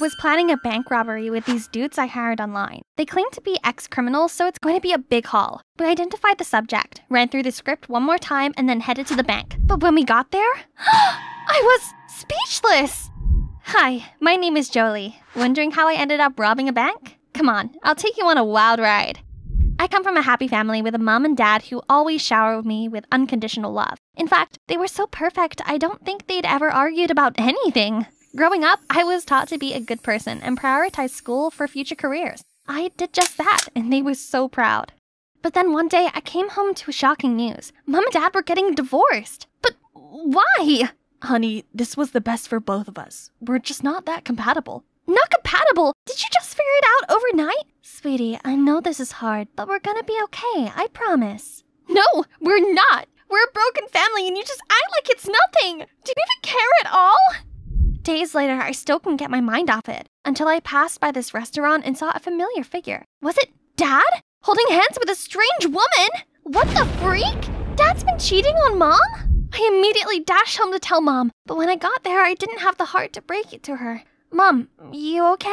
was planning a bank robbery with these dudes I hired online. They claim to be ex-criminals, so it's going to be a big haul. We identified the subject, ran through the script one more time, and then headed to the bank. But when we got there, I was speechless! Hi, my name is Jolie. Wondering how I ended up robbing a bank? Come on, I'll take you on a wild ride. I come from a happy family with a mom and dad who always showered me with unconditional love. In fact, they were so perfect, I don't think they'd ever argued about anything. Growing up, I was taught to be a good person and prioritize school for future careers. I did just that, and they were so proud. But then one day, I came home to shocking news. Mom and Dad were getting divorced. But why? Honey, this was the best for both of us. We're just not that compatible. Not compatible? Did you just figure it out overnight? Sweetie, I know this is hard, but we're gonna be okay, I promise. No, we're not! We're a broken family and you just act like it's nothing! Do you even care at all? Days later, I still couldn't get my mind off it, until I passed by this restaurant and saw a familiar figure. Was it Dad? Holding hands with a strange woman? What the freak? Dad's been cheating on Mom? I immediately dashed home to tell Mom, but when I got there, I didn't have the heart to break it to her. Mom, you okay?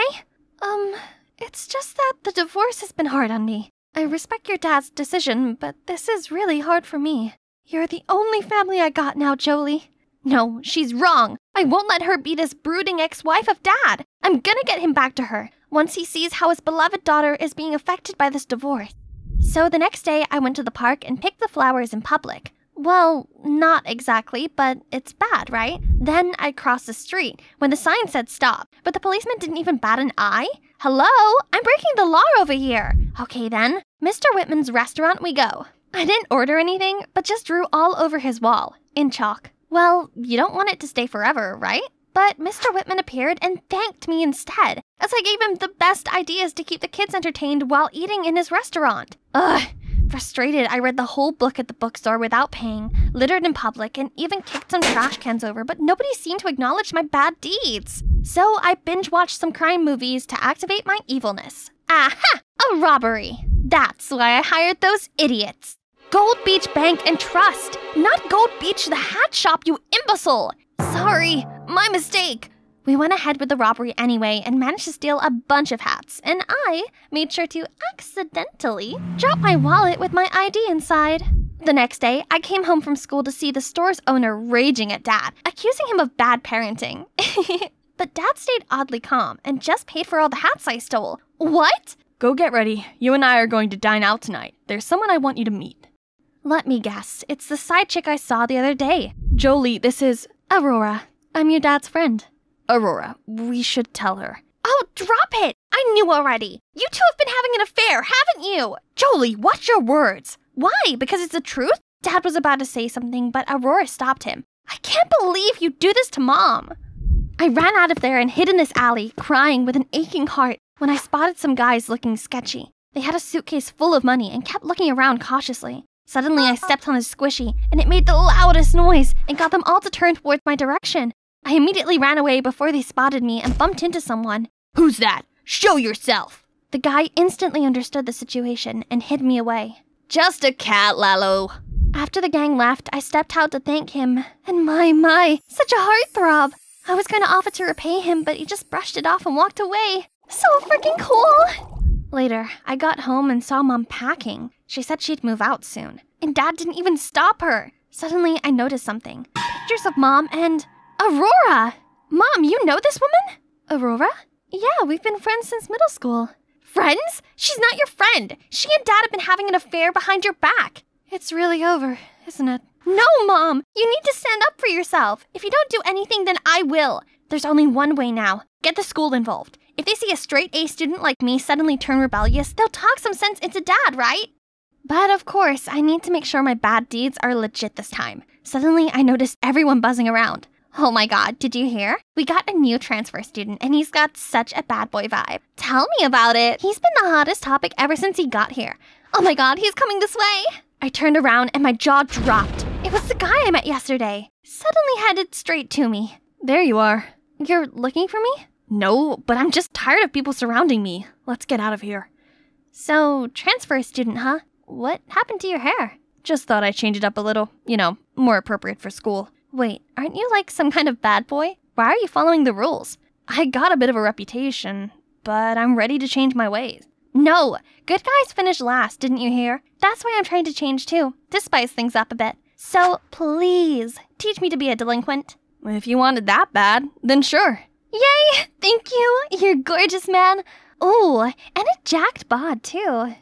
It's just that the divorce has been hard on me. I respect your dad's decision, but this is really hard for me. You're the only family I got now, Jolie. No, she's wrong. I won't let her be this brooding ex-wife of Dad. I'm gonna get him back to her, once he sees how his beloved daughter is being affected by this divorce. So the next day, I went to the park and picked the flowers in public. Well, not exactly, but it's bad, right? Then I crossed the street when the sign said stop, but the policeman didn't even bat an eye. Hello? I'm breaking the law over here. Okay then, Mr. Whitman's restaurant we go. I didn't order anything, but just drew all over his wall, in chalk. Well, you don't want it to stay forever, right? But Mr. Whitman appeared and thanked me instead, as I gave him the best ideas to keep the kids entertained while eating in his restaurant. Ugh. Frustrated, I read the whole book at the bookstore without paying, littered in public, and even kicked some trash cans over, but nobody seemed to acknowledge my bad deeds. So I binge-watched some crime movies to activate my evilness. Aha! A robbery! That's why I hired those idiots! Gold Beach Bank and Trust! Not Gold Beach the hat shop, you imbecile! Sorry, my mistake! We went ahead with the robbery anyway and managed to steal a bunch of hats, and I made sure to accidentally drop my wallet with my ID inside. The next day, I came home from school to see the store's owner raging at Dad, accusing him of bad parenting. But Dad stayed oddly calm and just paid for all the hats I stole. What? Go get ready. You and I are going to dine out tonight. There's someone I want you to meet. Let me guess. It's the side chick I saw the other day. Jolie, this is Aurora. I'm your dad's friend. Aurora, we should tell her. Oh, drop it! I knew already! You two have been having an affair, haven't you? Jolie, watch your words! Why? Because it's the truth? Dad was about to say something, but Aurora stopped him. I can't believe you do this to Mom! I ran out of there and hid in this alley, crying with an aching heart, when I spotted some guys looking sketchy. They had a suitcase full of money and kept looking around cautiously. Suddenly, I stepped on a squishy, and it made the loudest noise and got them all to turn towards my direction. I immediately ran away before they spotted me and bumped into someone. Who's that? Show yourself! The guy instantly understood the situation and hid me away. Just a cat, Lalo. After the gang left, I stepped out to thank him. And my, such a heartthrob. I was gonna offer to repay him, but he just brushed it off and walked away. So freaking cool! Later, I got home and saw Mom packing. She said she'd move out soon. And Dad didn't even stop her. Suddenly, I noticed something. Pictures of Mom and... Aurora! Mom, you know this woman? Aurora? Yeah, we've been friends since middle school. Friends? She's not your friend. She and Dad have been having an affair behind your back. It's really over, isn't it? No, Mom! You need to stand up for yourself. If you don't do anything, then I will. There's only one way now. Get the school involved. If they see a straight A student like me suddenly turn rebellious, they'll talk some sense into Dad, right? But of course, I need to make sure my bad deeds are legit this time. Suddenly, I noticed everyone buzzing around. Oh my God, did you hear? We got a new transfer student and he's got such a bad boy vibe. Tell me about it. He's been the hottest topic ever since he got here. Oh my God, he's coming this way. I turned around and my jaw dropped. It was the guy I met yesterday. Suddenly headed straight to me. There you are. You're looking for me? No, but I'm just tired of people surrounding me. Let's get out of here. So, transfer student, huh? What happened to your hair? Just thought I'd change it up a little. You know, more appropriate for school. Wait, aren't you like some kind of bad boy? Why are you following the rules? I got a bit of a reputation, but I'm ready to change my ways. No, good guys finish last, didn't you hear? That's why I'm trying to change too, to spice things up a bit. So please, teach me to be a delinquent. If you wanted that bad, then sure. Yay, thank you, you're gorgeous, man. Oh, and a jacked bod too.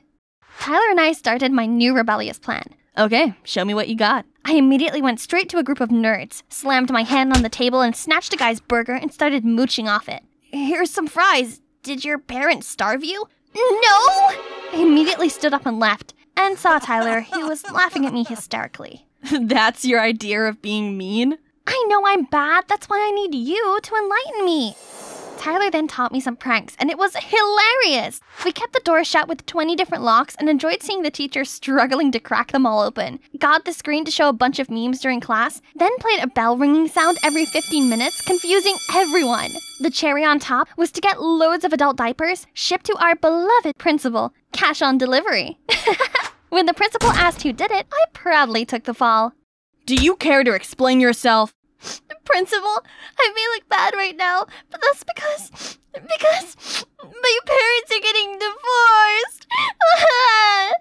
Tyler and I started my new rebellious plan. Okay, show me what you got. I immediately went straight to a group of nerds, slammed my hand on the table and snatched a guy's burger and started mooching off it. Here's some fries. Did your parents starve you? No! I immediately stood up and left, and saw Tyler, who was laughing at me hysterically. That's your idea of being mean? I know I'm bad, that's why I need you to enlighten me. Tyler then taught me some pranks, and it was hilarious! We kept the door shut with 20 different locks and enjoyed seeing the teacher struggling to crack them all open, got the screen to show a bunch of memes during class, then played a bell ringing sound every 15 minutes, confusing everyone. The cherry on top was to get loads of adult diapers shipped to our beloved principal, cash on delivery. When the principal asked who did it, I proudly took the fall. Do you care to explain yourself? Principal, I may look bad right now, but that's because my parents are getting divorced. I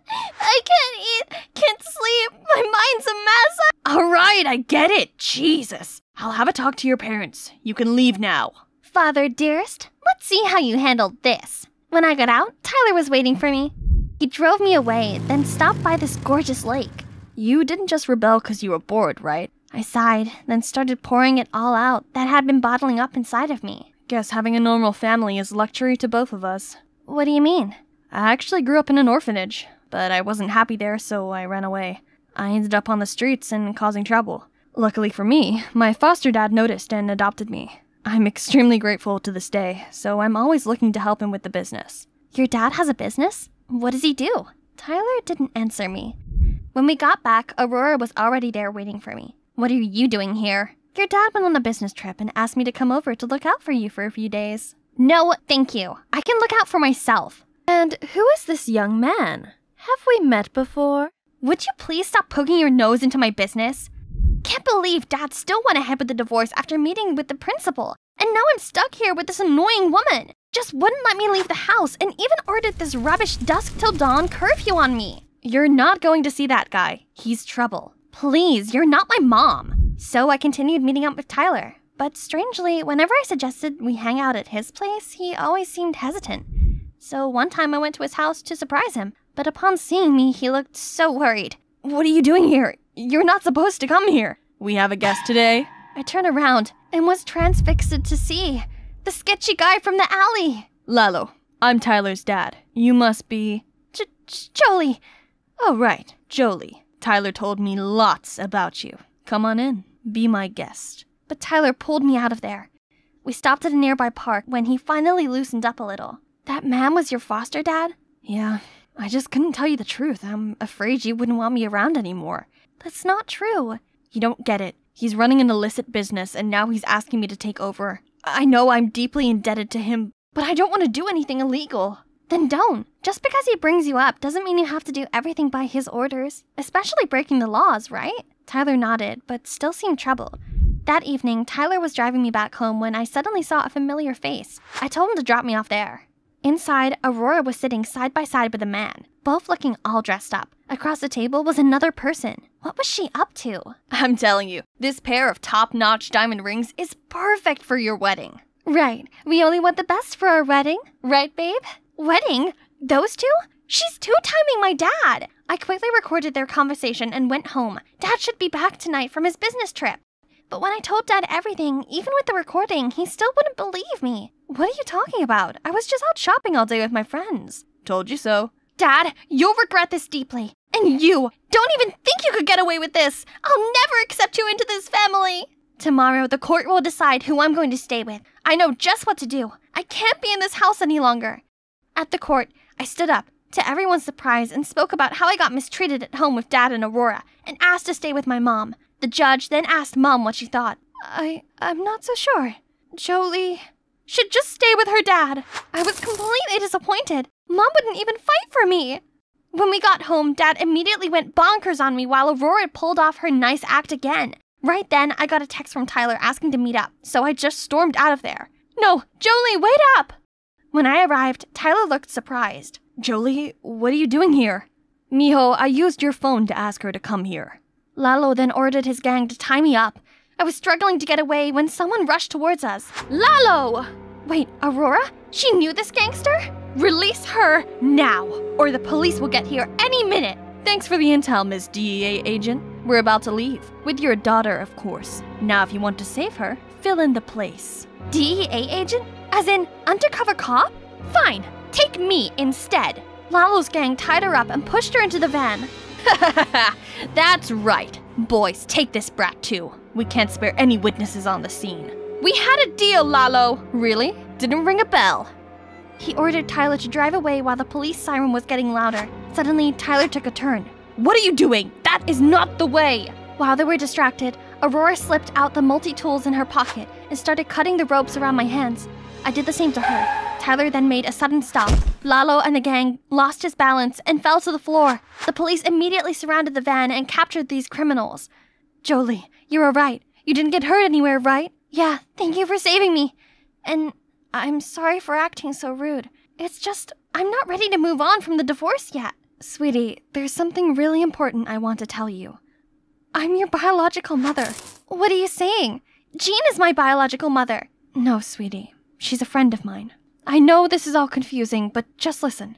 can't eat, can't sleep, my mind's a mess. All right, I get it, Jesus. I'll have a talk to your parents. You can leave now. Father, dearest, let's see how you handled this. When I got out, Tyler was waiting for me. He drove me away, then stopped by this gorgeous lake. You didn't just rebel because you were bored, right? I sighed, then started pouring it all out that had been bottling up inside of me. Guess having a normal family is luxury to both of us. What do you mean? I actually grew up in an orphanage, but I wasn't happy there, so I ran away. I ended up on the streets and causing trouble. Luckily for me, my foster dad noticed and adopted me. I'm extremely grateful to this day, so I'm always looking to help him with the business. Your dad has a business? What does he do? Tyler didn't answer me. When we got back, Aurora was already there waiting for me. What are you doing here? Your dad went on a business trip and asked me to come over to look out for you for a few days. No, thank you. I can look out for myself. And who is this young man? Have we met before? Would you please stop poking your nose into my business? Can't believe Dad still went ahead with the divorce after meeting with the principal. And now I'm stuck here with this annoying woman. Just wouldn't let me leave the house and even ordered this rubbish dusk till dawn curfew on me. You're not going to see that guy. He's trouble. Please, you're not my mom. So I continued meeting up with Tyler. But strangely, whenever I suggested we hang out at his place, he always seemed hesitant. So one time I went to his house to surprise him. But upon seeing me, he looked so worried. What are you doing here? You're not supposed to come here. We have a guest today. I turned around and was transfixed to see the sketchy guy from the alley. Lalo, I'm Tyler's dad. You must be... Jolie. Oh, right. Jolie. Tyler told me lots about you. Come on in. Be my guest. But Tyler pulled me out of there. We stopped at a nearby park when he finally loosened up a little. That man was your foster dad? Yeah. I just couldn't tell you the truth. I'm afraid you wouldn't want me around anymore. That's not true. You don't get it. He's running an illicit business and now he's asking me to take over. I know I'm deeply indebted to him, but I don't want to do anything illegal. Then don't. Just because he brings you up doesn't mean you have to do everything by his orders, especially breaking the laws, right? Tyler nodded, but still seemed troubled. That evening, Tyler was driving me back home when I suddenly saw a familiar face. I told him to drop me off there. Inside, Aurora was sitting side by side with a man, both looking all dressed up. Across the table was another person. What was she up to? I'm telling you, this pair of top-notch diamond rings is perfect for your wedding. Right. We only want the best for our wedding. Right, babe? Wedding? Those two? She's two-timing my dad! I quickly recorded their conversation and went home. Dad should be back tonight from his business trip. But when I told Dad everything, even with the recording, he still wouldn't believe me. What are you talking about? I was just out shopping all day with my friends. Told you so. Dad, you'll regret this deeply. And you! Don't even think you could get away with this! I'll never accept you into this family! Tomorrow, the court will decide who I'm going to stay with. I know just what to do. I can't be in this house any longer. At the court, I stood up, to everyone's surprise, and spoke about how I got mistreated at home with Dad and Aurora, and asked to stay with my mom. The judge then asked Mom what she thought. I'm not so sure. Jolie should just stay with her dad. I was completely disappointed. Mom wouldn't even fight for me. When we got home, Dad immediately went bonkers on me while Aurora pulled off her nice act again. Right then, I got a text from Tyler asking to meet up, so I just stormed out of there. No, Jolie, wait up! When I arrived, Tyler looked surprised. Jolie, what are you doing here? Mijo, I used your phone to ask her to come here. Lalo then ordered his gang to tie me up. I was struggling to get away when someone rushed towards us. Lalo! Wait, Aurora? She knew this gangster? Release her now, or the police will get here any minute. Thanks for the intel, Miss DEA agent. We're about to leave. With your daughter, of course. Now if you want to save her, fill in the place. DEA agent? As in, undercover cop? Fine, take me instead. Lalo's gang tied her up and pushed her into the van. That's right. Boys, take this brat too. We can't spare any witnesses on the scene. We had a deal, Lalo. Really? Didn't ring a bell. He ordered Tyler to drive away while the police siren was getting louder. Suddenly, Tyler took a turn. What are you doing? That is not the way! While they were distracted, Aurora slipped out the multi-tools in her pocket and started cutting the ropes around my hands. I did the same to her. Tyler then made a sudden stop. Lalo and the gang lost his balance and fell to the floor. The police immediately surrounded the van and captured these criminals. Jolie, you were right. You didn't get hurt anywhere, right? Yeah, thank you for saving me. And I'm sorry for acting so rude. It's just, I'm not ready to move on from the divorce yet. Sweetie, there's something really important I want to tell you. I'm your biological mother. What are you saying? Jean is my biological mother. No, sweetie. She's a friend of mine. I know this is all confusing, but just listen.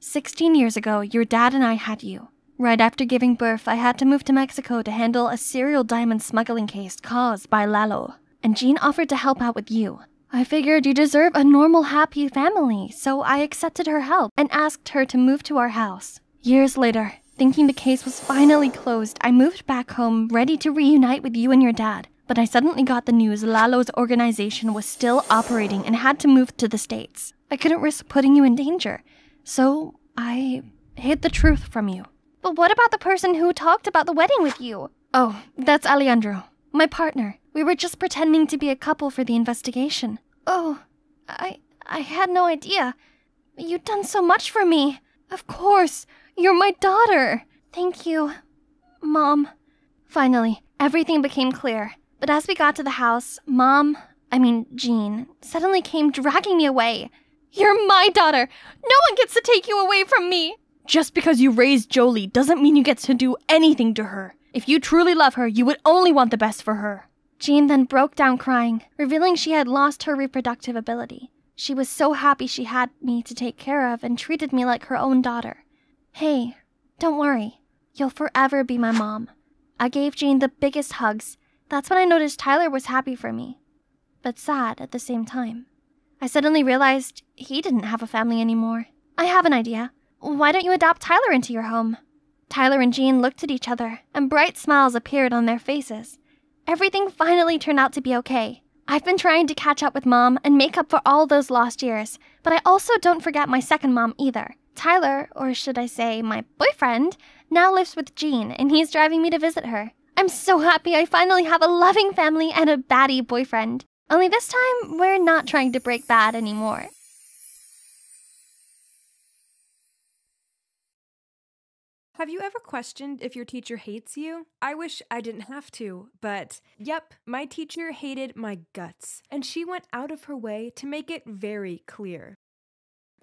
16 years ago, your dad and I had you. Right after giving birth, I had to move to Mexico to handle a serial diamond smuggling case caused by Lalo. And Jean offered to help out with you. I figured you deserve a normal, happy family, so I accepted her help and asked her to move to our house. Years later, thinking the case was finally closed, I moved back home ready to reunite with you and your dad. But I suddenly got the news Lalo's organization was still operating and had to move to the States. I couldn't risk putting you in danger, so I hid the truth from you. But what about the person who talked about the wedding with you? Oh, that's Alejandro, my partner. We were just pretending to be a couple for the investigation. Oh, I had no idea. You've done so much for me. Of course, you're my daughter. Thank you, Mom. Finally, everything became clear. But as we got to the house, Jean, suddenly came dragging me away. You're my daughter. No one gets to take you away from me. Just because you raised Jolie doesn't mean you get to do anything to her. If you truly love her, you would only want the best for her. Jean then broke down crying, revealing she had lost her reproductive ability. She was so happy she had me to take care of and treated me like her own daughter. Hey, don't worry. You'll forever be my mom. I gave Jean the biggest hugs. That's when I noticed Tyler was happy for me, but sad at the same time. I suddenly realized he didn't have a family anymore. I have an idea. Why don't you adopt Tyler into your home? Tyler and Jean looked at each other, and bright smiles appeared on their faces. Everything finally turned out to be okay. I've been trying to catch up with Mom and make up for all those lost years, but I also don't forget my second mom either. Tyler, or should I say my boyfriend, now lives with Jean, and he's driving me to visit her. I'm so happy I finally have a loving family and a baddie boyfriend. Only this time, we're not trying to break bad anymore. Have you ever questioned if your teacher hates you? I wish I didn't have to, but yep, my teacher hated my guts, and she went out of her way to make it very clear.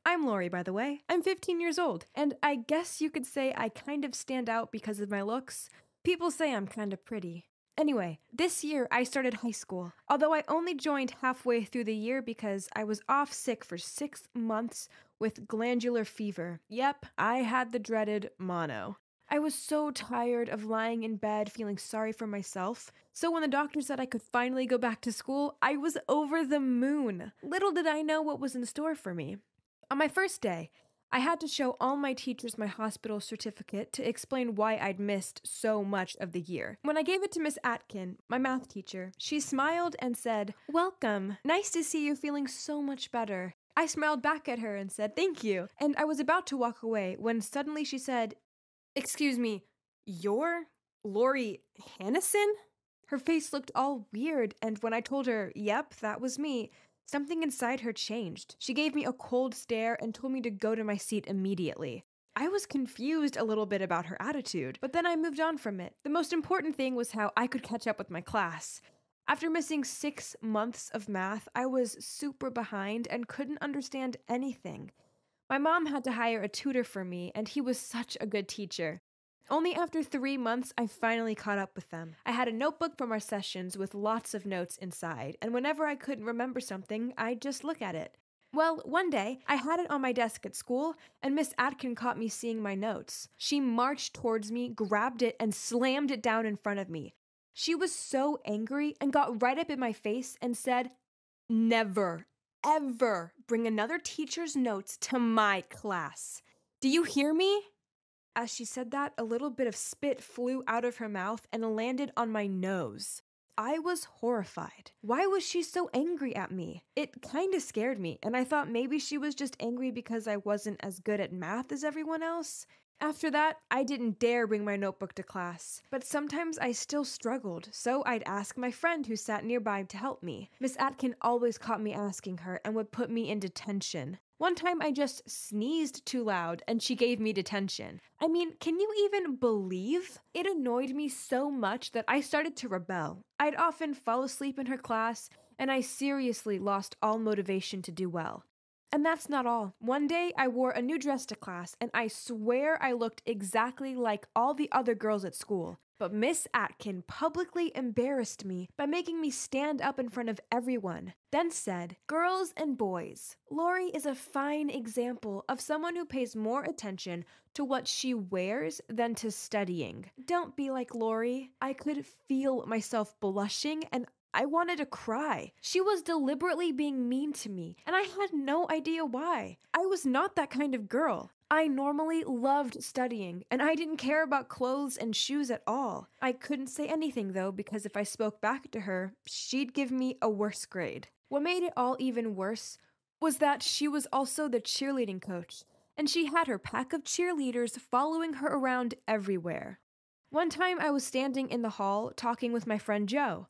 I'm Lori, by the way. I'm 15 years old, and I guess you could say I kind of stand out because of my looks. People say I'm kind of pretty. Anyway, this year I started high school, although I only joined halfway through the year because I was off sick for 6 months with glandular fever. Yep, I had the dreaded mono. I was so tired of lying in bed feeling sorry for myself, so when the doctor said I could finally go back to school, I was over the moon. Little did I know what was in store for me. On my first day, I had to show all my teachers my hospital certificate to explain why I'd missed so much of the year. When I gave it to Miss Atkin, my math teacher, she smiled and said, "Welcome. Nice to see you feeling so much better." I smiled back at her and said, "Thank you." And I was about to walk away when suddenly she said, "Excuse me, you're Lori Hannison?" Her face looked all weird, and when I told her, "Yep, that was me," something inside her changed. She gave me a cold stare and told me to go to my seat immediately. I was confused a little bit about her attitude, but then I moved on from it. The most important thing was how I could catch up with my class. After missing 6 months of math, I was super behind and couldn't understand anything. My mom had to hire a tutor for me, and he was such a good teacher. Only after 3 months, I finally caught up with them. I had a notebook from our sessions with lots of notes inside, and whenever I couldn't remember something, I'd just look at it. Well, one day, I had it on my desk at school, and Miss Atkin caught me seeing my notes. She marched towards me, grabbed it, and slammed it down in front of me. She was so angry and got right up in my face and said, "Never, ever bring another teacher's notes to my class. Do you hear me?" As she said that, a little bit of spit flew out of her mouth and landed on my nose. I was horrified. Why was she so angry at me? It kinda scared me, and I thought maybe she was just angry because I wasn't as good at math as everyone else. After that, I didn't dare bring my notebook to class, but sometimes I still struggled, so I'd ask my friend who sat nearby to help me. Miss Atkin always caught me asking her and would put me in detention. One time I just sneezed too loud and she gave me detention. I mean, can you even believe? It annoyed me so much that I started to rebel. I'd often fall asleep in her class, and I seriously lost all motivation to do well. And that's not all. One day I wore a new dress to class, and I swear I looked exactly like all the other girls at school. But Miss Atkin publicly embarrassed me by making me stand up in front of everyone, then said, "Girls and boys, Lori is a fine example of someone who pays more attention to what she wears than to studying. Don't be like Lori." I could feel myself blushing, and I wanted to cry. She was deliberately being mean to me, and I had no idea why. I was not that kind of girl. I normally loved studying, and I didn't care about clothes and shoes at all. I couldn't say anything, though, because if I spoke back to her, she'd give me a worse grade. What made it all even worse was that she was also the cheerleading coach, and she had her pack of cheerleaders following her around everywhere. One time I was standing in the hall talking with my friend Joe.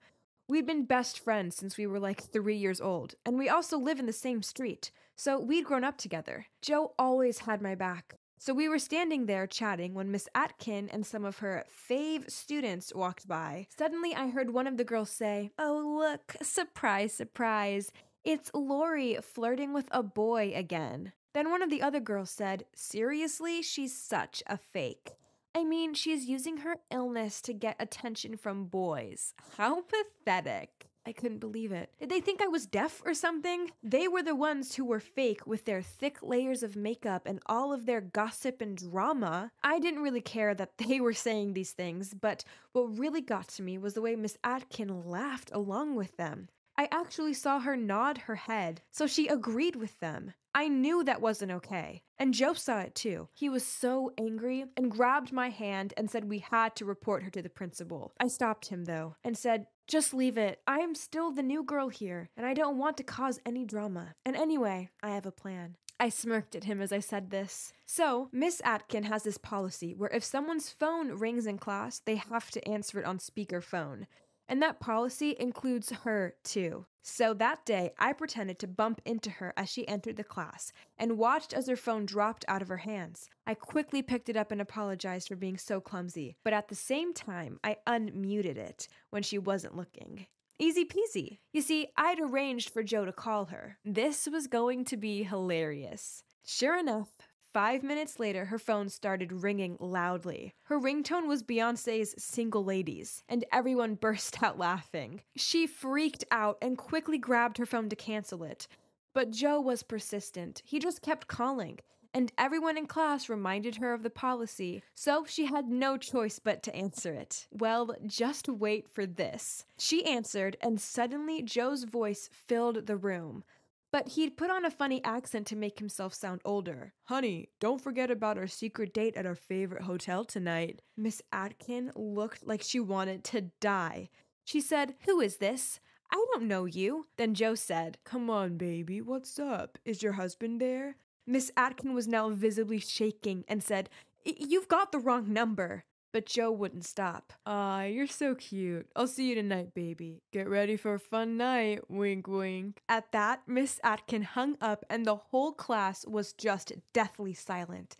We'd been best friends since we were like 3 years old, and we also live in the same street, so we'd grown up together. Joe always had my back, so we were standing there chatting when Miss Atkin and some of her fave students walked by. Suddenly, I heard one of the girls say, "Oh look, surprise, surprise, it's Lori flirting with a boy again." Then one of the other girls said, "Seriously, she's such a fake. I mean, she's using her illness to get attention from boys. How pathetic." I couldn't believe it. Did they think I was deaf or something? They were the ones who were fake with their thick layers of makeup and all of their gossip and drama. I didn't really care that they were saying these things, but what really got to me was the way Miss Atkin laughed along with them. I actually saw her nod her head, so she agreed with them. I knew that wasn't okay, and Joe saw it too. He was so angry and grabbed my hand and said we had to report her to the principal. I stopped him though and said, "Just leave it. I am still the new girl here, and I don't want to cause any drama. And anyway, I have a plan." I smirked at him as I said this. So, Miss Atkin has this policy where if someone's phone rings in class, they have to answer it on speakerphone. And that policy includes her, too. So that day, I pretended to bump into her as she entered the class and watched as her phone dropped out of her hands. I quickly picked it up and apologized for being so clumsy, but at the same time, I unmuted it when she wasn't looking. Easy peasy. You see, I'd arranged for Joe to call her. This was going to be hilarious. Sure enough, 5 minutes later, her phone started ringing loudly. Her ringtone was Beyoncé's "Single Ladies," and everyone burst out laughing. She freaked out and quickly grabbed her phone to cancel it. But Joe was persistent. He just kept calling, and everyone in class reminded her of the policy, so she had no choice but to answer it. Well, just wait for this. She answered, and suddenly Joe's voice filled the room. But he'd put on a funny accent to make himself sound older. "Honey, don't forget about our secret date at our favorite hotel tonight." Miss Atkin looked like she wanted to die. She said, "Who is this? I don't know you." Then Joe said, "Come on, baby, what's up? Is your husband there?" Miss Atkin was now visibly shaking and said, "You've got the wrong number." But Joe wouldn't stop. "Aw, you're so cute. I'll see you tonight, baby. Get ready for a fun night, wink wink." At that, Miss Atkin hung up and the whole class was just deathly silent.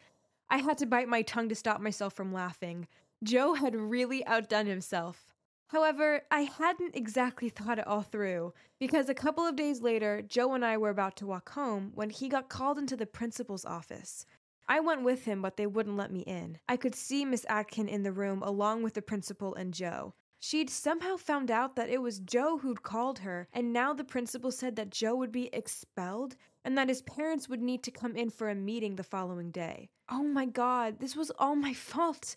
I had to bite my tongue to stop myself from laughing. Joe had really outdone himself. However, I hadn't exactly thought it all through, because a couple of days later, Joe and I were about to walk home when he got called into the principal's office. I went with him, but they wouldn't let me in. I could see Miss Atkin in the room along with the principal and Joe. She'd somehow found out that it was Joe who'd called her, and now the principal said that Joe would be expelled and that his parents would need to come in for a meeting the following day. Oh my God, this was all my fault.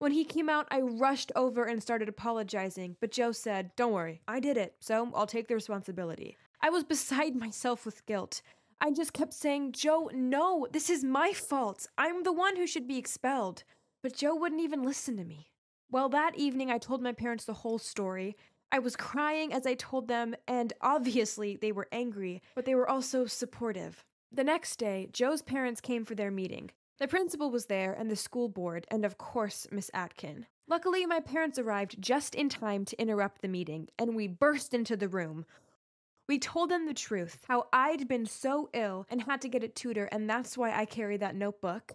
When he came out, I rushed over and started apologizing, but Joe said, "Don't worry, I did it, so I'll take the responsibility." I was beside myself with guilt. I just kept saying, "Joe, no, this is my fault. I'm the one who should be expelled." But Joe wouldn't even listen to me. Well, that evening, I told my parents the whole story. I was crying as I told them, and obviously they were angry, but they were also supportive. The next day, Joe's parents came for their meeting. The principal was there, and the school board, and of course, Miss Atkin. Luckily, my parents arrived just in time to interrupt the meeting, and we burst into the room. We told them the truth, how I'd been so ill and had to get a tutor, and that's why I carry that notebook.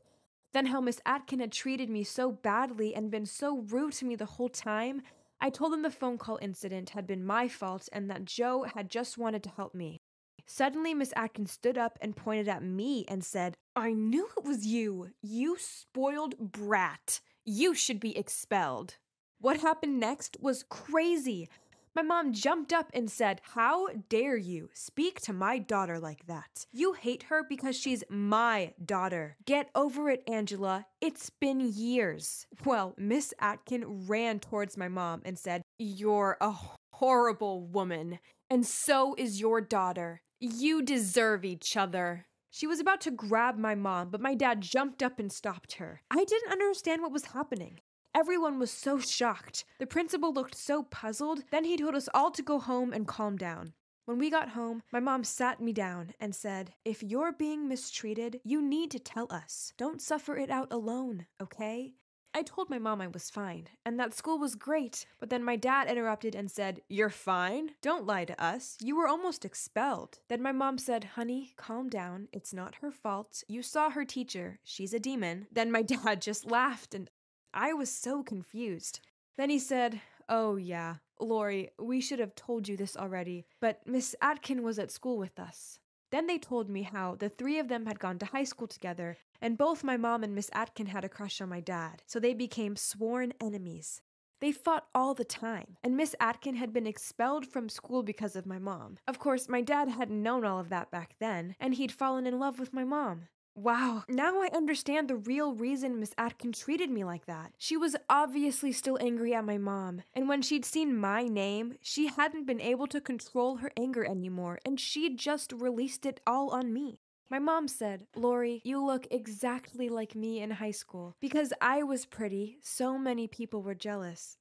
Then how Miss Atkin had treated me so badly and been so rude to me the whole time. I told them the phone call incident had been my fault and that Joe had just wanted to help me. Suddenly, Miss Atkin stood up and pointed at me and said, "I knew it was you. You spoiled brat. You should be expelled." What happened next was crazy. My mom jumped up and said, "How dare you speak to my daughter like that? You hate her because she's my daughter. Get over it, Angela. It's been years." Well, Miss Atkin ran towards my mom and said, "You're a horrible woman, and so is your daughter. You deserve each other." She was about to grab my mom, but my dad jumped up and stopped her. I didn't understand what was happening. Everyone was so shocked. The principal looked so puzzled. Then he told us all to go home and calm down. When we got home, my mom sat me down and said, "If you're being mistreated, you need to tell us. Don't suffer it out alone, okay?" I told my mom I was fine and that school was great, but then my dad interrupted and said, "You're fine? Don't lie to us. You were almost expelled." Then my mom said, "Honey, calm down. It's not her fault. You saw her teacher. She's a demon." Then my dad just laughed and I was so confused. Then he said, "Oh yeah, Lori, we should have told you this already, but Miss Atkin was at school with us." Then they told me how the three of them had gone to high school together, and both my mom and Miss Atkin had a crush on my dad, so they became sworn enemies. They fought all the time, and Miss Atkin had been expelled from school because of my mom. Of course, my dad hadn't known all of that back then, and he'd fallen in love with my mom. Wow, now I understand the real reason Miss Atkin treated me like that. She was obviously still angry at my mom, and when she'd seen my name, she hadn't been able to control her anger anymore, and she'd just released it all on me. My mom said, "Lori, you look exactly like me in high school. Because I was pretty, so many people were jealous."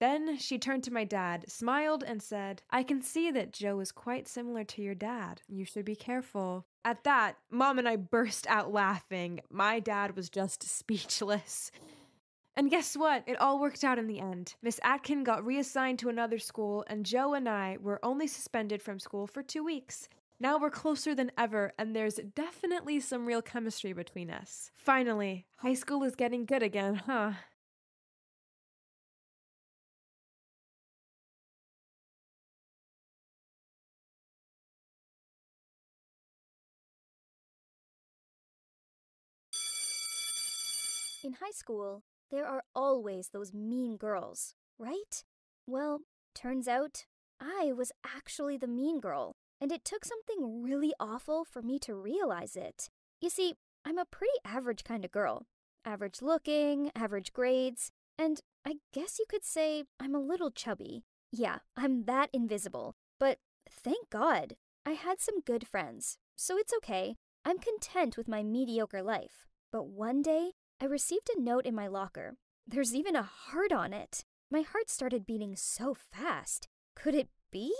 Then she turned to my dad, smiled, and said, "I can see that Joe is quite similar to your dad. You should be careful." At that, Mom and I burst out laughing. My dad was just speechless. And guess what? It all worked out in the end. Miss Atkin got reassigned to another school, and Joe and I were only suspended from school for 2 weeks. Now we're closer than ever, and there's definitely some real chemistry between us. Finally, high school is getting good again, huh? In high school, there are always those mean girls, right? Well, turns out I was actually the mean girl, and it took something really awful for me to realize it. You see, I'm a pretty average kind of girl. Average looking, average grades, and I guess you could say I'm a little chubby. Yeah, I'm that invisible, but thank God, I had some good friends, so it's okay. I'm content with my mediocre life, but one day, I received a note in my locker. There's even a heart on it. My heart started beating so fast. Could it be?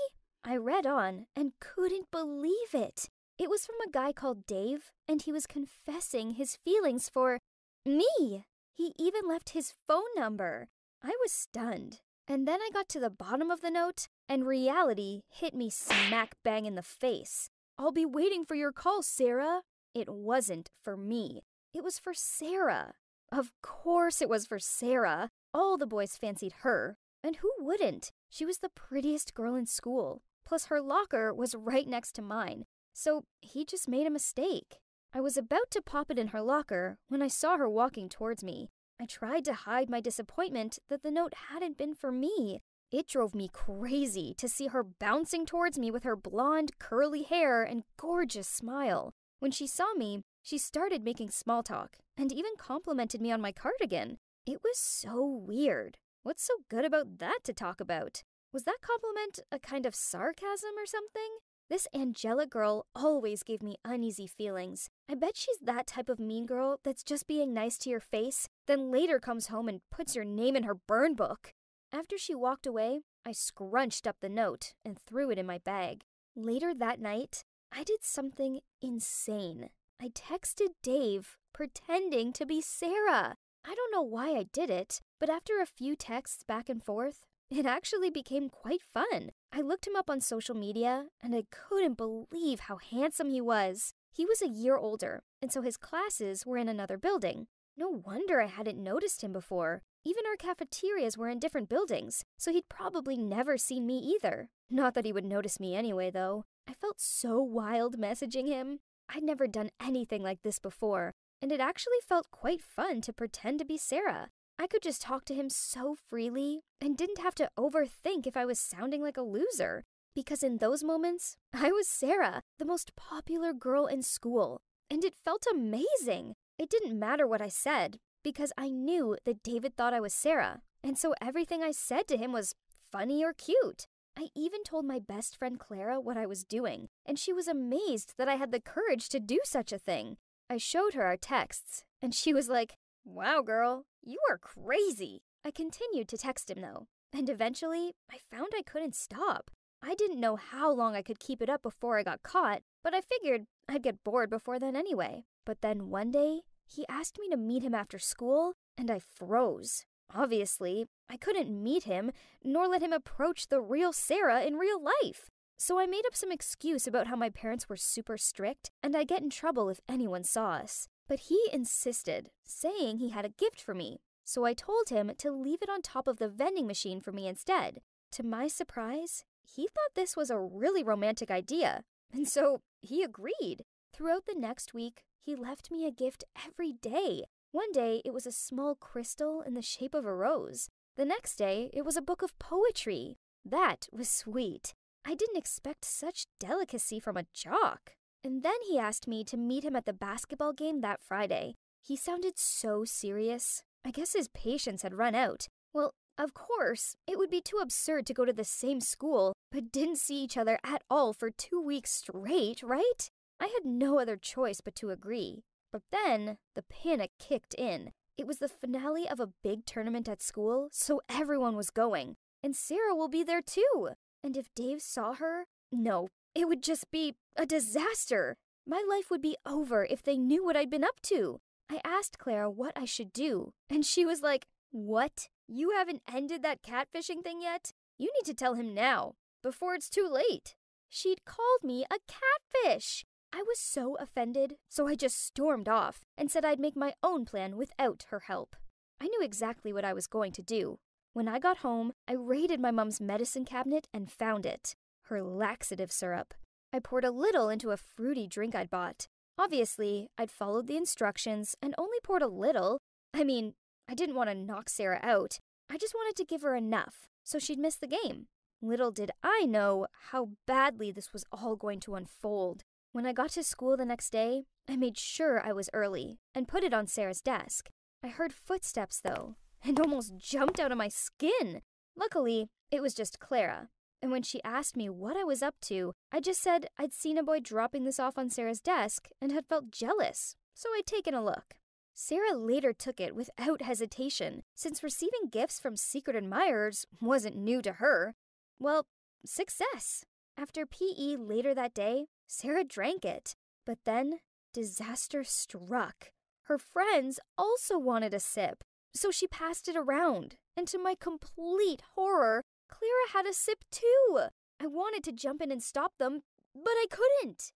I read on and couldn't believe it. It was from a guy called Dave, and he was confessing his feelings for me. He even left his phone number. I was stunned. And then I got to the bottom of the note, and reality hit me smack bang in the face. "I'll be waiting for your call, Sarah." It wasn't for me. It was for Sarah. Of course it was for Sarah. All the boys fancied her. And who wouldn't? She was the prettiest girl in school. Plus, her locker was right next to mine, so he just made a mistake. I was about to pop it in her locker when I saw her walking towards me. I tried to hide my disappointment that the note hadn't been for me. It drove me crazy to see her bouncing towards me with her blonde, curly hair and gorgeous smile. When she saw me, she started making small talk and even complimented me on my cardigan. It was so weird. What's so good about that to talk about? Was that compliment a kind of sarcasm or something? This angelic girl always gave me uneasy feelings. I bet she's that type of mean girl that's just being nice to your face, then later comes home and puts your name in her burn book. After she walked away, I scrunched up the note and threw it in my bag. Later that night, I did something insane. I texted Dave, pretending to be Sarah. I don't know why I did it, but after a few texts back and forth, it actually became quite fun. I looked him up on social media, and I couldn't believe how handsome he was. He was a year older, and so his classes were in another building. No wonder I hadn't noticed him before. Even our cafeterias were in different buildings, so he'd probably never seen me either. Not that he would notice me anyway, though. I felt so wild messaging him. I'd never done anything like this before, and it actually felt quite fun to pretend to be Sarah. I could just talk to him so freely and didn't have to overthink if I was sounding like a loser. Because in those moments, I was Sarah, the most popular girl in school, and it felt amazing. It didn't matter what I said, because I knew that David thought I was Sarah, and so everything I said to him was funny or cute. I even told my best friend Clara what I was doing, and she was amazed that I had the courage to do such a thing. I showed her our texts, and she was like, "Wow, girl, you are crazy." I continued to text him, though, and eventually, I found I couldn't stop. I didn't know how long I could keep it up before I got caught, but I figured I'd get bored before then anyway. But then one day, he asked me to meet him after school, and I froze. Obviously, I couldn't meet him, nor let him approach the real Sarah in real life. So I made up some excuse about how my parents were super strict, and I'd get in trouble if anyone saw us. But he insisted, saying he had a gift for me, so I told him to leave it on top of the vending machine for me instead. To my surprise, he thought this was a really romantic idea, and so he agreed. Throughout the next week, he left me a gift every day. One day, it was a small crystal in the shape of a rose. The next day, it was a book of poetry. That was sweet. I didn't expect such delicacy from a jock. And then he asked me to meet him at the basketball game that Friday. He sounded so serious. I guess his patience had run out. Well, of course, it would be too absurd to go to the same school, but didn't see each other at all for 2 weeks straight, right? I had no other choice but to agree. But then, the panic kicked in. It was the finale of a big tournament at school, so everyone was going. And Sarah will be there too. And if Dave saw her, no. It would just be a disaster. My life would be over if they knew what I'd been up to. I asked Clara what I should do, and she was like, "What? You haven't ended that catfishing thing yet? You need to tell him now, before it's too late." She'd called me a catfish. I was so offended, so I just stormed off and said I'd make my own plan without her help. I knew exactly what I was going to do. When I got home, I raided my mom's medicine cabinet and found it. Her laxative syrup. I poured a little into a fruity drink I'd bought. Obviously, I'd followed the instructions and only poured a little. I mean, I didn't want to knock Sarah out. I just wanted to give her enough so she'd miss the game. Little did I know how badly this was all going to unfold. When I got to school the next day, I made sure I was early and put it on Sarah's desk. I heard footsteps, though, and almost jumped out of my skin. Luckily, it was just Clara. And when she asked me what I was up to, I just said I'd seen a boy dropping this off on Sarah's desk and had felt jealous, so I'd taken a look. Sarah later took it without hesitation, since receiving gifts from secret admirers wasn't new to her. Well, success. After PE later that day, Sarah drank it. But then, disaster struck. Her friends also wanted a sip, so she passed it around, and to my complete horror, Clara had a sip too. I wanted to jump in and stop them, but I couldn't.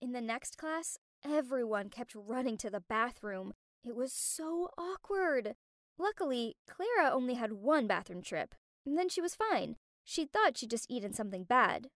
In the next class, everyone kept running to the bathroom. It was so awkward. Luckily, Clara only had one bathroom trip, And then she was fine. She thought she'd just eaten something bad.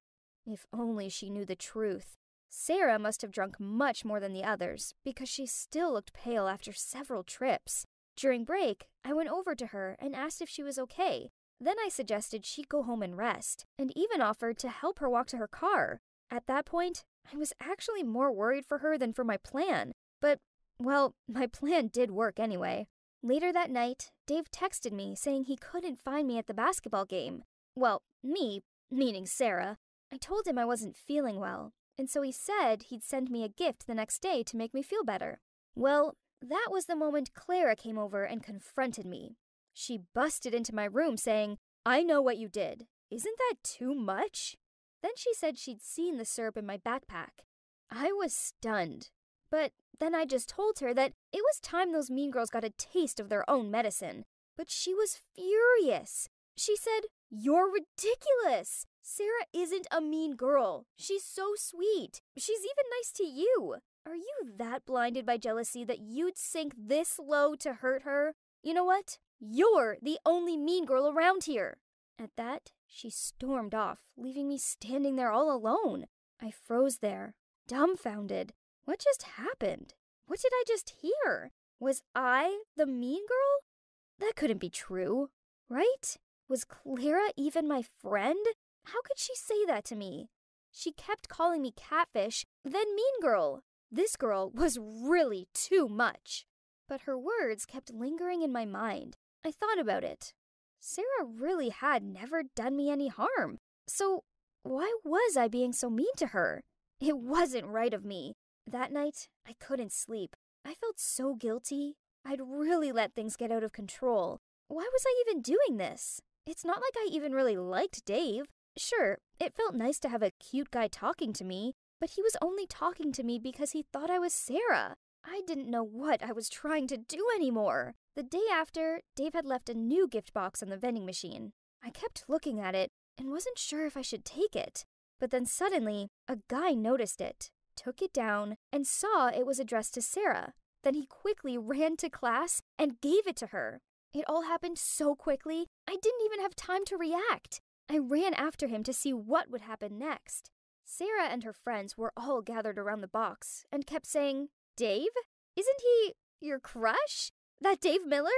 If only she knew the truth. Sarah must have drunk much more than the others, because she still looked pale after several trips. During break, I went over to her and asked if she was okay. Then I suggested she go home and rest, and even offered to help her walk to her car. At that point, I was actually more worried for her than for my plan, but, well, my plan did work anyway. Later that night, Dave texted me saying he couldn't find me at the basketball game. Well, me, meaning Sarah. I told him I wasn't feeling well, and so he said he'd send me a gift the next day to make me feel better. Well, that was the moment Clara came over and confronted me. She busted into my room saying, "I know what you did. Isn't that too much?" Then she said she'd seen the syrup in my backpack. I was stunned. But then I just told her that it was time those mean girls got a taste of their own medicine. But she was furious. She said, "You're ridiculous. Sarah isn't a mean girl. She's so sweet. She's even nice to you. Are you that blinded by jealousy that you'd sink this low to hurt her? You know what? You're the only mean girl around here." At that, she stormed off, leaving me standing there all alone. I froze there, dumbfounded. What just happened? What did I just hear? Was I the mean girl? That couldn't be true, right? Was Clara even my friend? How could she say that to me? She kept calling me catfish, then mean girl. This girl was really too much. But her words kept lingering in my mind. I thought about it. Sarah really had never done me any harm. So why was I being so mean to her? It wasn't right of me. That night, I couldn't sleep. I felt so guilty. I'd really let things get out of control. Why was I even doing this? It's not like I even really liked Dave. Sure, it felt nice to have a cute guy talking to me, but he was only talking to me because he thought I was Sarah. I didn't know what I was trying to do anymore. The day after, Dave had left a new gift box on the vending machine. I kept looking at it and wasn't sure if I should take it. But then suddenly, a guy noticed it, took it down, and saw it was addressed to Sarah. Then he quickly ran to class and gave it to her. It all happened so quickly, I didn't even have time to react. I ran after him to see what would happen next. Sarah and her friends were all gathered around the box and kept saying, "Dave? Isn't he your crush? That Dave Miller?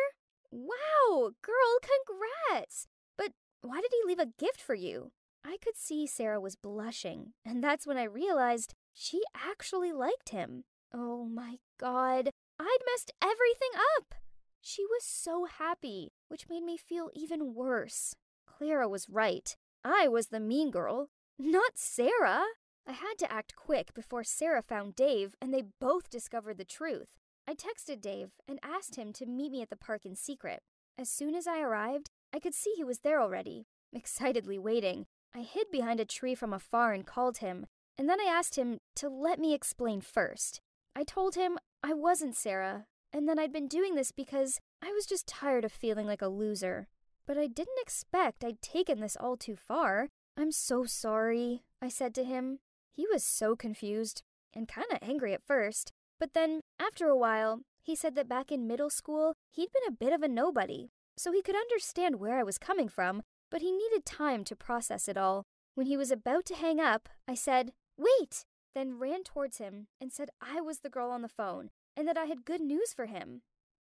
Wow, girl, congrats! But why did he leave a gift for you?" I could see Sarah was blushing, and that's when I realized she actually liked him. Oh my God, I'd messed everything up! She was so happy, which made me feel even worse. Clara was right. I was the mean girl, not Sarah. I had to act quick before Sarah found Dave and they both discovered the truth. I texted Dave and asked him to meet me at the park in secret. As soon as I arrived, I could see he was there already, excitedly waiting. I hid behind a tree from afar and called him, and then I asked him to let me explain first. I told him I wasn't Sarah, and then I'd been doing this because I was just tired of feeling like a loser. But I didn't expect I'd taken this all too far. "I'm so sorry," I said to him. He was so confused and kind of angry at first, but then after a while, he said that back in middle school, he'd been a bit of a nobody, so he could understand where I was coming from, but he needed time to process it all. When he was about to hang up, I said, "Wait," then ran towards him and said I was the girl on the phone and that I had good news for him,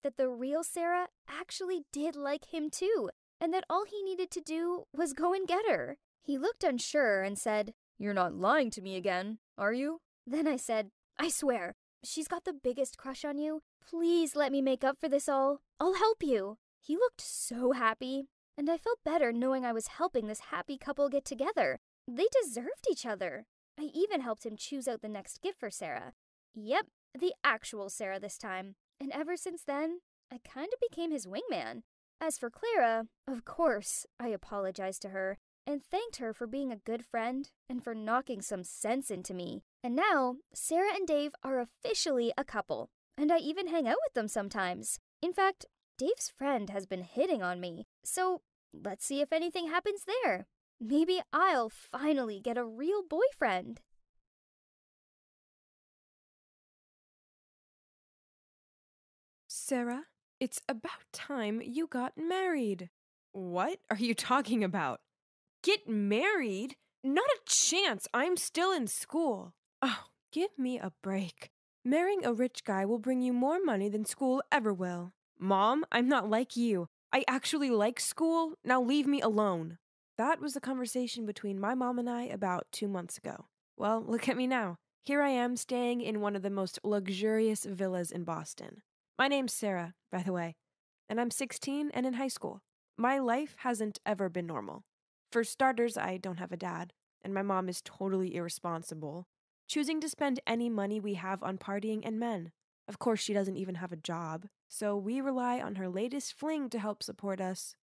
that the real Sarah actually did like him too, and that all he needed to do was go and get her. He looked unsure and said, "You're not lying to me again, are you?" Then I said, "I swear, she's got the biggest crush on you. Please let me make up for this all. I'll help you." He looked so happy, and I felt better knowing I was helping this happy couple get together. They deserved each other. I even helped him choose out the next gift for Sarah. Yep, the actual Sarah this time. And ever since then, I kind of became his wingman. As for Clara, of course, I apologized to her and thanked her for being a good friend and for knocking some sense into me. And now, Sarah and Dave are officially a couple, and I even hang out with them sometimes. In fact, Dave's friend has been hitting on me, so let's see if anything happens there. Maybe I'll finally get a real boyfriend. "Sarah, it's about time you got married. What are you talking about? Get married? Not a chance. I'm still in school. Oh, give me a break. Marrying a rich guy will bring you more money than school ever will. Mom, I'm not like you. I actually like school. Now leave me alone. That was the conversation between my mom and I about 2 months ago. Well, look at me now. Here I am staying in one of the most luxurious villas in Boston. My name's Sarah, by the way, and I'm 16 and in high school. My life hasn't ever been normal. For starters, I don't have a dad, and my mom is totally irresponsible, choosing to spend any money we have on partying and men. Of course, she doesn't even have a job, so we rely on her latest fling to help support us.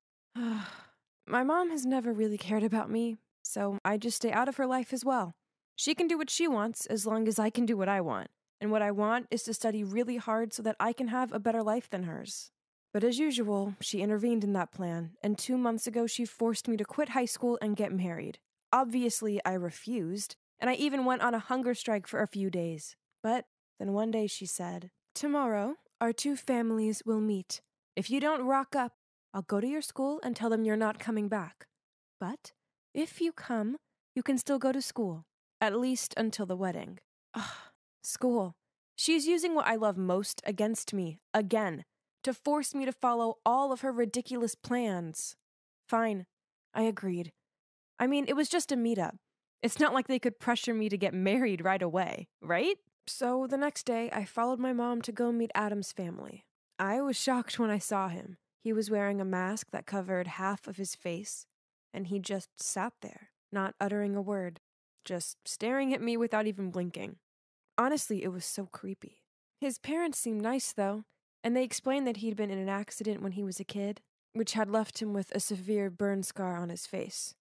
My mom has never really cared about me, so I just stay out of her life as well. She can do what she wants as long as I can do what I want, and what I want is to study really hard so that I can have a better life than hers. But as usual, she intervened in that plan, and 2 months ago she forced me to quit high school and get married. Obviously, I refused, and I even went on a hunger strike for a few days. But then one day she said, "Tomorrow, our two families will meet. If you don't rock up, I'll go to your school and tell them you're not coming back. But if you come, you can still go to school, at least until the wedding." Ugh, school. She's using what I love most against me, again, to force me to follow all of her ridiculous plans. Fine, I agreed. I mean, it was just a meetup. It's not like they could pressure me to get married right away, right? So the next day, I followed my mom to go meet Adam's family. I was shocked when I saw him. He was wearing a mask that covered half of his face, and he just sat there, not uttering a word, just staring at me without even blinking. Honestly, it was so creepy. His parents seemed nice, though, and they explained that he'd been in an accident when he was a kid, which had left him with a severe burn scar on his face.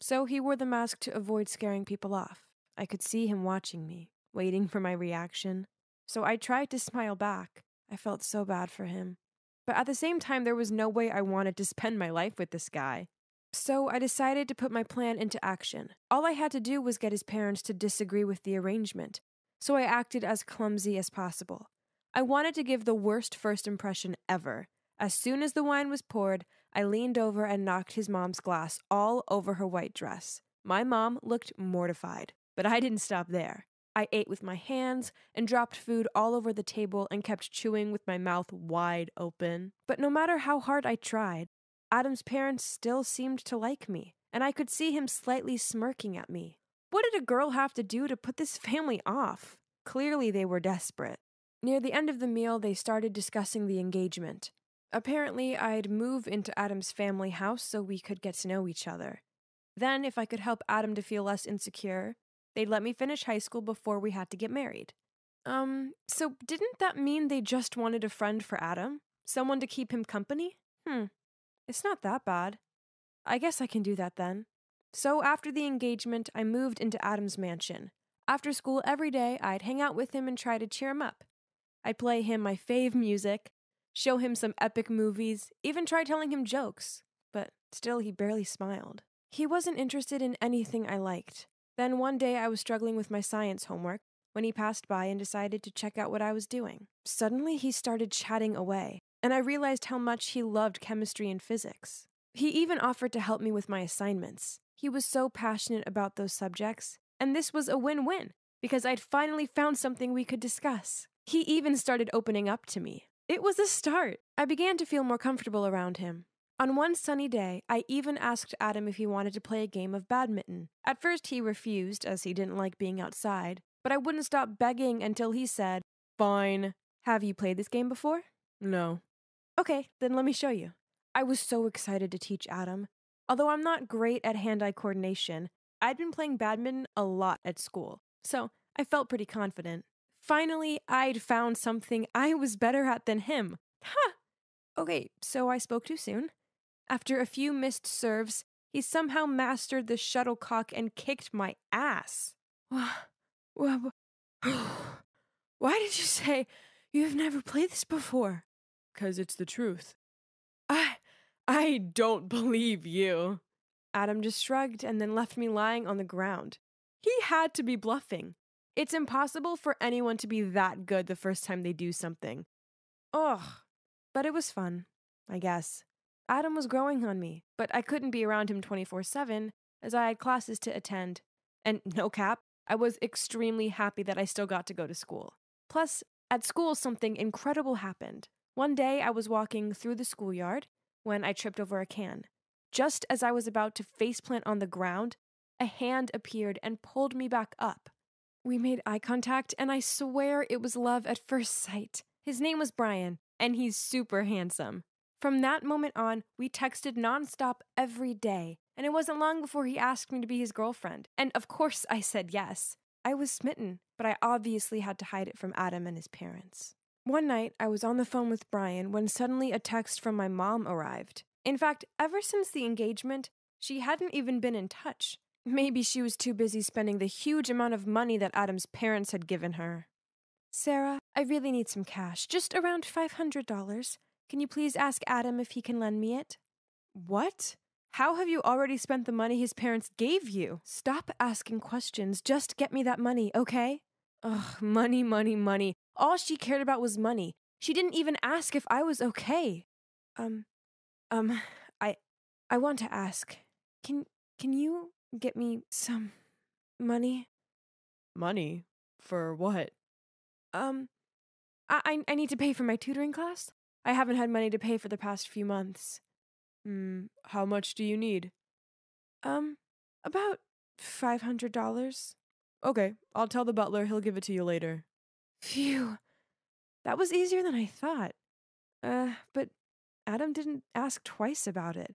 So he wore the mask to avoid scaring people off. I could see him watching me, waiting for my reaction. So I tried to smile back. I felt so bad for him. But at the same time, there was no way I wanted to spend my life with this guy. So I decided to put my plan into action. All I had to do was get his parents to disagree with the arrangement, so I acted as clumsy as possible. I wanted to give the worst first impression ever. As soon as the wine was poured, I leaned over and knocked his mom's glass all over her white dress. My mom looked mortified, but I didn't stop there. I ate with my hands and dropped food all over the table and kept chewing with my mouth wide open. But no matter how hard I tried, Adam's parents still seemed to like me, and I could see him slightly smirking at me. What did a girl have to do to put this family off? Clearly they were desperate. Near the end of the meal, they started discussing the engagement. Apparently, I'd move into Adam's family house so we could get to know each other. Then, if I could help Adam to feel less insecure, they'd let me finish high school before we had to get married. So didn't that mean they just wanted a friend for Adam? Someone to keep him company? It's not that bad. I guess I can do that then. So after the engagement, I moved into Adam's mansion. After school every day, I'd hang out with him and try to cheer him up. I'd play him my fave music, show him some epic movies, even try telling him jokes. But still, he barely smiled. He wasn't interested in anything I liked. Then one day I was struggling with my science homework when he passed by and decided to check out what I was doing. Suddenly he started chatting away, and I realized how much he loved chemistry and physics. He even offered to help me with my assignments. He was so passionate about those subjects, and this was a win-win because I'd finally found something we could discuss. He even started opening up to me. It was a start. I began to feel more comfortable around him. On one sunny day, I even asked Adam if he wanted to play a game of badminton. At first, he refused, as he didn't like being outside, but I wouldn't stop begging until he said, "Fine. Have you played this game before?" "No." "Okay, then let me show you." I was so excited to teach Adam. Although I'm not great at hand-eye coordination, I'd been playing badminton a lot at school, so I felt pretty confident. Finally, I'd found something I was better at than him. Okay, so I spoke too soon. After a few missed serves, he somehow mastered the shuttlecock and kicked my ass. "Why did you say you've never played this before?" "'Cause it's the truth." I don't believe you." Adam just shrugged and then left me lying on the ground. He had to be bluffing. It's impossible for anyone to be that good the first time they do something. But it was fun, I guess. Adam was growing on me, but I couldn't be around him 24/7 as I had classes to attend. And no cap, I was extremely happy that I still got to go to school. Plus, at school, something incredible happened. One day, I was walking through the schoolyard when I tripped over a can. Just as I was about to faceplant on the ground, a hand appeared and pulled me back up. We made eye contact, and I swear it was love at first sight. His name was Brian, and he's super handsome. From that moment on, we texted nonstop every day, and it wasn't long before he asked me to be his girlfriend, and of course I said yes. I was smitten, but I obviously had to hide it from Adam and his parents. One night, I was on the phone with Brian when suddenly a text from my mom arrived. In fact, ever since the engagement, she hadn't even been in touch. Maybe she was too busy spending the huge amount of money that Adam's parents had given her. Sarah, I really need some cash, just around $500. Can you please ask Adam if he can lend me it? What? How have you already spent the money his parents gave you? Stop asking questions, just get me that money, okay? Ugh, money, money, money. All she cared about was money. She didn't even ask if I was okay. I want to ask. Can you get me some money? Money? For what? I need to pay for my tutoring class. I haven't had money to pay for the past few months. How much do you need? About $500. Okay, I'll tell the butler, he'll give it to you later. Phew. That was easier than I thought. But Adam didn't ask twice about it.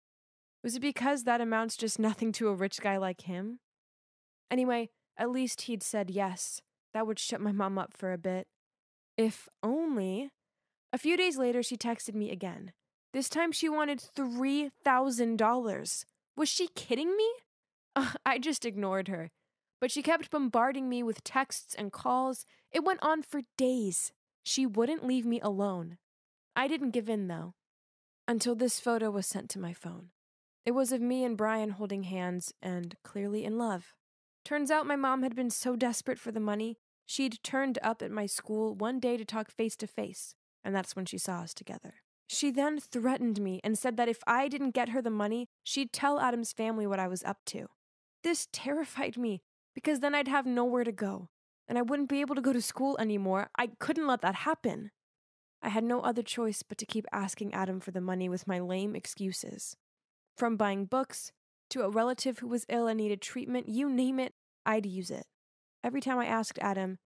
Was it because that amount's just nothing to a rich guy like him? Anyway, at least he'd said yes. That would shut my mom up for a bit. If only... A few days later, she texted me again. This time she wanted $3,000. Was she kidding me? I just ignored her. But she kept bombarding me with texts and calls. It went on for days. She wouldn't leave me alone. I didn't give in, though. Until this photo was sent to my phone. It was of me and Brian holding hands and clearly in love. Turns out my mom had been so desperate for the money, she'd turned up at my school one day to talk face to face. And that's when she saw us together. She then threatened me and said that if I didn't get her the money, she'd tell Adam's family what I was up to. This terrified me, because then I'd have nowhere to go, and I wouldn't be able to go to school anymore. I couldn't let that happen. I had no other choice but to keep asking Adam for the money with my lame excuses. From buying books, to a relative who was ill and needed treatment, you name it, I'd use it. Every time I asked Adam,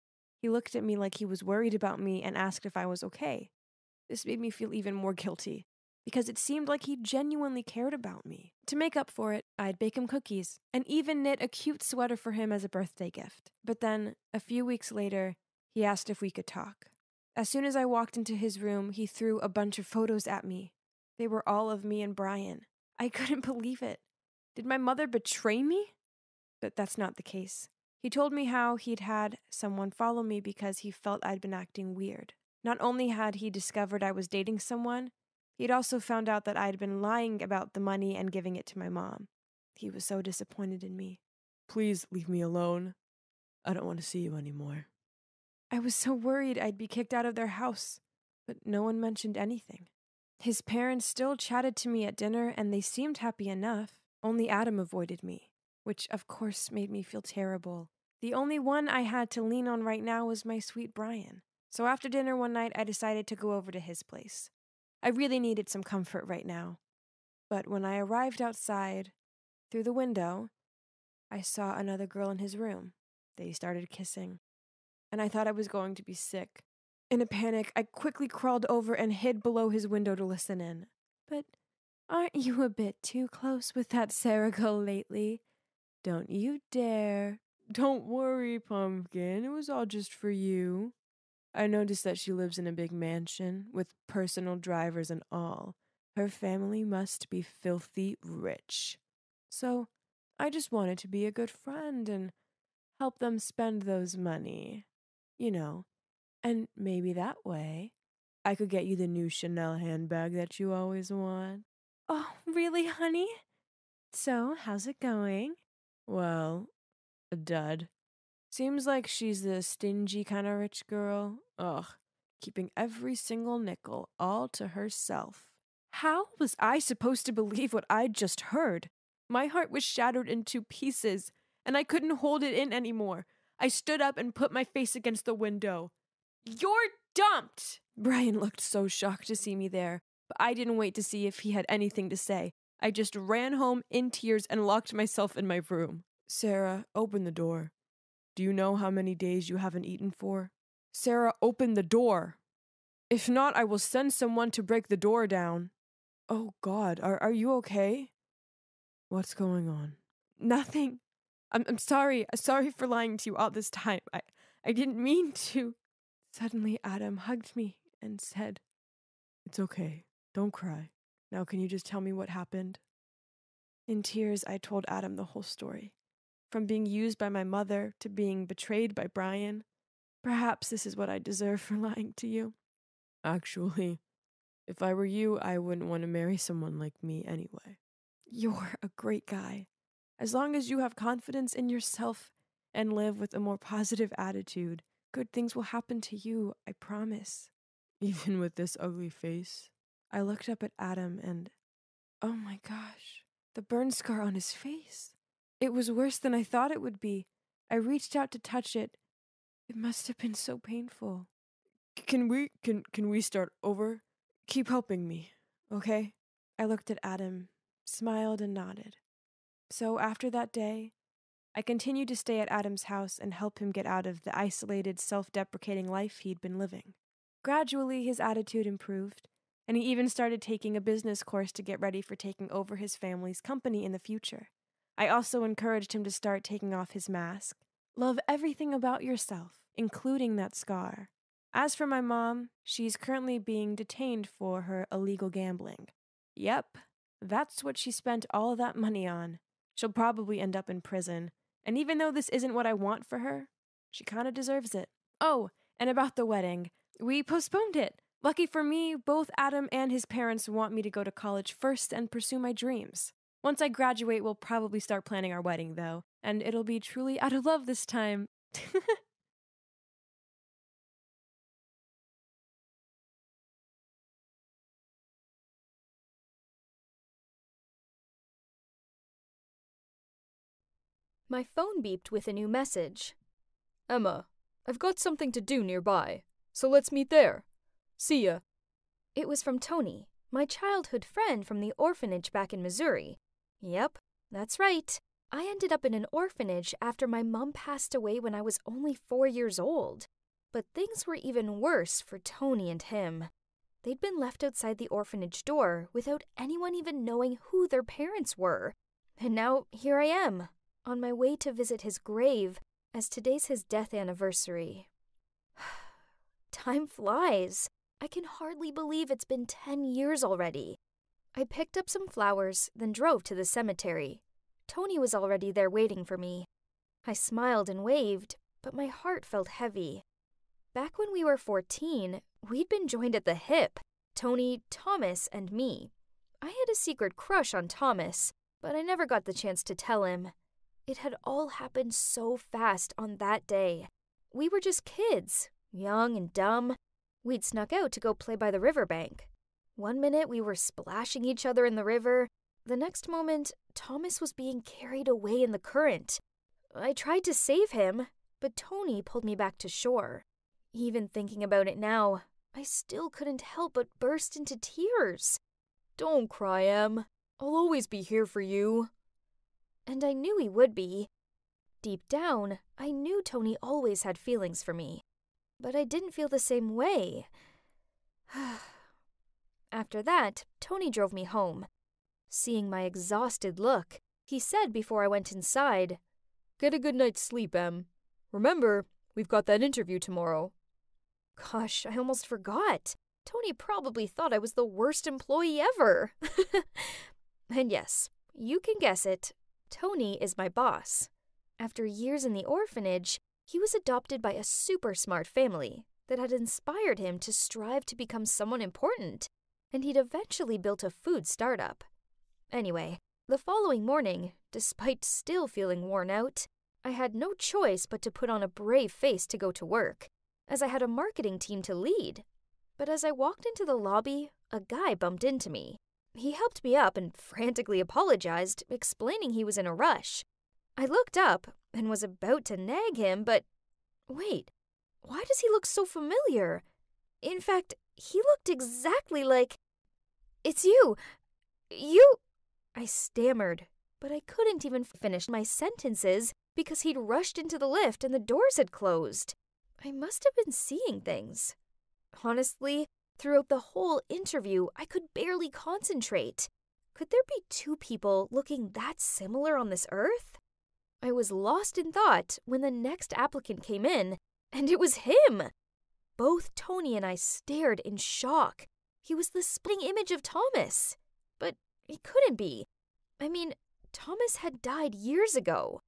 he looked at me like he was worried about me and asked if I was okay. This made me feel even more guilty, because it seemed like he genuinely cared about me. To make up for it, I'd bake him cookies and even knit a cute sweater for him as a birthday gift. But then, a few weeks later, he asked if we could talk. As soon as I walked into his room, he threw a bunch of photos at me. They were all of me and Brian. I couldn't believe it. Did my mother betray me? But that's not the case. He told me how he'd had someone follow me because he felt I'd been acting weird. Not only had he discovered I was dating someone, he'd also found out that I'd been lying about the money and giving it to my mom. He was so disappointed in me. Please leave me alone. I don't want to see you anymore. I was so worried I'd be kicked out of their house, but no one mentioned anything. His parents still chatted to me at dinner, and they seemed happy enough. Only Adam avoided me, which of course made me feel terrible. The only one I had to lean on right now was my sweet Brian. So after dinner one night, I decided to go over to his place. I really needed some comfort right now. But when I arrived outside, through the window, I saw another girl in his room. They started kissing, and I thought I was going to be sick. In a panic, I quickly crawled over and hid below his window to listen in. But aren't you a bit too close with that Sarah girl lately? Don't you dare. Don't worry, Pumpkin. It was all just for you. I noticed that she lives in a big mansion, with personal drivers and all. Her family must be filthy rich. So, I just wanted to be a good friend and help them spend those money. You know, and maybe that way, I could get you the new Chanel handbag that you always want. Oh, really, honey? So, how's it going? Well, a dud. Seems like she's the stingy kind of rich girl. Ugh, keeping every single nickel all to herself. How was I supposed to believe what I'd just heard? My heart was shattered into pieces, and I couldn't hold it in anymore. I stood up and put my face against the window. "You're dumped!" Brian looked so shocked to see me there, but I didn't wait to see if he had anything to say. I just ran home in tears and locked myself in my room. "Sarah, open the door. Do you know how many days you haven't eaten for? Sarah, open the door. If not, I will send someone to break the door down." "Oh God, are you okay? What's going on?" "Nothing. I'm sorry. Sorry for lying to you all this time. I didn't mean to." Suddenly, Adam hugged me and said, "It's okay. Don't cry. Now can you just tell me what happened?" In tears, I told Adam the whole story. From being used by my mother to being betrayed by Brian. Perhaps this is what I deserve for lying to you. "Actually, if I were you, I wouldn't want to marry someone like me anyway." "You're a great guy. As long as you have confidence in yourself and live with a more positive attitude, good things will happen to you, I promise." "Even with this ugly face?" I looked up at Adam and, oh my gosh, the burn scar on his face. It was worse than I thought it would be. I reached out to touch it. It must have been so painful. Can we start over? Keep helping me, okay?" I looked at Adam, smiled and nodded. So after that day, I continued to stay at Adam's house and help him get out of the isolated, self-deprecating life he'd been living. Gradually, his attitude improved, and he even started taking a business course to get ready for taking over his family's company in the future. I also encouraged him to start taking off his mask. Love everything about yourself, including that scar. As for my mom, she's currently being detained for her illegal gambling. Yep, that's what she spent all that money on. She'll probably end up in prison. And even though this isn't what I want for her, she kind of deserves it. Oh, and about the wedding, we postponed it. Lucky for me, both Adam and his parents want me to go to college first and pursue my dreams. Once I graduate, we'll probably start planning our wedding, though, and it'll be truly out of love this time. My phone beeped with a new message. "Emma, I've got something to do nearby, so let's meet there. See ya." It was from Tony, my childhood friend from the orphanage back in Missouri. Yep, that's right. I ended up in an orphanage after my mom passed away when I was only 4 years old. But things were even worse for Tony and him. They'd been left outside the orphanage door without anyone even knowing who their parents were. And now here I am, on my way to visit his grave, as today's his death anniversary. Time flies. I can hardly believe it's been 10 years already. I picked up some flowers, then drove to the cemetery. Tony was already there waiting for me. I smiled and waved, but my heart felt heavy. Back when we were 14, we'd been joined at the hip, Tony, Thomas, and me. I had a secret crush on Thomas, but I never got the chance to tell him. It had all happened so fast on that day. We were just kids, young and dumb. We'd snuck out to go play by the riverbank. One minute we were splashing each other in the river. The next moment, Thomas was being carried away in the current. I tried to save him, but Tony pulled me back to shore. Even thinking about it now, I still couldn't help but burst into tears. "Don't cry, Em. I'll always be here for you." And I knew he would be. Deep down, I knew Tony always had feelings for me, but I didn't feel the same way. After that, Tony drove me home. Seeing my exhausted look, he said before I went inside, "Get a good night's sleep, Em. Remember, we've got that interview tomorrow." Gosh, I almost forgot. Tony probably thought I was the worst employee ever. And yes, you can guess it. Tony is my boss. After years in the orphanage, he was adopted by a super smart family that had inspired him to strive to become someone important, and he'd eventually built a food startup. Anyway, the following morning, despite still feeling worn out, I had no choice but to put on a brave face to go to work, as I had a marketing team to lead. But as I walked into the lobby, a guy bumped into me. He helped me up and frantically apologized, explaining he was in a rush. I looked up and was about to nag him, but wait, why does he look so familiar? In fact, he looked exactly like... It's you! You... I stammered, but I couldn't even finish my sentences because he'd rushed into the lift and the doors had closed. I must have been seeing things. Honestly, throughout the whole interview, I could barely concentrate. Could there be two people looking that similar on this earth? I was lost in thought when the next applicant came in, and it was him! Both Tony and I stared in shock. He was the spitting image of Thomas. But it couldn't be. I mean, Thomas had died years ago.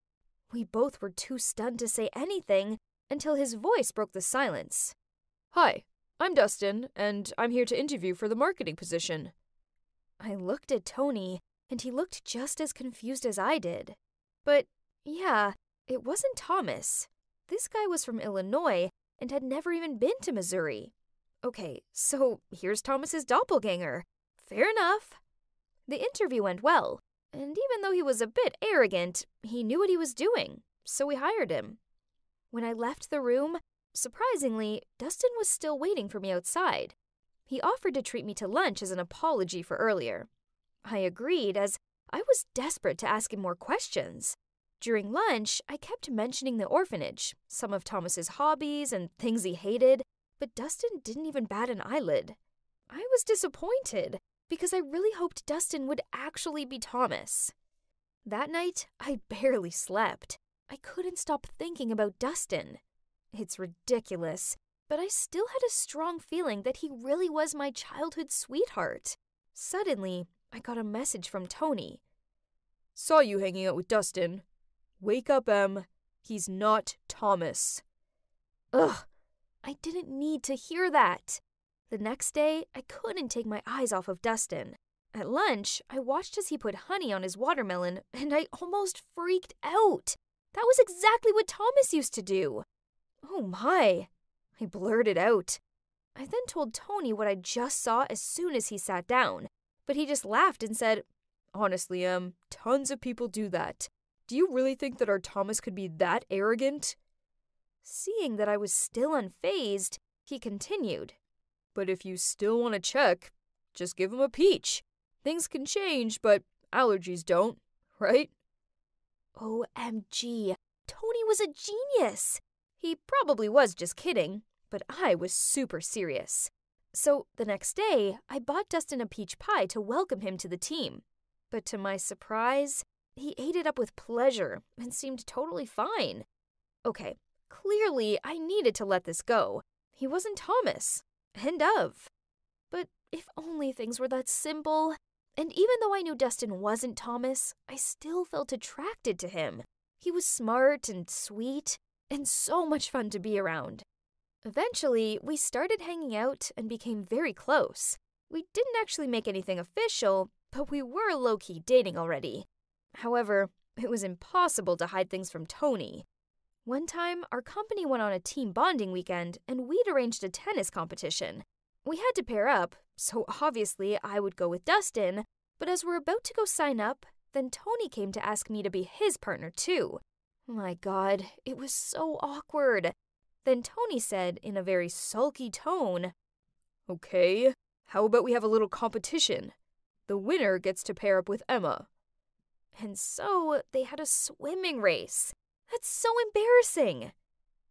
We both were too stunned to say anything until his voice broke the silence. "Hi, I'm Dustin, and I'm here to interview for the marketing position." I looked at Tony, and he looked just as confused as I did. But yeah, it wasn't Thomas. This guy was from Illinois and had never even been to Missouri. Okay, so here's Thomas's doppelganger. Fair enough. The interview went well, and even though he was a bit arrogant, he knew what he was doing, so we hired him. When I left the room, surprisingly, Dustin was still waiting for me outside. He offered to treat me to lunch as an apology for earlier. I agreed, as I was desperate to ask him more questions. During lunch, I kept mentioning the orphanage, some of Thomas's hobbies and things he hated, but Dustin didn't even bat an eyelid. I was disappointed, because I really hoped Dustin would actually be Thomas. That night, I barely slept. I couldn't stop thinking about Dustin. It's ridiculous, but I still had a strong feeling that he really was my childhood sweetheart. Suddenly, I got a message from Tony. "Saw you hanging out with Dustin. Wake up, Em. He's not Thomas." Ugh. I didn't need to hear that. The next day, I couldn't take my eyes off of Dustin. At lunch, I watched as he put honey on his watermelon, and I almost freaked out. That was exactly what Thomas used to do. "Oh my," I blurted out. I then told Tony what I just saw as soon as he sat down, but he just laughed and said, "Honestly, Em, tons of people do that. Do you really think that our Thomas could be that arrogant?" Seeing that I was still unfazed, he continued, "But if you still want to check, just give him a peach. Things can change, but allergies don't, right?" OMG, Tony was a genius! He probably was just kidding, but I was super serious. So the next day, I bought Dustin a peach pie to welcome him to the team. But to my surprise, he ate it up with pleasure and seemed totally fine. Okay. Clearly, I needed to let this go. He wasn't Thomas. End of. But if only things were that simple. And even though I knew Dustin wasn't Thomas, I still felt attracted to him. He was smart and sweet, and so much fun to be around. Eventually, we started hanging out and became very close. We didn't actually make anything official, but we were low-key dating already. However, it was impossible to hide things from Tony. One time, our company went on a team bonding weekend, and we'd arranged a tennis competition. We had to pair up, so obviously I would go with Dustin, but as we're about to go sign up, then Tony came to ask me to be his partner too. My God, it was so awkward. Then Tony said in a very sulky tone, "Okay, how about we have a little competition? The winner gets to pair up with Emma." And so, they had a swimming race. That's so embarrassing!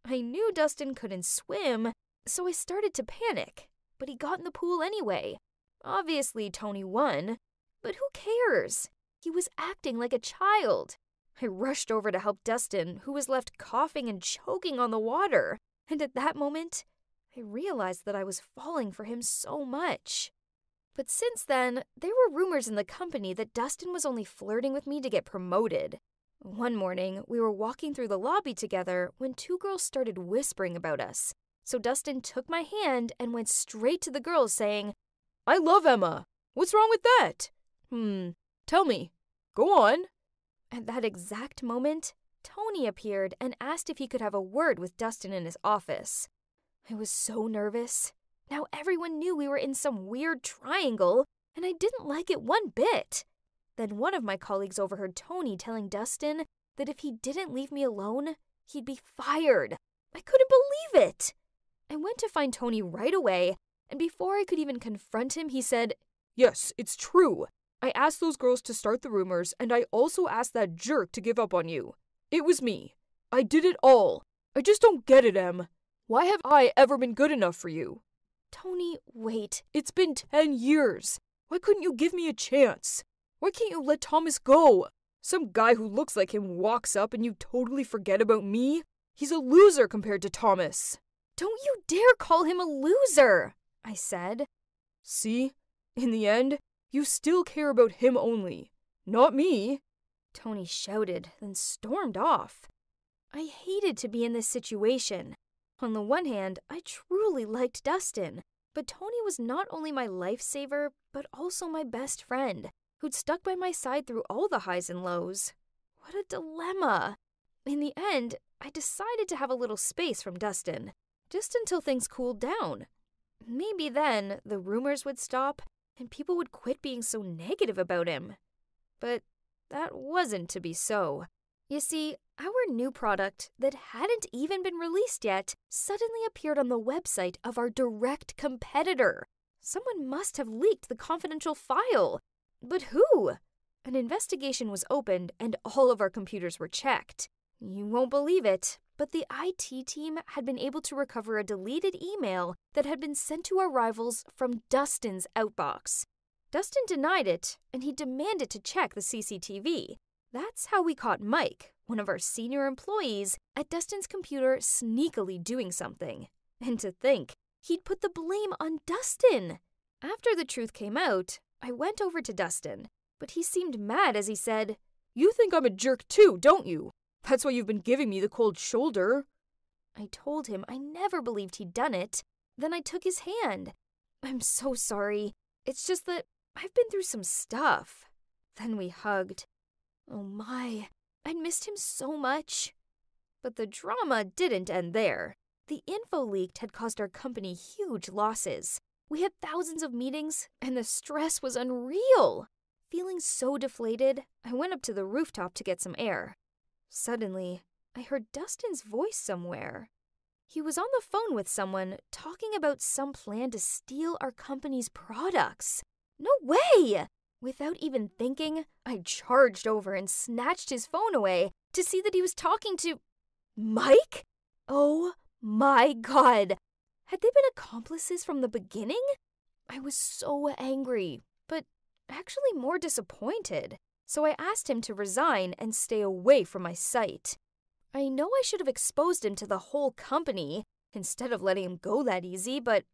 I knew Dustin couldn't swim, so I started to panic, but he got in the pool anyway. Obviously, Tony won, but who cares? He was acting like a child. I rushed over to help Dustin, who was left coughing and choking on the water, and at that moment, I realized that I was falling for him so much. But since then, there were rumors in the company that Dustin was only flirting with me to get promoted. One morning, we were walking through the lobby together when two girls started whispering about us. So Dustin took my hand and went straight to the girls saying, "I love Emma. What's wrong with that? Tell me. Go on." At that exact moment, Tony appeared and asked if he could have a word with Dustin in his office. I was so nervous. Now everyone knew we were in some weird triangle, and I didn't like it one bit. Then one of my colleagues overheard Tony telling Dustin that if he didn't leave me alone, he'd be fired. I couldn't believe it. I went to find Tony right away, and before I could even confront him, he said, "Yes, it's true. I asked those girls to start the rumors, and I also asked that jerk to give up on you. It was me. I did it all. I just don't get it, Em. Why have I ever been good enough for you?" "Tony, wait. It's been 10 years. Why couldn't you give me a chance? Why can't you let Thomas go? Some guy who looks like him walks up and you totally forget about me? He's a loser compared to Thomas." "Don't you dare call him a loser," I said. "See? In the end, you still care about him only, not me," Tony shouted, then stormed off. I hated to be in this situation. On the one hand, I truly liked Dustin, but Tony was not only my lifesaver, but also my best friend, who'd stuck by my side through all the highs and lows. What a dilemma. In the end, I decided to have a little space from Dustin, just until things cooled down. Maybe then the rumors would stop and people would quit being so negative about him. But that wasn't to be so. You see, our new product that hadn't even been released yet suddenly appeared on the website of our direct competitor. Someone must have leaked the confidential file. But who? An investigation was opened and all of our computers were checked. You won't believe it, but the IT team had been able to recover a deleted email that had been sent to our rivals from Dustin's outbox. Dustin denied it, and he demanded to check the CCTV. That's how we caught Mike, one of our senior employees, at Dustin's computer sneakily doing something. And to think, he'd put the blame on Dustin! After the truth came out, I went over to Dustin, but he seemed mad as he said, "You think I'm a jerk too, don't you? That's why you've been giving me the cold shoulder." I told him I never believed he'd done it. Then I took his hand. "I'm so sorry. It's just that I've been through some stuff." Then we hugged. Oh my, I'd missed him so much. But the drama didn't end there. The info leaked had caused our company huge losses. We had thousands of meetings, and the stress was unreal. Feeling so deflated, I went up to the rooftop to get some air. Suddenly, I heard Dustin's voice somewhere. He was on the phone with someone, talking about some plan to steal our company's products. No way! Without even thinking, I charged over and snatched his phone away to see that he was talking to Mike? Oh my God! Had they been accomplices from the beginning? I was so angry, but actually more disappointed, so I asked him to resign and stay away from my sight. I know I should have exposed him to the whole company instead of letting him go that easy, but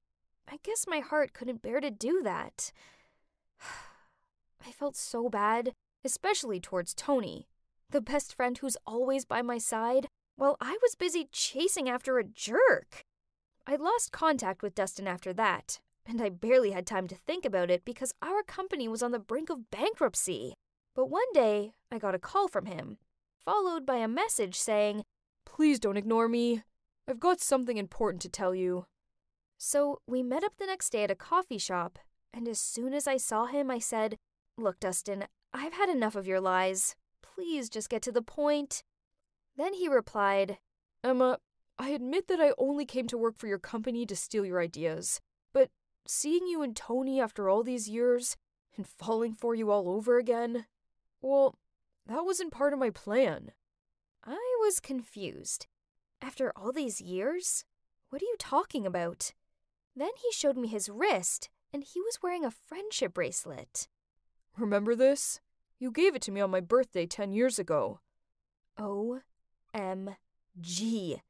I guess my heart couldn't bear to do that. I felt so bad, especially towards Tony, the best friend who's always by my side, while I was busy chasing after a jerk. I lost contact with Dustin after that, and I barely had time to think about it because our company was on the brink of bankruptcy. But one day, I got a call from him, followed by a message saying, "Please don't ignore me. I've got something important to tell you." So we met up the next day at a coffee shop, and as soon as I saw him, I said, "Look, Dustin, I've had enough of your lies. Please just get to the point." Then he replied, "Emma, I admit that I only came to work for your company to steal your ideas, but seeing you and Tony after all these years, and falling for you all over again, well, that wasn't part of my plan." I was confused. After all these years? What are you talking about? Then he showed me his wrist, and he was wearing a friendship bracelet. "Remember this? You gave it to me on my birthday 10 years ago." OMG.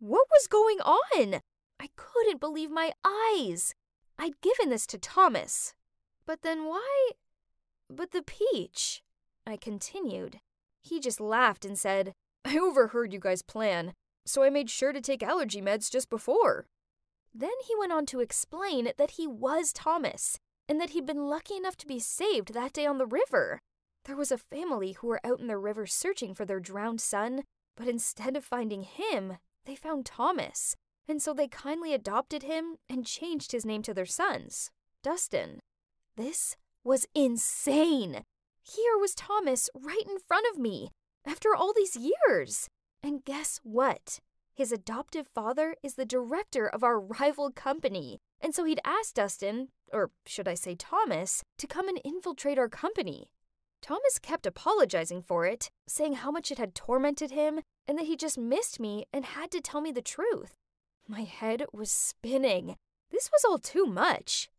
What was going on? I couldn't believe my eyes. I'd given this to Thomas. But then why? "But the peach," I continued. He just laughed and said, "I overheard you guys' plan, so I made sure to take allergy meds just before." Then he went on to explain that he was Thomas, and that he'd been lucky enough to be saved that day on the river. There was a family who were out in the river searching for their drowned son, but instead of finding him, they found Thomas, and so they kindly adopted him and changed his name to their son's, Dustin. This was insane. Here was Thomas right in front of me, after all these years. And guess what? His adoptive father is the director of our rival company, and so he'd asked Dustin, or should I say Thomas, to come and infiltrate our company. Thomas kept apologizing for it, saying how much it had tormented him, and that he just missed me and had to tell me the truth. My head was spinning. This was all too much.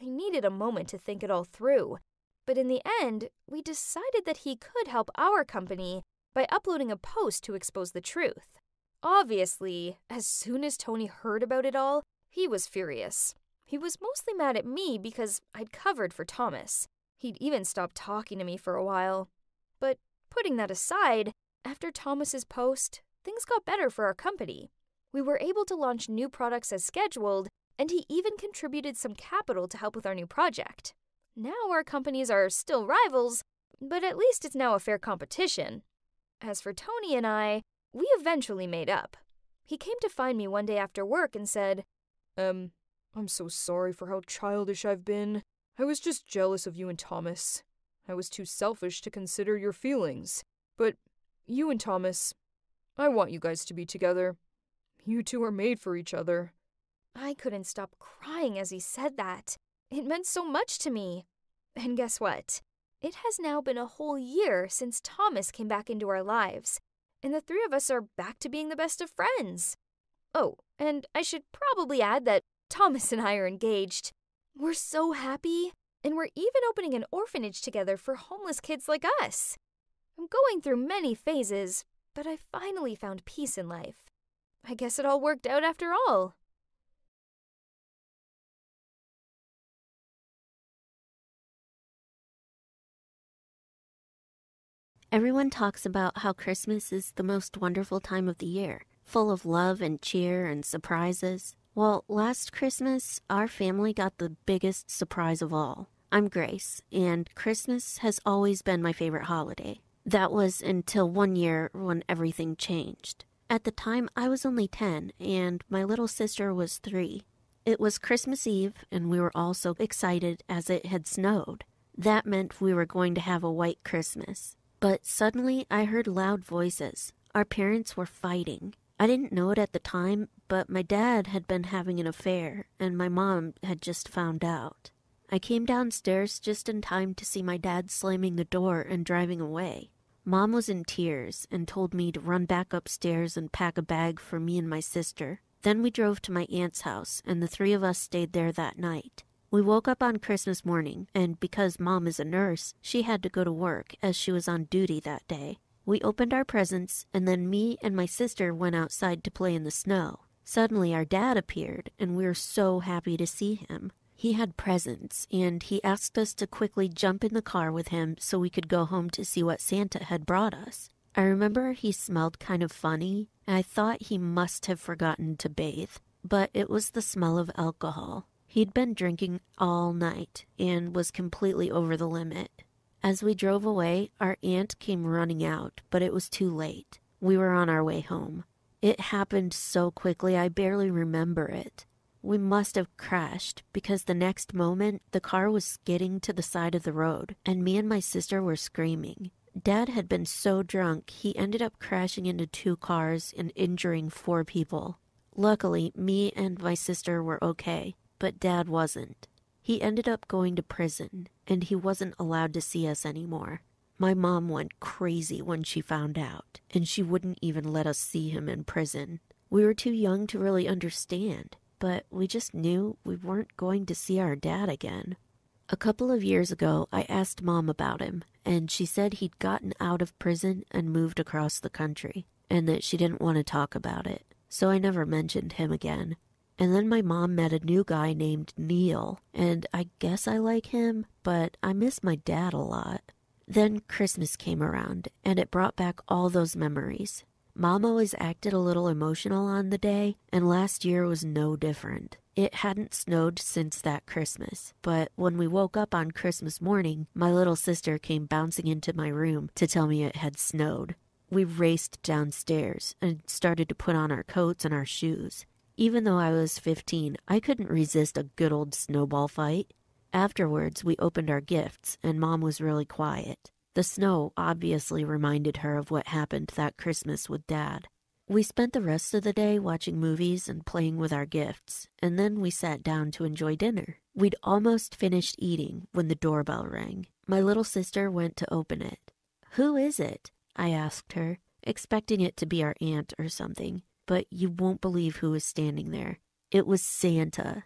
I needed a moment to think it all through. But in the end, we decided that he could help our company by uploading a post to expose the truth. Obviously, as soon as Tony heard about it all, he was furious. He was mostly mad at me because I'd covered for Thomas. He'd even stopped talking to me for a while. But putting that aside, after Thomas's post, things got better for our company. We were able to launch new products as scheduled, and he even contributed some capital to help with our new project. Now our companies are still rivals, but at least it's now a fair competition. As for Tony and I, we eventually made up. He came to find me one day after work and said, I'm so sorry for how childish I've been. I was just jealous of you and Thomas. I was too selfish to consider your feelings. But you and Thomas, I want you guys to be together. You two are made for each other. I couldn't stop crying as he said that. It meant so much to me. And guess what? It has now been a whole year since Thomas came back into our lives, and the three of us are back to being the best of friends. Oh, and I should probably add that Thomas and I are engaged. We're so happy, and we're even opening an orphanage together for homeless kids like us. I'm going through many phases, but I finally found peace in life. I guess it all worked out after all. Everyone talks about how Christmas is the most wonderful time of the year, full of love and cheer and surprises. Well, last Christmas, our family got the biggest surprise of all. I'm Grace, and Christmas has always been my favorite holiday. That was until one year when everything changed. At the time, I was only 10, and my little sister was 3. It was Christmas Eve, and we were all so excited as it had snowed. That meant we were going to have a white Christmas. But suddenly I heard loud voices. Our parents were fighting. I didn't know it at the time, but my dad had been having an affair, and my mom had just found out. I came downstairs just in time to see my dad slamming the door and driving away. Mom was in tears and told me to run back upstairs and pack a bag for me and my sister. Then we drove to my aunt's house, and the three of us stayed there that night. We woke up on Christmas morning, and because Mom is a nurse, she had to go to work as she was on duty that day. We opened our presents, and then me and my sister went outside to play in the snow. Suddenly our dad appeared, and we were so happy to see him. He had presents, and he asked us to quickly jump in the car with him so we could go home to see what Santa had brought us. I remember he smelled kind of funny, and I thought he must have forgotten to bathe, but it was the smell of alcohol. He'd been drinking all night and was completely over the limit. As we drove away, our aunt came running out, but it was too late. We were on our way home. It happened so quickly, I barely remember it. We must have crashed, because the next moment, the car was skidding to the side of the road, and me and my sister were screaming. Dad had been so drunk, he ended up crashing into 2 cars and injuring 4 people. Luckily, me and my sister were okay. But Dad wasn't. He ended up going to prison, and he wasn't allowed to see us anymore. My mom went crazy when she found out, and she wouldn't even let us see him in prison. We were too young to really understand, but we just knew we weren't going to see our dad again. A couple of years ago, I asked Mom about him, and she said he'd gotten out of prison and moved across the country, and that she didn't want to talk about it, so I never mentioned him again. And then my mom met a new guy named Neil, and I guess I like him, but I miss my dad a lot. Then Christmas came around, and it brought back all those memories. Mom always acted a little emotional on the day, and last year was no different. It hadn't snowed since that Christmas, but when we woke up on Christmas morning, my little sister came bouncing into my room to tell me it had snowed. We raced downstairs and started to put on our coats and our shoes. Even though I was 15, I couldn't resist a good old snowball fight. Afterwards, we opened our gifts, and Mom was really quiet. The snow obviously reminded her of what happened that Christmas with Dad. We spent the rest of the day watching movies and playing with our gifts, and then we sat down to enjoy dinner. We'd almost finished eating when the doorbell rang. My little sister went to open it. "Who is it?" I asked her, expecting it to be our aunt or something, but you won't believe who was standing there. It was Santa.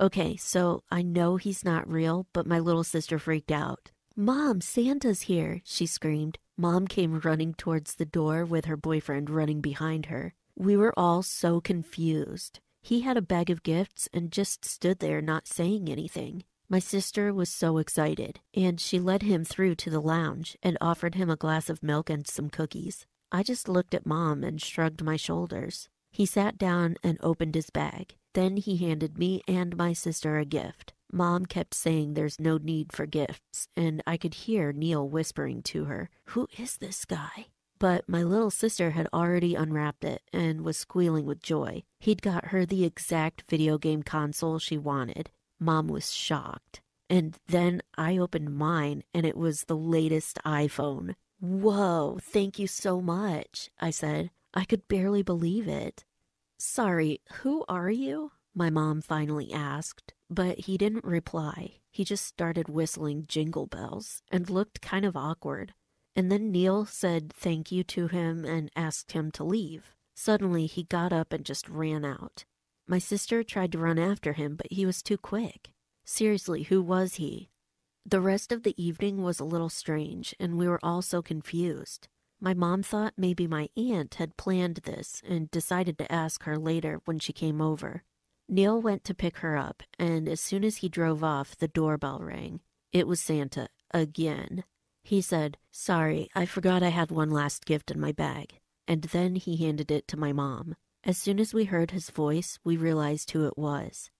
Okay, so I know he's not real, but my little sister freaked out. "Mom, Santa's here," she screamed. Mom came running towards the door with her boyfriend running behind her. We were all so confused. He had a bag of gifts and just stood there not saying anything. My sister was so excited, and she led him through to the lounge and offered him a glass of milk and some cookies. I just looked at Mom and shrugged my shoulders. He sat down and opened his bag. Then he handed me and my sister a gift. Mom kept saying there's no need for gifts, and I could hear Neil whispering to her, "Who is this guy?" But my little sister had already unwrapped it and was squealing with joy. He'd got her the exact video game console she wanted. Mom was shocked. And then I opened mine, and it was the latest iPhone. "Whoa, thank you so much," I said. I could barely believe it. "Sorry, who are you?" my mom finally asked. But he didn't reply. He just started whistling Jingle Bells and looked kind of awkward. And then Neil said thank you to him and asked him to leave. Suddenly, he got up and just ran out. My sister tried to run after him, but he was too quick. Seriously, who was he? The rest of the evening was a little strange, and we were all so confused. My mom thought maybe my aunt had planned this and decided to ask her later when she came over. Neil went to pick her up, and as soon as he drove off, the doorbell rang. It was Santa, again. He said, "Sorry, I forgot I had one last gift in my bag," and then he handed it to my mom. As soon as we heard his voice, we realized who it was.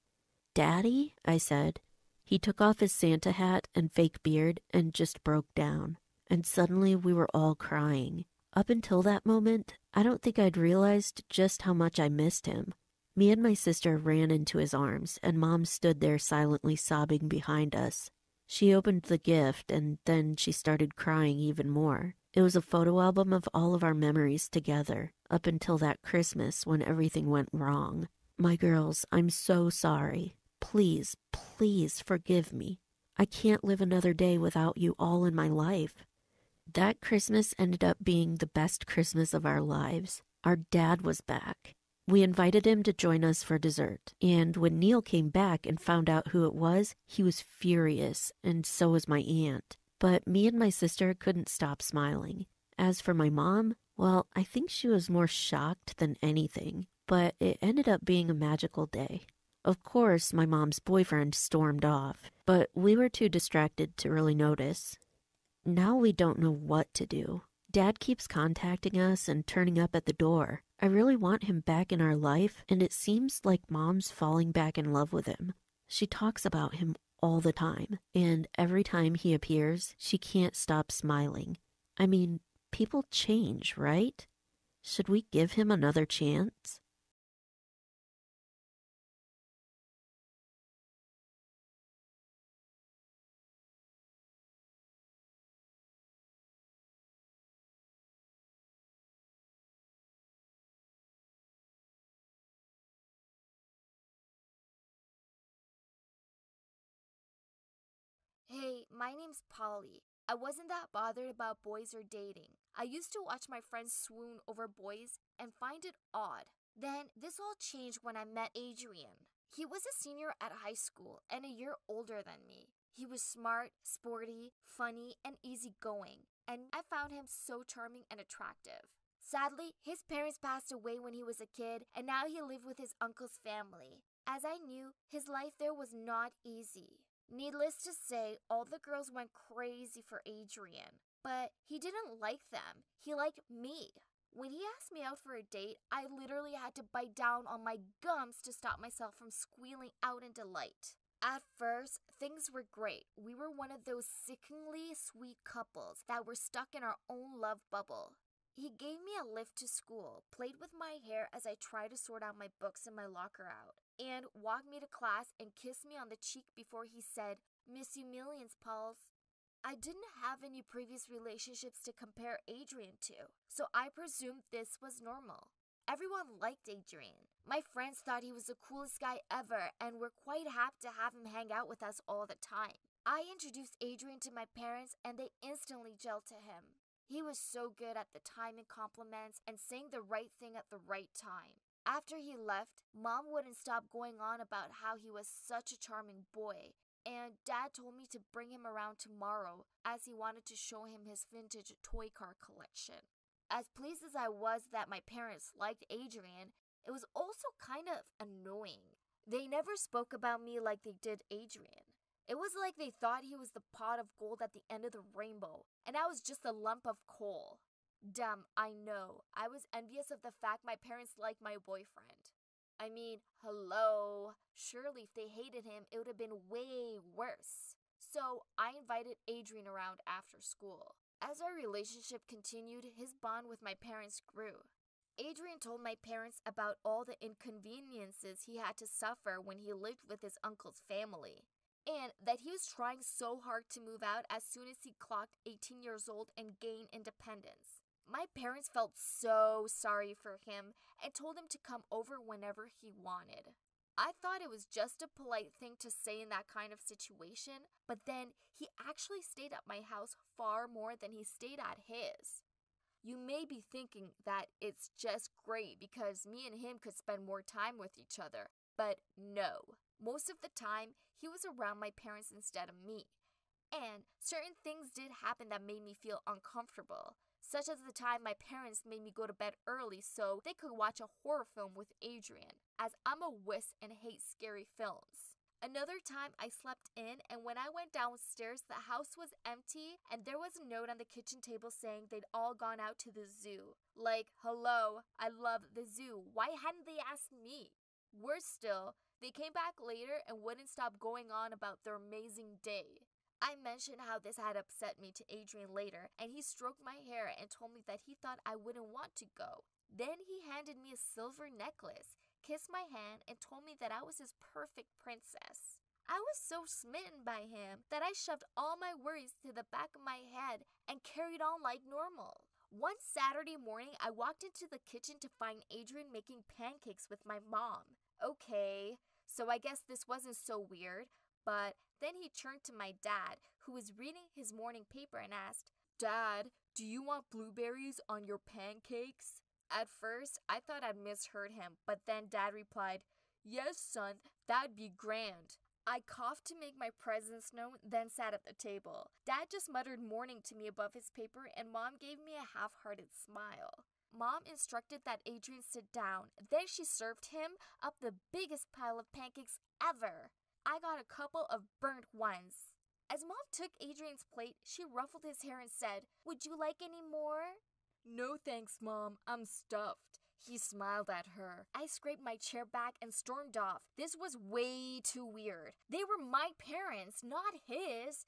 "Daddy?" I said. He took off his Santa hat and fake beard and just broke down, and suddenly we were all crying. Up until that moment, I don't think I'd realized just how much I missed him. Me and my sister ran into his arms, and Mom stood there silently sobbing behind us. She opened the gift, and then she started crying even more. It was a photo album of all of our memories together, up until that Christmas when everything went wrong. "My girls, I'm so sorry. Please, please forgive me. I can't live another day without you all in my life." That Christmas ended up being the best Christmas of our lives. Our dad was back. We invited him to join us for dessert, and when Neil came back and found out who it was, he was furious, and so was my aunt. But me and my sister couldn't stop smiling. As for my mom, well, I think she was more shocked than anything, but it ended up being a magical day. Of course, my mom's boyfriend stormed off, but we were too distracted to really notice. Now we don't know what to do. Dad keeps contacting us and turning up at the door. I really want him back in our life, and it seems like Mom's falling back in love with him. She talks about him all the time, and every time he appears, she can't stop smiling. I mean, people change, right? Should we give him another chance? Hey, my name's Polly. I wasn't that bothered about boys or dating. I used to watch my friends swoon over boys and find it odd. Then this all changed when I met Adrian. He was a senior at high school and a year older than me. He was smart, sporty, funny, and easygoing, and I found him so charming and attractive. Sadly, his parents passed away when he was a kid, and now he lived with his uncle's family. As I knew, his life there was not easy. Needless to say, all the girls went crazy for Adrian, but he didn't like them. He liked me. When he asked me out for a date, I literally had to bite down on my gums to stop myself from squealing out in delight. At first, things were great. We were one of those sickeningly sweet couples that were stuck in our own love bubble. He gave me a lift to school, played with my hair as I tried to sort out my books in my locker out, and walked me to class and kissed me on the cheek before he said, "Miss you millions, Pauls." I didn't have any previous relationships to compare Adrian to, so I presumed this was normal. Everyone liked Adrian. My friends thought he was the coolest guy ever and were quite happy to have him hang out with us all the time. I introduced Adrian to my parents and they instantly gelled to him. He was so good at the timing compliments and saying the right thing at the right time. After he left, Mom wouldn't stop going on about how he was such a charming boy. And Dad told me to bring him around tomorrow as he wanted to show him his vintage toy car collection. As pleased as I was that my parents liked Adrian, it was also kind of annoying. They never spoke about me like they did Adrian. It was like they thought he was the pot of gold at the end of the rainbow, and I was just a lump of coal. Dumb, I know. I was envious of the fact my parents liked my boyfriend. I mean, hello. Surely if they hated him, it would have been way worse. So I invited Adrian around after school. As our relationship continued, his bond with my parents grew. Adrian told my parents about all the inconveniences he had to suffer when he lived with his uncle's family, and that he was trying so hard to move out as soon as he clocked 18 years old and gained independence. My parents felt so sorry for him and told him to come over whenever he wanted. I thought it was just a polite thing to say in that kind of situation, but then he actually stayed at my house far more than he stayed at his. You may be thinking that it's just great because me and him could spend more time with each other, but no. Most of the time, he was around my parents instead of me, and certain things did happen that made me feel uncomfortable. Such as the time my parents made me go to bed early so they could watch a horror film with Adrian, as I'm a wuss and hate scary films. Another time I slept in, and when I went downstairs, the house was empty and there was a note on the kitchen table saying they'd all gone out to the zoo. Like, hello, I love the zoo. Why hadn't they asked me? Worse still, they came back later and wouldn't stop going on about their amazing day. I mentioned how this had upset me to Adrian later, and he stroked my hair and told me that he thought I wouldn't want to go. Then he handed me a silver necklace, kissed my hand, and told me that I was his perfect princess. I was so smitten by him that I shoved all my worries to the back of my head and carried on like normal. One Saturday morning, I walked into the kitchen to find Adrian making pancakes with my mom. Okay, so I guess this wasn't so weird. But then he turned to my dad, who was reading his morning paper, and asked, "Dad, do you want blueberries on your pancakes?" At first, I thought I'd misheard him, but then Dad replied, "Yes, son, that'd be grand." I coughed to make my presence known, then sat at the table. Dad just muttered morning to me above his paper, and Mom gave me a half-hearted smile. Mom instructed that Adrian sit down, then she served him up the biggest pile of pancakes ever. I got a couple of burnt ones. As Mom took Adrian's plate, she ruffled his hair and said, "Would you like any more?" "No thanks, Mom. I'm stuffed." He smiled at her. I scraped my chair back and stormed off. This was way too weird. They were my parents, not his.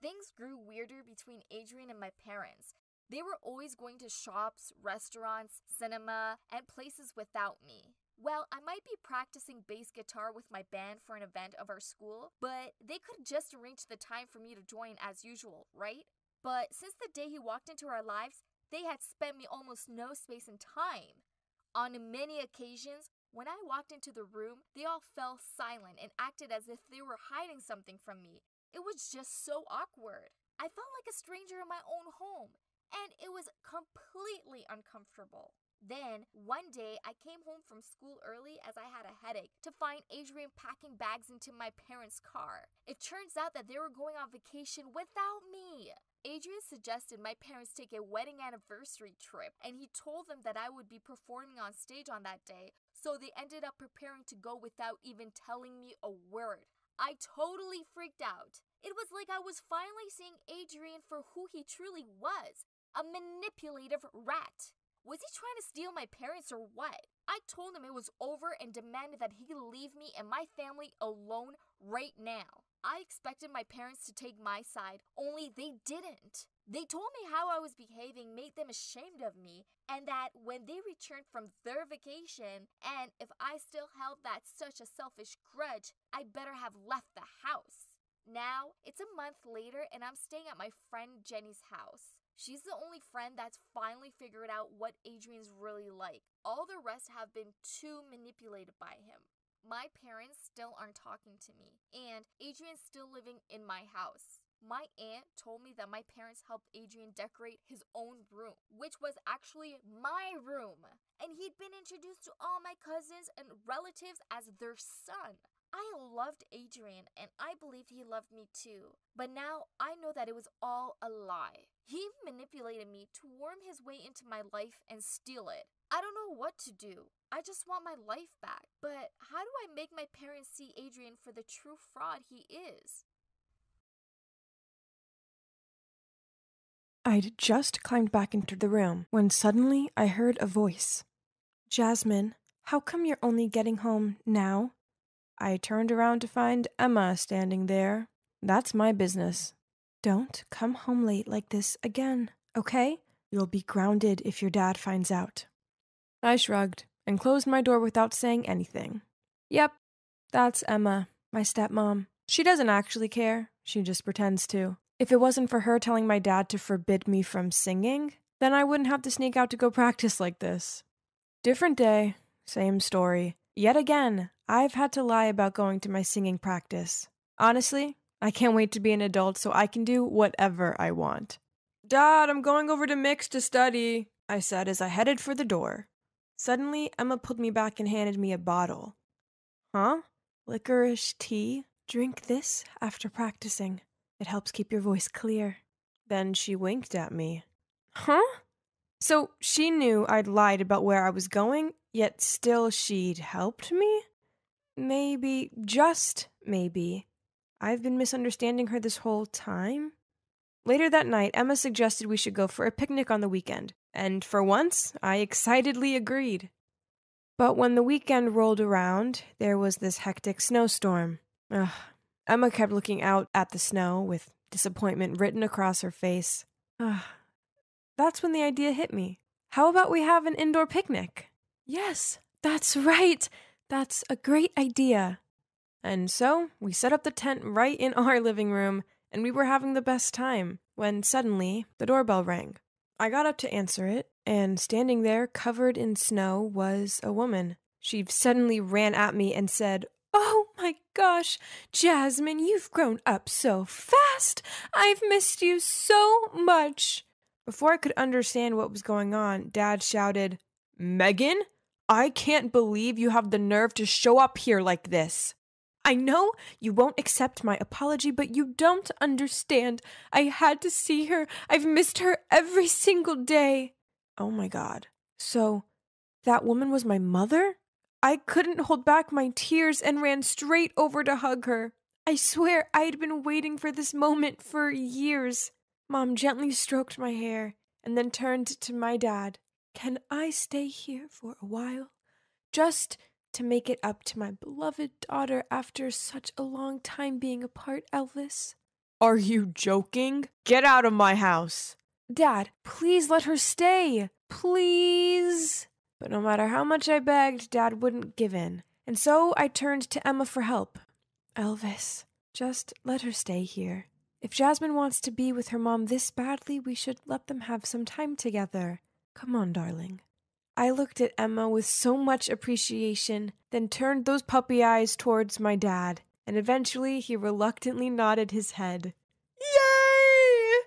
Things grew weirder between Adrian and my parents. They were always going to shops, restaurants, cinema, and places without me. Well, I might be practicing bass guitar with my band for an event of our school, but they could just arrange the time for me to join as usual, right? But since the day he walked into our lives, they had spent me almost no space and time. On many occasions, when I walked into the room, they all fell silent and acted as if they were hiding something from me. It was just so awkward. I felt like a stranger in my own home, and it was completely uncomfortable. Then, one day, I came home from school early as I had a headache to find Adrian packing bags into my parents' car. It turns out that they were going on vacation without me. Adrian suggested my parents take a wedding anniversary trip, and he told them that I would be performing on stage on that day, so they ended up preparing to go without even telling me a word. I totally freaked out. It was like I was finally seeing Adrian for who he truly was, a manipulative rat. Was he trying to steal my parents or what? I told him it was over and demanded that he leave me and my family alone right now. I expected my parents to take my side, only they didn't. They told me how I was behaving made them ashamed of me, and that when they returned from their vacation, and if I still held that such a selfish grudge, I better have left the house. Now, it's a month later and I'm staying at my friend Jenny's house. She's the only friend that's finally figured out what Adrian's really like. All the rest have been too manipulated by him. My parents still aren't talking to me, and Adrian's still living in my house. My aunt told me that my parents helped Adrian decorate his own room, which was actually my room, and he'd been introduced to all my cousins and relatives as their son. I loved Adrian, and I believed he loved me too, but now I know that it was all a lie. He manipulated me to worm his way into my life and steal it. I don't know what to do. I just want my life back. But how do I make my parents see Adrian for the true fraud he is? I'd just climbed back into the room when suddenly I heard a voice. "Jasmine, how come you're only getting home now?" I turned around to find Emma standing there. "That's my business." "Don't come home late like this again, okay? You'll be grounded if your dad finds out." I shrugged and closed my door without saying anything. Yep, that's Emma, my stepmom. She doesn't actually care, she just pretends to. If it wasn't for her telling my dad to forbid me from singing, then I wouldn't have to sneak out to go practice like this. Different day, same story. Yet again, I've had to lie about going to my singing practice. Honestly, I can't wait to be an adult so I can do whatever I want. "Dad, I'm going over to Mix to study," I said as I headed for the door. Suddenly, Emma pulled me back and handed me a bottle. "Huh? Licorice tea? Drink this after practicing. It helps keep your voice clear." Then she winked at me. Huh? So she knew I'd lied about where I was going, yet still she'd helped me? Maybe, just maybe, I've been misunderstanding her this whole time? Later that night, Emma suggested we should go for a picnic on the weekend. And for once, I excitedly agreed. But when the weekend rolled around, there was this hectic snowstorm. Ugh. Emma kept looking out at the snow with disappointment written across her face. Ugh. That's when the idea hit me. How about we have an indoor picnic? Yes, that's right. That's a great idea. And so we set up the tent right in our living room, and we were having the best time when suddenly the doorbell rang. I got up to answer it, and standing there, covered in snow, was a woman. She suddenly ran at me and said, "Oh my gosh, Jasmine, you've grown up so fast! I've missed you so much!" Before I could understand what was going on, Dad shouted, "Megan, I can't believe you have the nerve to show up here like this! I know you won't accept my apology, but you don't understand. I had to see her. I've missed her every single day." Oh my God. So that woman was my mother? I couldn't hold back my tears and ran straight over to hug her. I swear I had been waiting for this moment for years. Mom gently stroked my hair and then turned to my dad. "Can I stay here for a while? Just to make it up to my beloved daughter after such a long time being apart, Elvis." "Are you joking? Get out of my house!" "Dad, please let her stay! Please!" But no matter how much I begged, Dad wouldn't give in. And so I turned to Emma for help. "Elvis, just let her stay here. If Jasmine wants to be with her mom this badly, we should let them have some time together. Come on, darling." I looked at Emma with so much appreciation, then turned those puppy eyes towards my dad, and eventually he reluctantly nodded his head. Yay!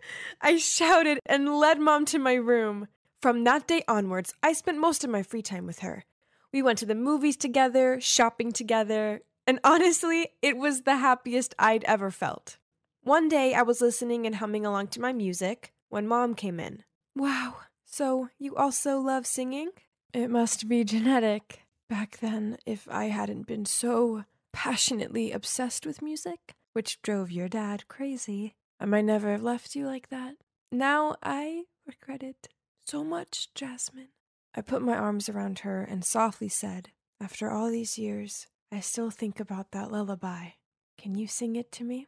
I shouted and led Mom to my room. From that day onwards, I spent most of my free time with her. We went to the movies together, shopping together, and honestly, it was the happiest I'd ever felt. One day, I was listening and humming along to my music when Mom came in. "Wow. So, you also love singing?" "It must be genetic. Back then, if I hadn't been so passionately obsessed with music, which drove your dad crazy, I might never have left you like that. Now I regret it so much, Jasmine. I put my arms around her and softly said, "After all these years, I still think about that lullaby. Can you sing it to me?"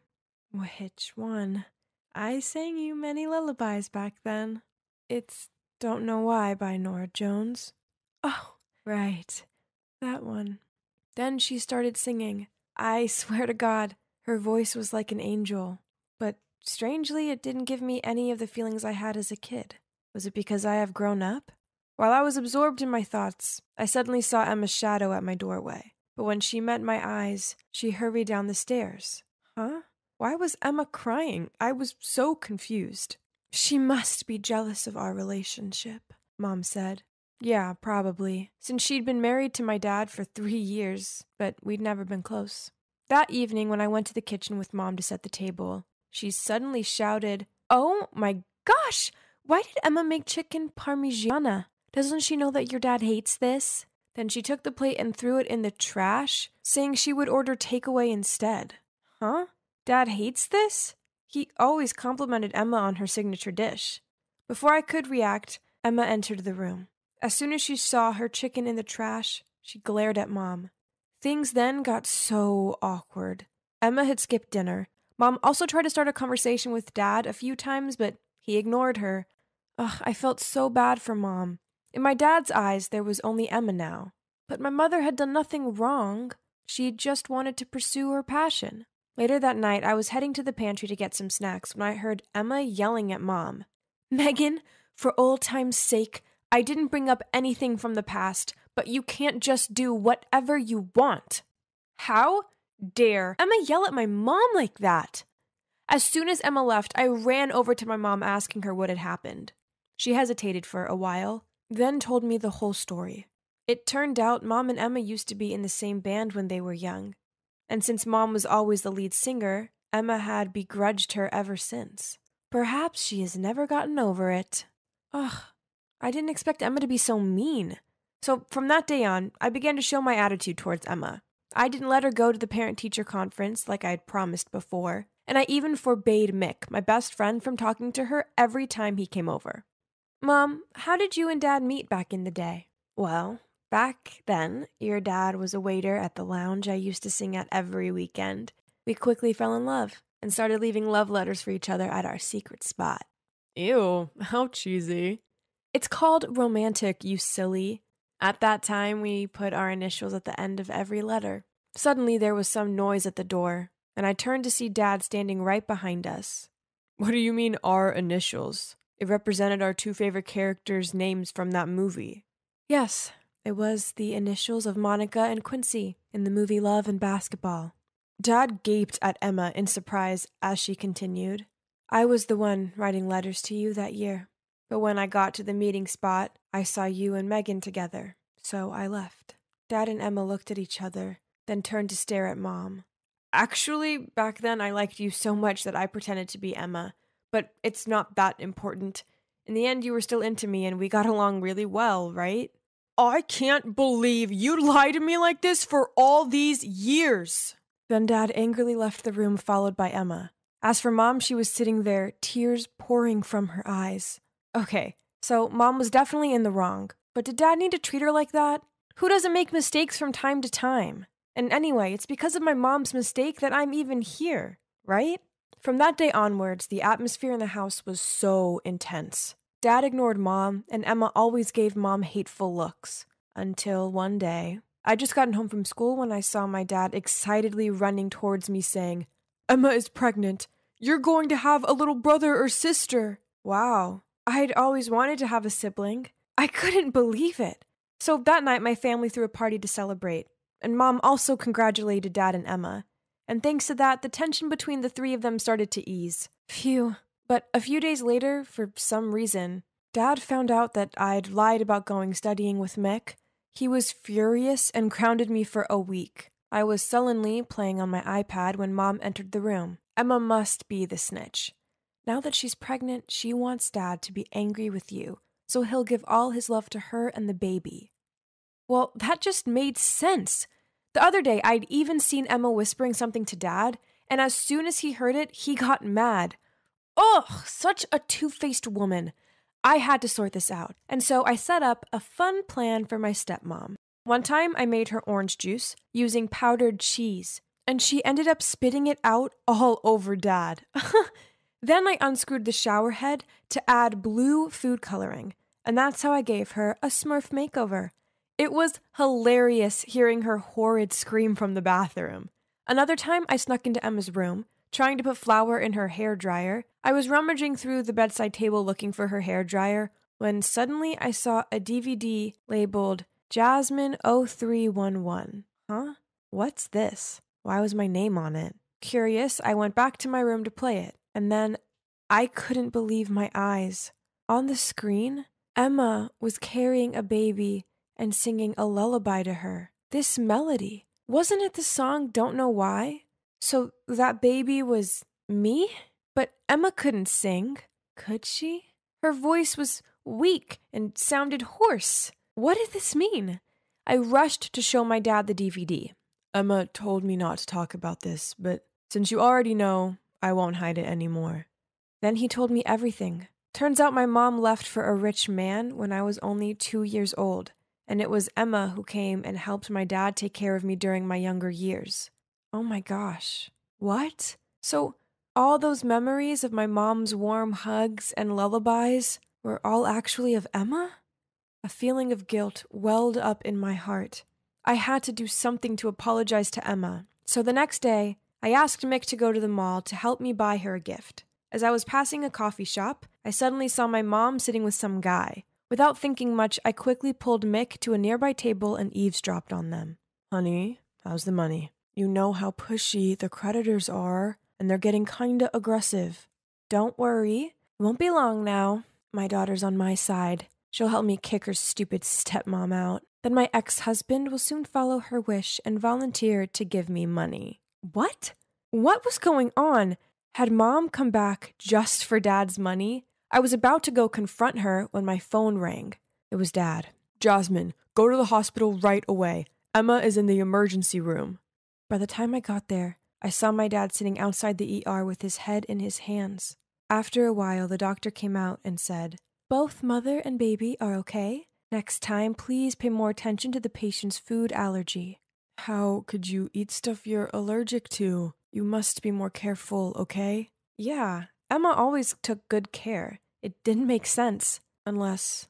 "Which one? I sang you many lullabies back then. It's Don't Know Why by Nora Jones." "Oh, right. That one." Then she started singing. I swear to God, her voice was like an angel. But strangely, it didn't give me any of the feelings I had as a kid. Was it because I have grown up? While I was absorbed in my thoughts, I suddenly saw Emma's shadow at my doorway. But when she met my eyes, she hurried down the stairs. Huh? Why was Emma crying? I was so confused. "She must be jealous of our relationship," Mom said. Yeah, probably, since she'd been married to my dad for 3 years, but we'd never been close. That evening, when I went to the kitchen with Mom to set the table, she suddenly shouted, "Oh my gosh! Why did Emma make chicken parmigiana? Doesn't she know that your dad hates this?" Then she took the plate and threw it in the trash, saying she would order takeaway instead. Huh? Dad hates this? He always complimented Emma on her signature dish. Before I could react, Emma entered the room. As soon as she saw her chicken in the trash, she glared at Mom. Things then got so awkward. Emma had skipped dinner. Mom also tried to start a conversation with Dad a few times, but he ignored her. Ugh, I felt so bad for Mom. In my dad's eyes, there was only Emma now. But my mother had done nothing wrong. She just wanted to pursue her passion. Later that night, I was heading to the pantry to get some snacks when I heard Emma yelling at Mom. "Megan, for old time's sake, I didn't bring up anything from the past, but you can't just do whatever you want." How dare Emma yell at my mom like that? As soon as Emma left, I ran over to my mom asking her what had happened. She hesitated for a while, then told me the whole story. It turned out Mom and Emma used to be in the same band when they were young. And since Mom was always the lead singer, Emma had begrudged her ever since. Perhaps she has never gotten over it. Ugh, I didn't expect Emma to be so mean. So from that day on, I began to show my attitude towards Emma. I didn't let her go to the parent-teacher conference like I had promised before, and I even forbade Mick, my best friend, from talking to her every time he came over. "Mom, how did you and Dad meet back in the day?" "Well, back then, your dad was a waiter at the lounge I used to sing at every weekend. We quickly fell in love and started leaving love letters for each other at our secret spot." Ew, how cheesy. "It's called romantic, you silly. At that time, we put our initials at the end of every letter." Suddenly, there was some noise at the door, and I turned to see Dad standing right behind us. "What do you mean, our initials? It represented our two favorite characters' names from that movie." "Yes. It was the initials of Monica and Quincy in the movie Love and Basketball." Dad gaped at Emma in surprise as she continued. "I was the one writing letters to you that year. But when I got to the meeting spot, I saw you and Megan together, so I left." Dad and Emma looked at each other, then turned to stare at Mom. "Actually, back then I liked you so much that I pretended to be Emma. But it's not that important. In the end, you were still into me and we got along really well, right?" "I can't believe you lied to me like this for all these years." Then Dad angrily left the room, followed by Emma. As for Mom, she was sitting there, tears pouring from her eyes. Okay, so Mom was definitely in the wrong, but did Dad need to treat her like that? Who doesn't make mistakes from time to time? And anyway, it's because of my mom's mistake that I'm even here, right? From that day onwards, the atmosphere in the house was so intense. Dad ignored Mom, and Emma always gave Mom hateful looks. Until one day, I'd just gotten home from school when I saw my dad excitedly running towards me saying, "Emma is pregnant. You're going to have a little brother or sister." Wow. I'd always wanted to have a sibling. I couldn't believe it. So that night, my family threw a party to celebrate, and Mom also congratulated Dad and Emma. And thanks to that, the tension between the three of them started to ease. Phew. But a few days later, for some reason, Dad found out that I'd lied about going studying with Mick. He was furious and grounded me for a week. I was sullenly playing on my iPad when Mom entered the room. Emma must be the snitch. Now that she's pregnant, she wants Dad to be angry with you, so he'll give all his love to her and the baby. Well, that just made sense. The other day, I'd even seen Emma whispering something to Dad, and as soon as he heard it, he got mad. Ugh, such a two-faced woman. I had to sort this out, and so I set up a fun plan for my stepmom. One time, I made her orange juice using powdered cheese, and she ended up spitting it out all over Dad. Then I unscrewed the shower head to add blue food coloring, and that's how I gave her a Smurf makeover. It was hilarious hearing her horrid scream from the bathroom. Another time, I snuck into Emma's room, trying to put flour in her hairdryer. I was rummaging through the bedside table looking for her hairdryer when suddenly I saw a DVD labeled Jasmine 0311. Huh? What's this? Why was my name on it? Curious, I went back to my room to play it, and then I couldn't believe my eyes. On the screen, Emma was carrying a baby and singing a lullaby to her. This melody. Wasn't it the song Don't Know Why? So that baby was me? But Emma couldn't sing, could she? Her voice was weak and sounded hoarse. What did this mean? I rushed to show my dad the DVD. Emma told me not to talk about this, but since you already know, I won't hide it anymore. Then he told me everything. Turns out my mom left for a rich man when I was only 2 years old, and it was Emma who came and helped my dad take care of me during my younger years. Oh my gosh. What? So all those memories of my mom's warm hugs and lullabies were all actually of Emma? A feeling of guilt welled up in my heart. I had to do something to apologize to Emma. So the next day, I asked Mick to go to the mall to help me buy her a gift. As I was passing a coffee shop, I suddenly saw my mom sitting with some guy. Without thinking much, I quickly pulled Mick to a nearby table and eavesdropped on them. Honey, how's the money? You know how pushy the creditors are, and they're getting kinda aggressive. Don't worry, it won't be long now. My daughter's on my side. She'll help me kick her stupid stepmom out. Then my ex-husband will soon follow her wish and volunteer to give me money. What? What was going on? Had Mom come back just for Dad's money? I was about to go confront her when my phone rang. It was Dad. Jasmine, go to the hospital right away. Emma is in the emergency room. By the time I got there, I saw my dad sitting outside the ER with his head in his hands. After a while, the doctor came out and said, "Both mother and baby are okay. Next time, please pay more attention to the patient's food allergy." How could you eat stuff you're allergic to? You must be more careful, okay? Yeah, Emma always took good care. It didn't make sense. Unless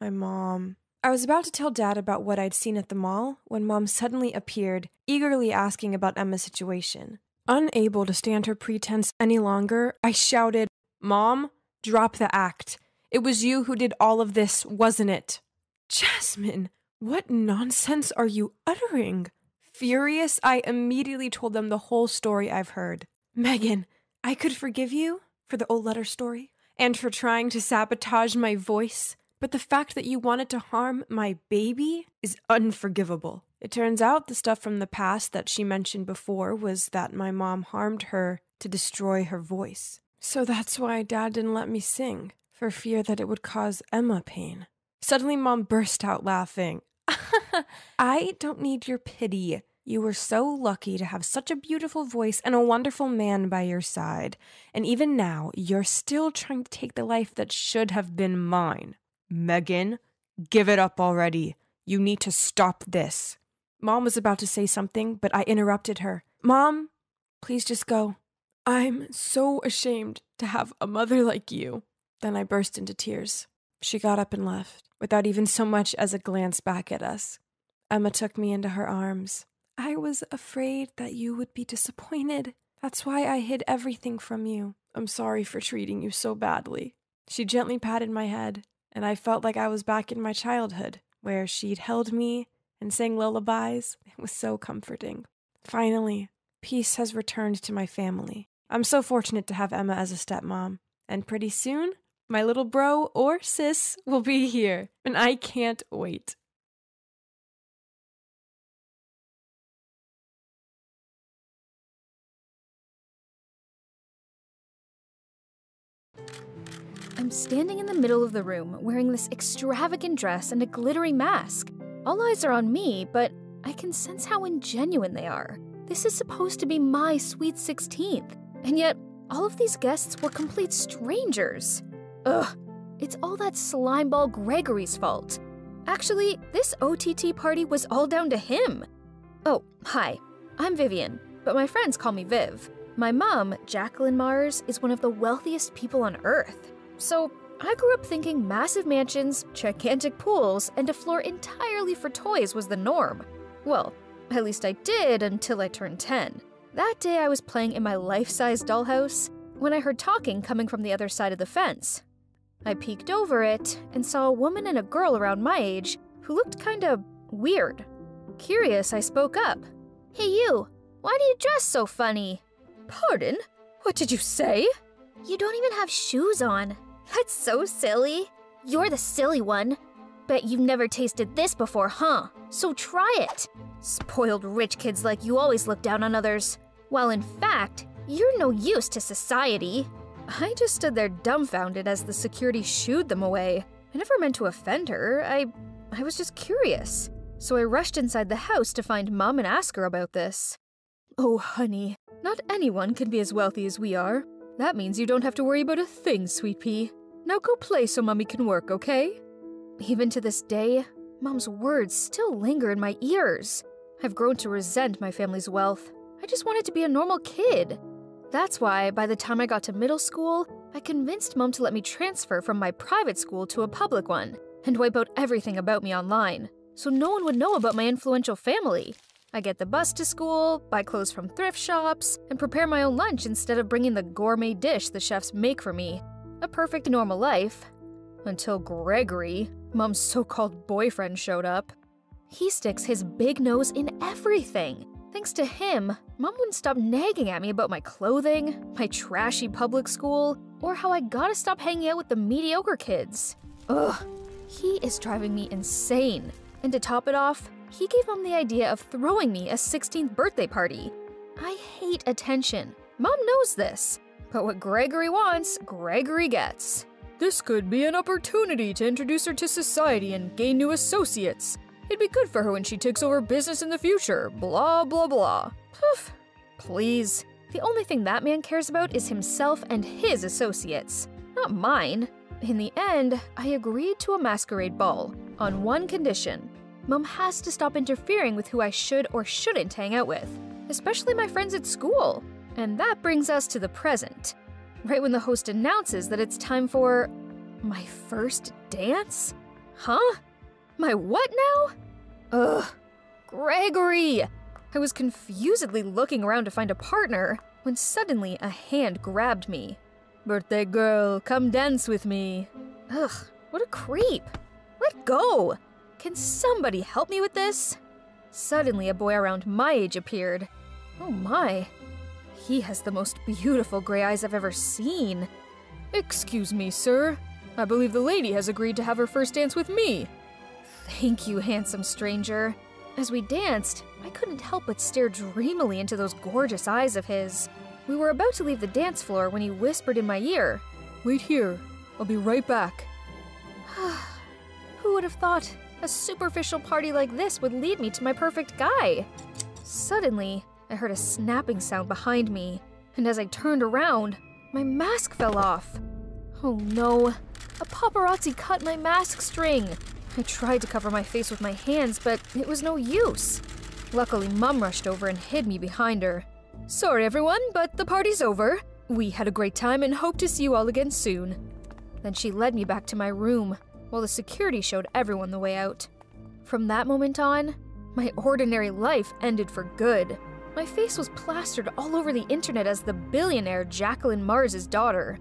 my mom... I was about to tell Dad about what I'd seen at the mall when Mom suddenly appeared, eagerly asking about Emma's situation. Unable to stand her pretense any longer, I shouted, "Mom, drop the act. It was you who did all of this, wasn't it?" "Jasmine, what nonsense are you uttering?" Furious, I immediately told them the whole story I've heard. "Megan, I could forgive you for the old letter story and for trying to sabotage my voice. But the fact that you wanted to harm my baby is unforgivable." It turns out the stuff from the past that she mentioned before was that my mom harmed her to destroy her voice. So that's why Dad didn't let me sing, for fear that it would cause Emma pain. Suddenly Mom burst out laughing. "I don't need your pity. You were so lucky to have such a beautiful voice and a wonderful man by your side. And even now, you're still trying to take the life that should have been mine." "Megan, give it up already. You need to stop this." Mom was about to say something, but I interrupted her. "Mom, please just go. I'm so ashamed to have a mother like you." Then I burst into tears. She got up and left, without even so much as a glance back at us. Emma took me into her arms. "I was afraid that you would be disappointed. That's why I hid everything from you. I'm sorry for treating you so badly." She gently patted my head, and I felt like I was back in my childhood, where she'd held me and sang lullabies. It was so comforting. Finally, peace has returned to my family. I'm so fortunate to have Emma as a stepmom, and pretty soon, my little bro or sis will be here, and I can't wait. I'm standing in the middle of the room, wearing this extravagant dress and a glittery mask. All eyes are on me, but I can sense how ingenuine they are. This is supposed to be my sweet 16th, and yet all of these guests were complete strangers. Ugh, It's all that slimeball Gregory's fault. Actually, this OTT party was all down to him. Oh, hi. I'm Vivian, but my friends call me Viv. My mom, Jacqueline Mars, is one of the wealthiest people on Earth. So I grew up thinking massive mansions, gigantic pools, and a floor entirely for toys was the norm. Well, at least I did until I turned 10. That day I was playing in my life-size dollhouse when I heard talking coming from the other side of the fence. I peeked over it and saw a woman and a girl around my age who looked kinda weird. Curious, I spoke up. "Hey you, why do you dress so funny?" "Pardon? What did you say?" "You don't even have shoes on." "That's so silly." "You're the silly one. Bet you've never tasted this before, huh? So try it." "Spoiled rich kids like you always look down on others. While in fact, you're no use to society." I just stood there dumbfounded as the security shooed them away. I never meant to offend her. I was just curious. So I rushed inside the house to find Mom and ask her about this. "Oh, honey, not anyone can be as wealthy as we are. That means you don't have to worry about a thing, sweet pea. Now go play so Mommy can work, okay?" Even to this day, Mom's words still linger in my ears. I've grown to resent my family's wealth. I just wanted to be a normal kid. That's why, by the time I got to middle school, I convinced Mom to let me transfer from my private school to a public one and wipe out everything about me online, so no one would know about my influential family. I get the bus to school, buy clothes from thrift shops, and prepare my own lunch instead of bringing the gourmet dish the chefs make for me. A perfect normal life. Until Gregory, Mom's so-called boyfriend, showed up. He sticks his big nose in everything. Thanks to him, Mom wouldn't stop nagging at me about my clothing, my trashy public school, or how I gotta stop hanging out with the mediocre kids. Ugh, he is driving me insane. And to top it off, he gave Mom the idea of throwing me a 16th birthday party. I hate attention. Mom knows this. But what Gregory wants, Gregory gets. "This could be an opportunity to introduce her to society and gain new associates. It'd be good for her when she takes over business in the future, blah, blah, blah." Poof. Please. The only thing that man cares about is himself and his associates, not mine. In the end, I agreed to a masquerade ball, on one condition. Mom has to stop interfering with who I should or shouldn't hang out with, especially my friends at school. And that brings us to the present. Right when the host announces that it's time for my first dance? Huh? My what now? Ugh, Gregory! I was confusedly looking around to find a partner when suddenly a hand grabbed me. "Birthday girl, come dance with me." Ugh, what a creep. Let go! Can somebody help me with this? Suddenly a boy around my age appeared. Oh my. He has the most beautiful gray eyes I've ever seen. "Excuse me, sir. I believe the lady has agreed to have her first dance with me." Thank you, handsome stranger. As we danced, I couldn't help but stare dreamily into those gorgeous eyes of his. We were about to leave the dance floor when he whispered in my ear, "Wait here. I'll be right back." Who would have thought a superficial party like this would lead me to my perfect guy? Suddenly, I heard a snapping sound behind me, and as I turned around, my mask fell off. Oh no, a paparazzi cut my mask string. I tried to cover my face with my hands, but it was no use. Luckily, Mom rushed over and hid me behind her. "Sorry everyone, but the party's over. We had a great time and hope to see you all again soon." Then she led me back to my room, while the security showed everyone the way out. From that moment on, my ordinary life ended for good. My face was plastered all over the internet as the billionaire Jacqueline Mars's daughter.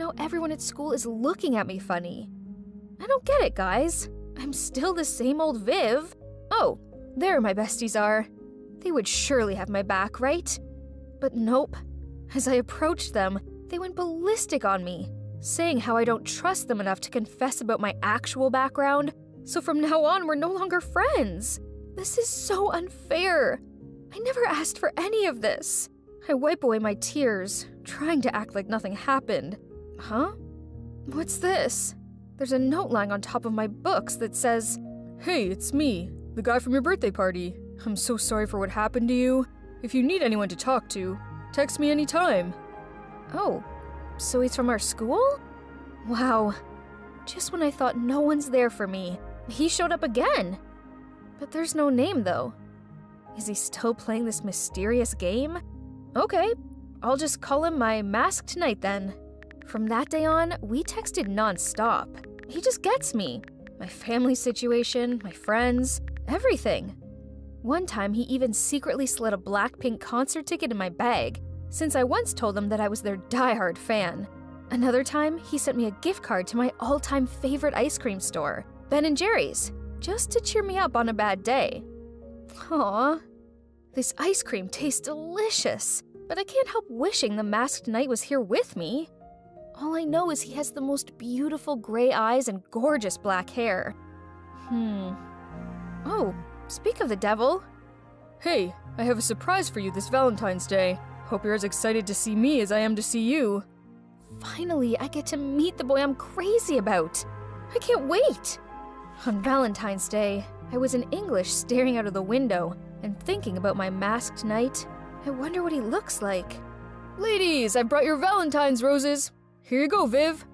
Now everyone at school is looking at me funny. I don't get it, guys. I'm still the same old Viv. Oh, there my besties are. They would surely have my back, right? But nope. As I approached them, they went ballistic on me, saying how I don't trust them enough to confess about my actual background, so from now on we're no longer friends. This is so unfair. I never asked for any of this. I wipe away my tears, trying to act like nothing happened. Huh? What's this? There's a note lying on top of my books that says, "Hey, it's me, the guy from your birthday party. I'm so sorry for what happened to you. If you need anyone to talk to, text me anytime." Oh, so he's from our school? Wow, Just when I thought no one's there for me, he showed up again. But there's no name, though. Is he still playing this mysterious game? Okay, I'll just call him my masked knight then. From that day on, we texted non-stop. He just gets me. My family situation, my friends, everything. One time, he even secretly slid a Blackpink concert ticket in my bag, since I once told him that I was their diehard fan. Another time, he sent me a gift card to my all-time favorite ice cream store, Ben & Jerry's, just to cheer me up on a bad day. Aww. This ice cream tastes delicious, but I can't help wishing the masked knight was here with me. All I know is he has the most beautiful gray eyes and gorgeous black hair. Oh, speak of the devil. Hey, I have a surprise for you this Valentine's Day. Hope you're as excited to see me as I am to see you. Finally, I get to meet the boy I'm crazy about. I can't wait. On Valentine's Day, I was in English staring out of the window and thinking about my masked knight. I wonder what he looks like. Ladies, I brought your Valentine's roses. Here you go, Viv.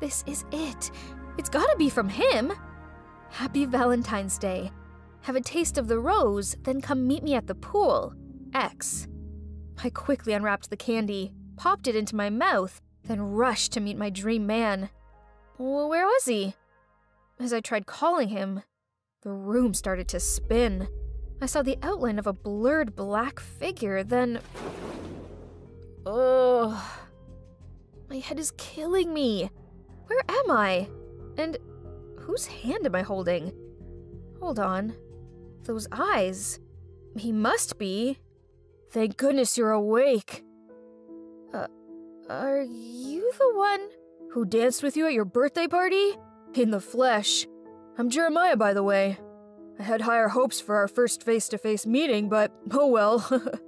This is it. It's gotta be from him. Happy Valentine's Day. Have a taste of the rose, then come meet me at the pool. X. I quickly unwrapped the candy, popped it into my mouth, then rushed to meet my dream man. Well, where was he? As I tried calling him, the room started to spin. I saw the outline of a blurred black figure, then... Ugh. My head is killing me. Where am I? And whose hand am I holding? Hold on. Those eyes. He must be. Thank goodness you're awake. Are you the one who danced with you at your birthday party? In the flesh. I'm Jeremiah, by the way. I had higher hopes for our first face-to-face meeting, but oh well.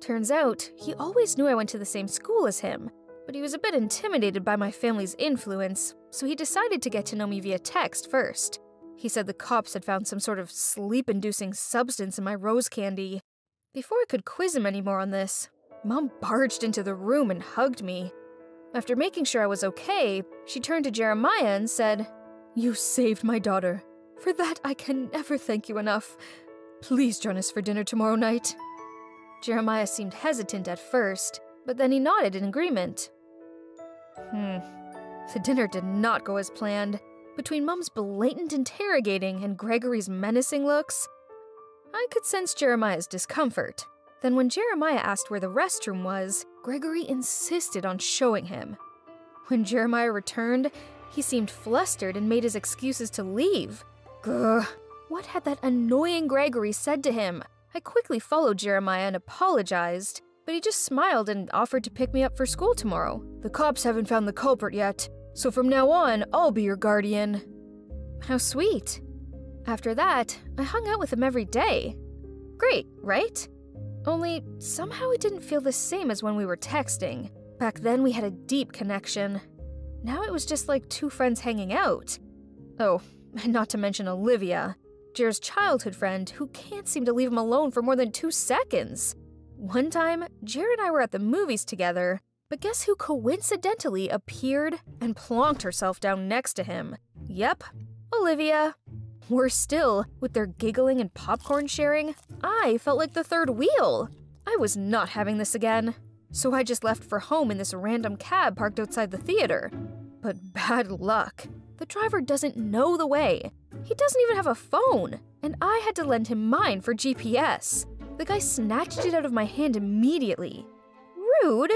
Turns out, he always knew I went to the same school as him. But he was a bit intimidated by my family's influence, so he decided to get to know me via text first. He said the cops had found some sort of sleep-inducing substance in my rose candy. Before I could quiz him anymore on this, Mom barged into the room and hugged me. After making sure I was okay, she turned to Jeremiah and said, "You saved my daughter. For that, I can never thank you enough. Please join us for dinner tomorrow night." Jeremiah seemed hesitant at first, but then he nodded in agreement. The dinner did not go as planned. Between Mom's blatant interrogating and Gregory's menacing looks, I could sense Jeremiah's discomfort. Then when Jeremiah asked where the restroom was, Gregory insisted on showing him. When Jeremiah returned, he seemed flustered and made his excuses to leave. Grr. What had that annoying Gregory said to him? I quickly followed Jeremiah and apologized, but he just smiled and offered to pick me up for school tomorrow. The cops haven't found the culprit yet, so from now on, I'll be your guardian. How sweet. After that, I hung out with him every day. Great, right? Only, somehow it didn't feel the same as when we were texting. Back then, we had a deep connection. Now it was just like two friends hanging out. Oh, and not to mention Olivia, Jer's childhood friend who can't seem to leave him alone for more than 2 seconds. One time, Jer and I were at the movies together, but guess who coincidentally appeared and plonked herself down next to him? Yep, Olivia. Worse still, with their giggling and popcorn sharing, I felt like the third wheel. I was not having this again, so I just left for home in this random cab parked outside the theater. But bad luck. The driver doesn't know the way. He doesn't even have a phone, and I had to lend him mine for GPS. The guy snatched it out of my hand immediately. Rude!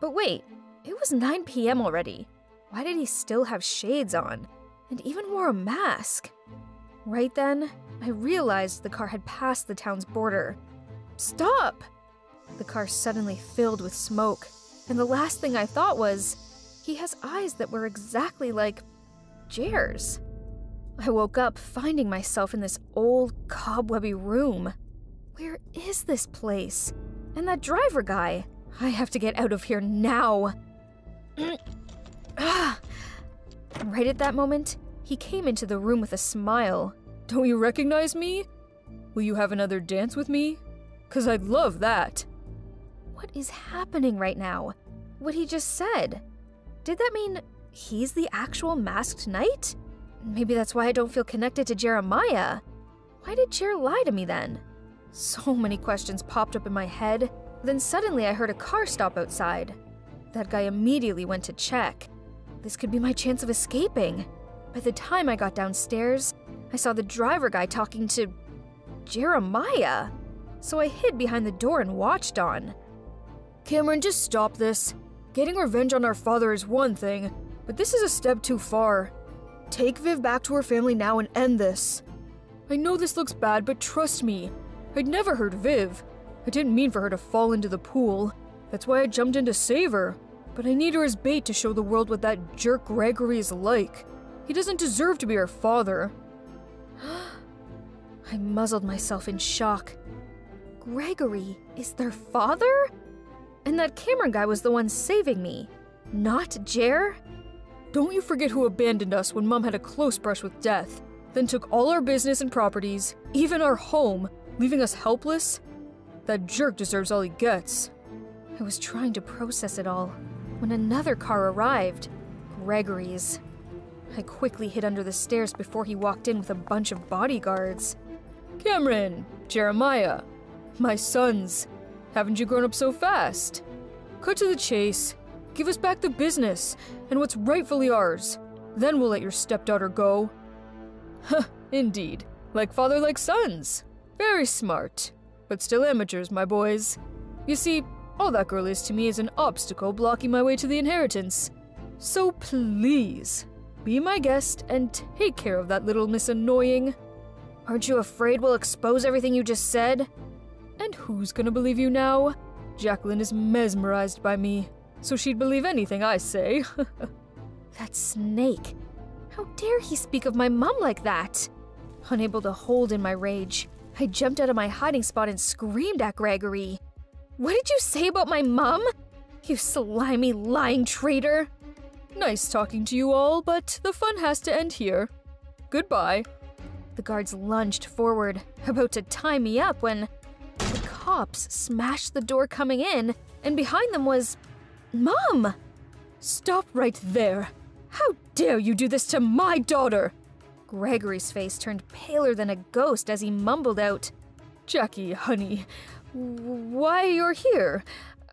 But wait, it was 9 p.m. already. Why did he still have shades on? And even wore a mask? Right then, I realized the car had passed the town's border. Stop! The car suddenly filled with smoke, and the last thing I thought was, he has eyes that were exactly like Jer's. I woke up finding myself in this old, cobwebby room. Where is this place? And that driver guy? I have to get out of here now. Right at that moment, he came into the room with a smile. Don't you recognize me? Will you have another dance with me? 'Cause I'd love that. What is happening right now? What he just said? Did that mean he's the actual masked knight? Maybe that's why I don't feel connected to Jeremiah. Why did Jer lie to me then? So many questions popped up in my head. Then suddenly I heard a car stop outside. That guy immediately went to check. This could be my chance of escaping. By the time I got downstairs, I saw the driver guy talking to Jeremiah. So I hid behind the door and watched on. Cameron, just stop this. Getting revenge on our father is one thing, but this is a step too far. Take Viv back to her family now and end this. I know this looks bad, but trust me, I'd never hurt Viv. I didn't mean for her to fall into the pool. That's why I jumped in to save her. But I need her as bait to show the world what that jerk Gregory is like. He doesn't deserve to be our father. I muzzled myself in shock. Gregory is their father? And that Cameron guy was the one saving me, not Jer? Don't you forget who abandoned us when Mom had a close brush with death, then took all our business and properties, even our home, leaving us helpless? That jerk deserves all he gets. I was trying to process it all when another car arrived. Gregory's. I quickly hid under the stairs before he walked in with a bunch of bodyguards. Cameron, Jeremiah, my sons, haven't you grown up so fast? Cut to the chase. Give us back the business and what's rightfully ours. Then we'll let your stepdaughter go. Huh, indeed. Like father, like sons. Very smart. But still amateurs, my boys. You see, all that girl is to me is an obstacle blocking my way to the inheritance. So please, be my guest and take care of that little Miss Annoying. Aren't you afraid we'll expose everything you just said? And who's gonna believe you now? Jacqueline is mesmerized by me, so she'd believe anything I say. That snake. How dare he speak of my mom like that? Unable to hold in my rage, I jumped out of my hiding spot and screamed at Gregory. What did you say about my mom? You slimy, lying traitor. Nice talking to you all, but the fun has to end here. Goodbye. The guards lunged forward, about to tie me up when the cops smashed the door coming in, and behind them was Mom. Stop right there. How dare you do this to my daughter? Gregory's face turned paler than a ghost as he mumbled out, Jackie, honey, why you're here?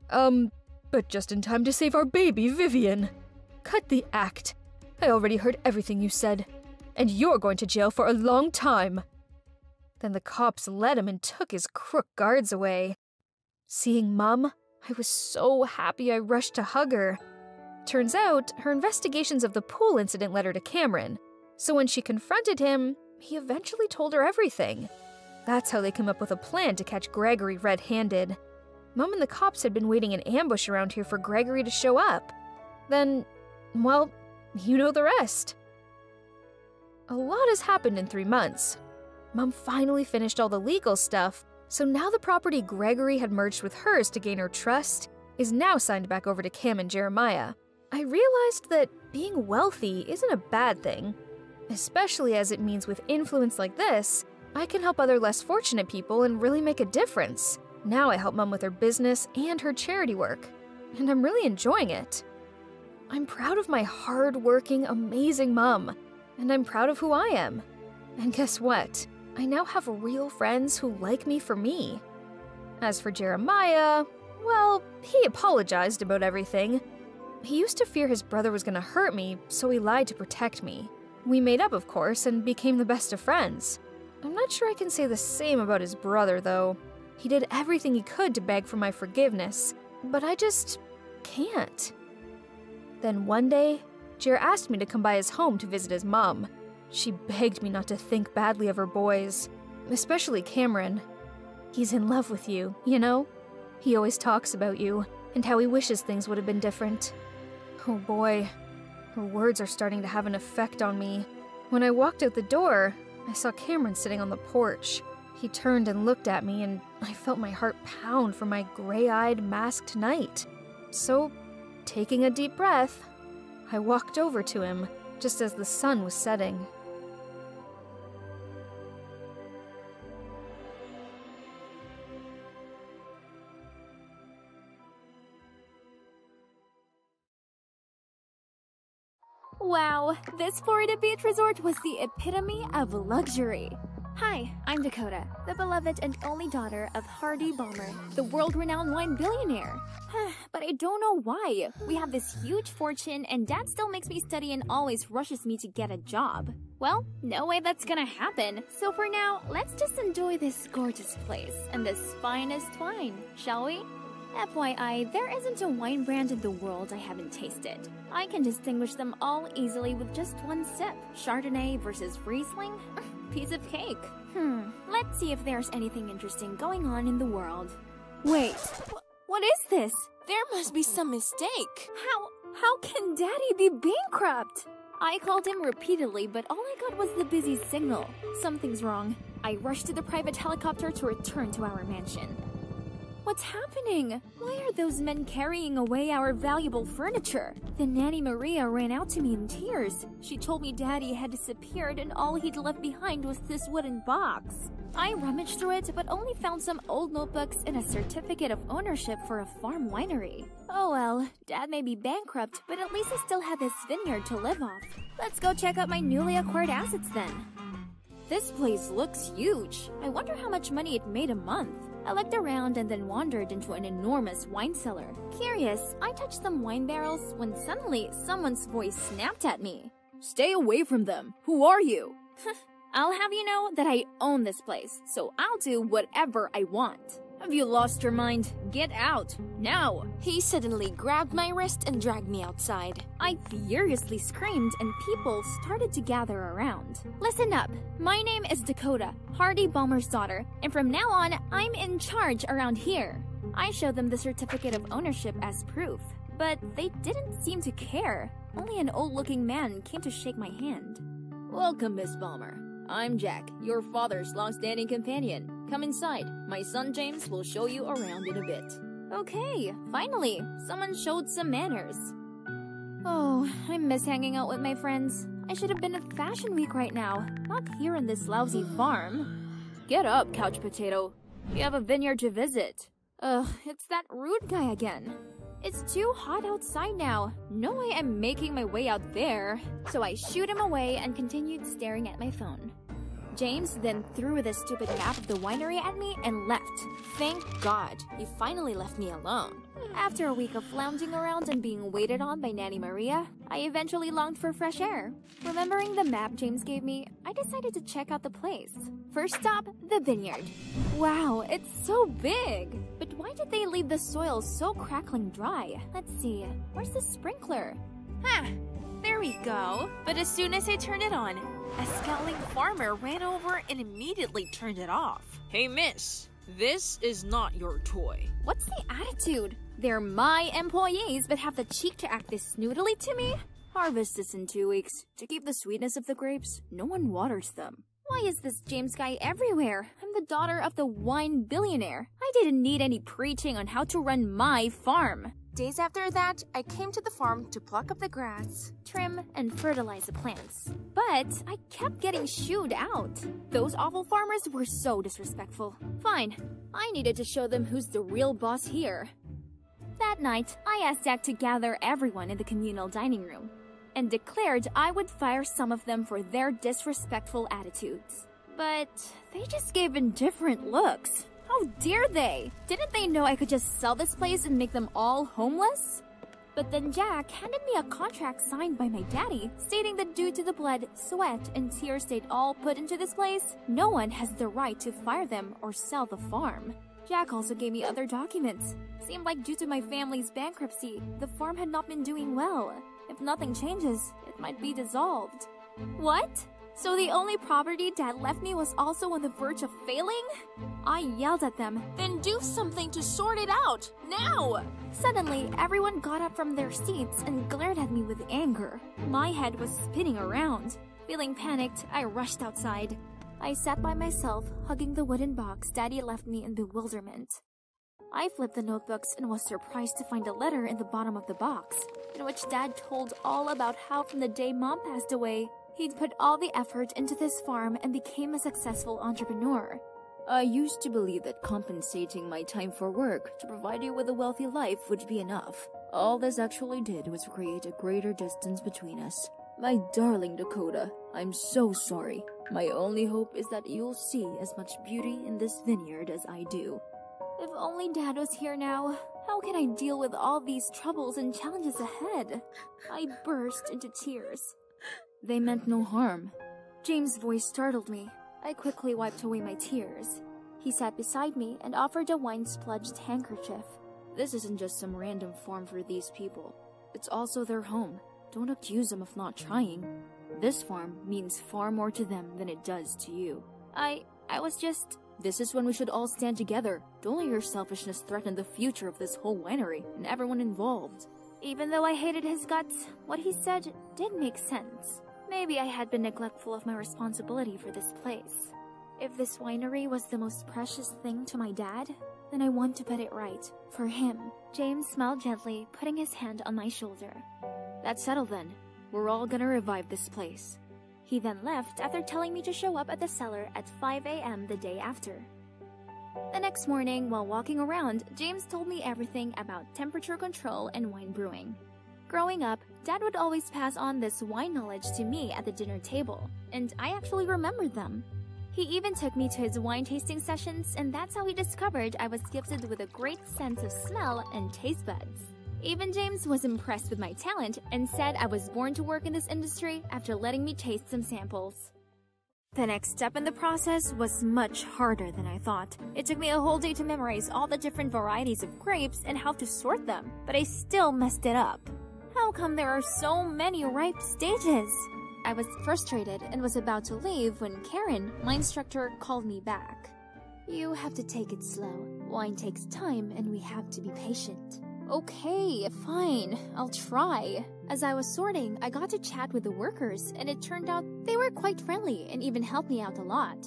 But just in time to save our baby, Vivian. Cut the act. I already heard everything you said, and you're going to jail for a long time. Then the cops led him and took his crook guards away. Seeing Mom, I was so happy I rushed to hug her. Turns out, her investigations of the pool incident led her to Cameron. So when she confronted him, he eventually told her everything. That's how they came up with a plan to catch Gregory red-handed. Mom and the cops had been waiting in ambush around here for Gregory to show up. Then, well, you know the rest. A lot has happened in 3 months. Mom finally finished all the legal stuff, so now the property Gregory had merged with hers to gain her trust is now signed back over to Cam and Jeremiah. I realized that being wealthy isn't a bad thing. Especially as it means with influence like this, I can help other less fortunate people and really make a difference. Now I help Mom with her business and her charity work, and I'm really enjoying it. I'm proud of my hard-working, amazing Mom, and I'm proud of who I am. And guess what? I now have real friends who like me for me. As for Jeremiah, well, he apologized about everything. He used to fear his brother was gonna hurt me, so he lied to protect me. We made up, of course, and became the best of friends. I'm not sure I can say the same about his brother, though. He did everything he could to beg for my forgiveness, but I just can't. Then one day, Jer asked me to come by his home to visit his mom. She begged me not to think badly of her boys, especially Cameron. He's in love with you, you know? He always talks about you and how he wishes things would have been different. Oh boy. Her words are starting to have an effect on me. When I walked out the door, I saw Cameron sitting on the porch. He turned and looked at me, and I felt my heart pound for my gray-eyed, masked knight. So, taking a deep breath, I walked over to him, just as the sun was setting. Wow, this four-to-beach resort was the epitome of luxury. Hi, I'm Dakota, the beloved and only daughter of Hardy Balmer, the world-renowned wine billionaire. But I don't know why. We have this huge fortune, and Dad still makes me study and always rushes me to get a job. Well, no way that's gonna happen. So for now, let's just enjoy this gorgeous place and this finest wine, shall we? FYI, there isn't a wine brand in the world I haven't tasted. I can distinguish them all easily with just one sip. Chardonnay versus Riesling? Piece of cake. Let's see if there's anything interesting going on in the world. Wait, what is this? There must be some mistake. How can Daddy be bankrupt? I called him repeatedly, but all I got was the busy signal. Something's wrong. I rushed to the private helicopter to return to our mansion. What's happening? Why are those men carrying away our valuable furniture? The nanny Maria ran out to me in tears. She told me Daddy had disappeared and all he'd left behind was this wooden box. I rummaged through it, but only found some old notebooks and a certificate of ownership for a farm winery. Oh well, Dad may be bankrupt, but at least I still have his vineyard to live off. Let's go check out my newly acquired assets then. This place looks huge. I wonder how much money it made a month. I looked around and then wandered into an enormous wine cellar. Curious, I touched some wine barrels when suddenly someone's voice snapped at me. Stay away from them. Who are you? I'll have you know that I own this place, so I'll do whatever I want. Have you lost your mind? Get out, now! He suddenly grabbed my wrist and dragged me outside. I furiously screamed and people started to gather around. Listen up, my name is Dakota, Hardy Balmer's daughter, and from now on, I'm in charge around here. I showed them the certificate of ownership as proof, but they didn't seem to care. Only an old-looking man came to shake my hand. Welcome, Miss Balmer. I'm Jack, your father's long-standing companion. Come inside. My son James will show you around in a bit. Okay, finally, someone showed some manners. Oh, I miss hanging out with my friends. I should have been at Fashion Week right now, not here in this lousy farm. Get up, couch potato. We have a vineyard to visit. Ugh, it's that rude guy again. It's too hot outside now. No way I'm making my way out there. So I shooed him away and continued staring at my phone. James then threw the stupid map of the winery at me and left. Thank God, he finally left me alone. After a week of lounging around and being waited on by Nanny Maria, I eventually longed for fresh air. Remembering the map James gave me, I decided to check out the place. First stop, the vineyard. Wow, it's so big! But why did they leave the soil so crackling dry? Let's see, where's the sprinkler? There we go. But as soon as I turned it on, a scowling farmer ran over and immediately turned it off. Hey miss, this is not your toy. What's the attitude? They're my employees but have the cheek to act this snootily to me? Harvest this in 2 weeks. To keep the sweetness of the grapes, no one waters them. Why is this James guy everywhere? I'm the daughter of the wine billionaire. I didn't need any preaching on how to run my farm. Days after that, I came to the farm to pluck up the grass, trim, and fertilize the plants. But I kept getting shooed out. Those awful farmers were so disrespectful. Fine, I needed to show them who's the real boss here. That night, I asked Jack to gather everyone in the communal dining room and declared I would fire some of them for their disrespectful attitudes. But they just gave indifferent looks. How dare they? Didn't they know I could just sell this place and make them all homeless? But then Jack handed me a contract signed by my daddy, stating that due to the blood, sweat, and tears they'd all put into this place, no one has the right to fire them or sell the farm. Jack also gave me other documents. Seemed like due to my family's bankruptcy, the farm had not been doing well. If nothing changes, it might be dissolved. What? So the only property Dad left me was also on the verge of failing? I yelled at them, "Then do something to sort it out, now!" Suddenly, everyone got up from their seats and glared at me with anger. My head was spinning around. Feeling panicked, I rushed outside. I sat by myself, hugging the wooden box Daddy left me in bewilderment. I flipped the notebooks and was surprised to find a letter in the bottom of the box, in which Dad told all about how from the day Mom passed away, he'd put all the effort into this farm and became a successful entrepreneur. I used to believe that compensating my time for work to provide you with a wealthy life would be enough. All this actually did was create a greater distance between us. My darling Dakota, I'm so sorry. My only hope is that you'll see as much beauty in this vineyard as I do. If only Dad was here now. How can I deal with all these troubles and challenges ahead? I burst into tears. They meant no harm. James' voice startled me. I quickly wiped away my tears. He sat beside me and offered a wine-splashed handkerchief. This isn't just some random farm for these people. It's also their home. Don't accuse them of not trying. This farm means far more to them than it does to you. I was just... This is when we should all stand together. Don't let your selfishness threaten the future of this whole winery and everyone involved. Even though I hated his guts, what he said did make sense. Maybe I had been neglectful of my responsibility for this place. If this winery was the most precious thing to my dad, then I want to put it right. For him. James smiled gently, putting his hand on my shoulder. That's settled then. We're all gonna revive this place. He then left after telling me to show up at the cellar at 5 a.m. the day after. The next morning, while walking around, James told me everything about temperature control and wine brewing. Growing up, Dad would always pass on this wine knowledge to me at the dinner table, and I actually remembered them. He even took me to his wine tasting sessions, and that's how he discovered I was gifted with a great sense of smell and taste buds. Even James was impressed with my talent and said I was born to work in this industry after letting me taste some samples. The next step in the process was much harder than I thought. It took me a whole day to memorize all the different varieties of grapes and how to sort them, but I still messed it up. How come there are so many ripe stages? I was frustrated and was about to leave when Karen, my instructor, called me back. You have to take it slow. Wine takes time and we have to be patient. Okay, fine. I'll try. As I was sorting, I got to chat with the workers, and it turned out they were quite friendly and even helped me out a lot.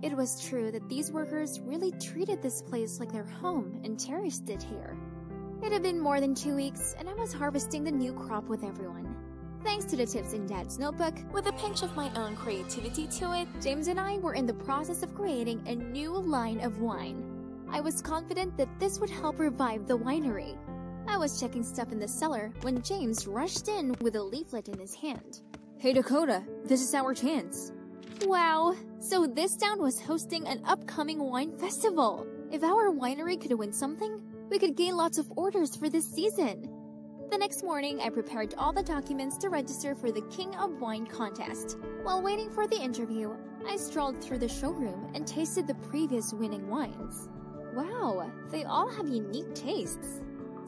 It was true that these workers really treated this place like their home and cherished it here. It had been more than 2 weeks, and I was harvesting the new crop with everyone. Thanks to the tips in Dad's notebook, with a pinch of my own creativity to it, James and I were in the process of creating a new line of wine. I was confident that this would help revive the winery. I was checking stuff in the cellar when James rushed in with a leaflet in his hand. Hey Dakota, this is our chance. Wow, so this town was hosting an upcoming wine festival. If our winery could win something, we could gain lots of orders for this season. The next morning, I prepared all the documents to register for the King of Wine contest. While waiting for the interview, I strolled through the showroom and tasted the previous winning wines. Wow, they all have unique tastes.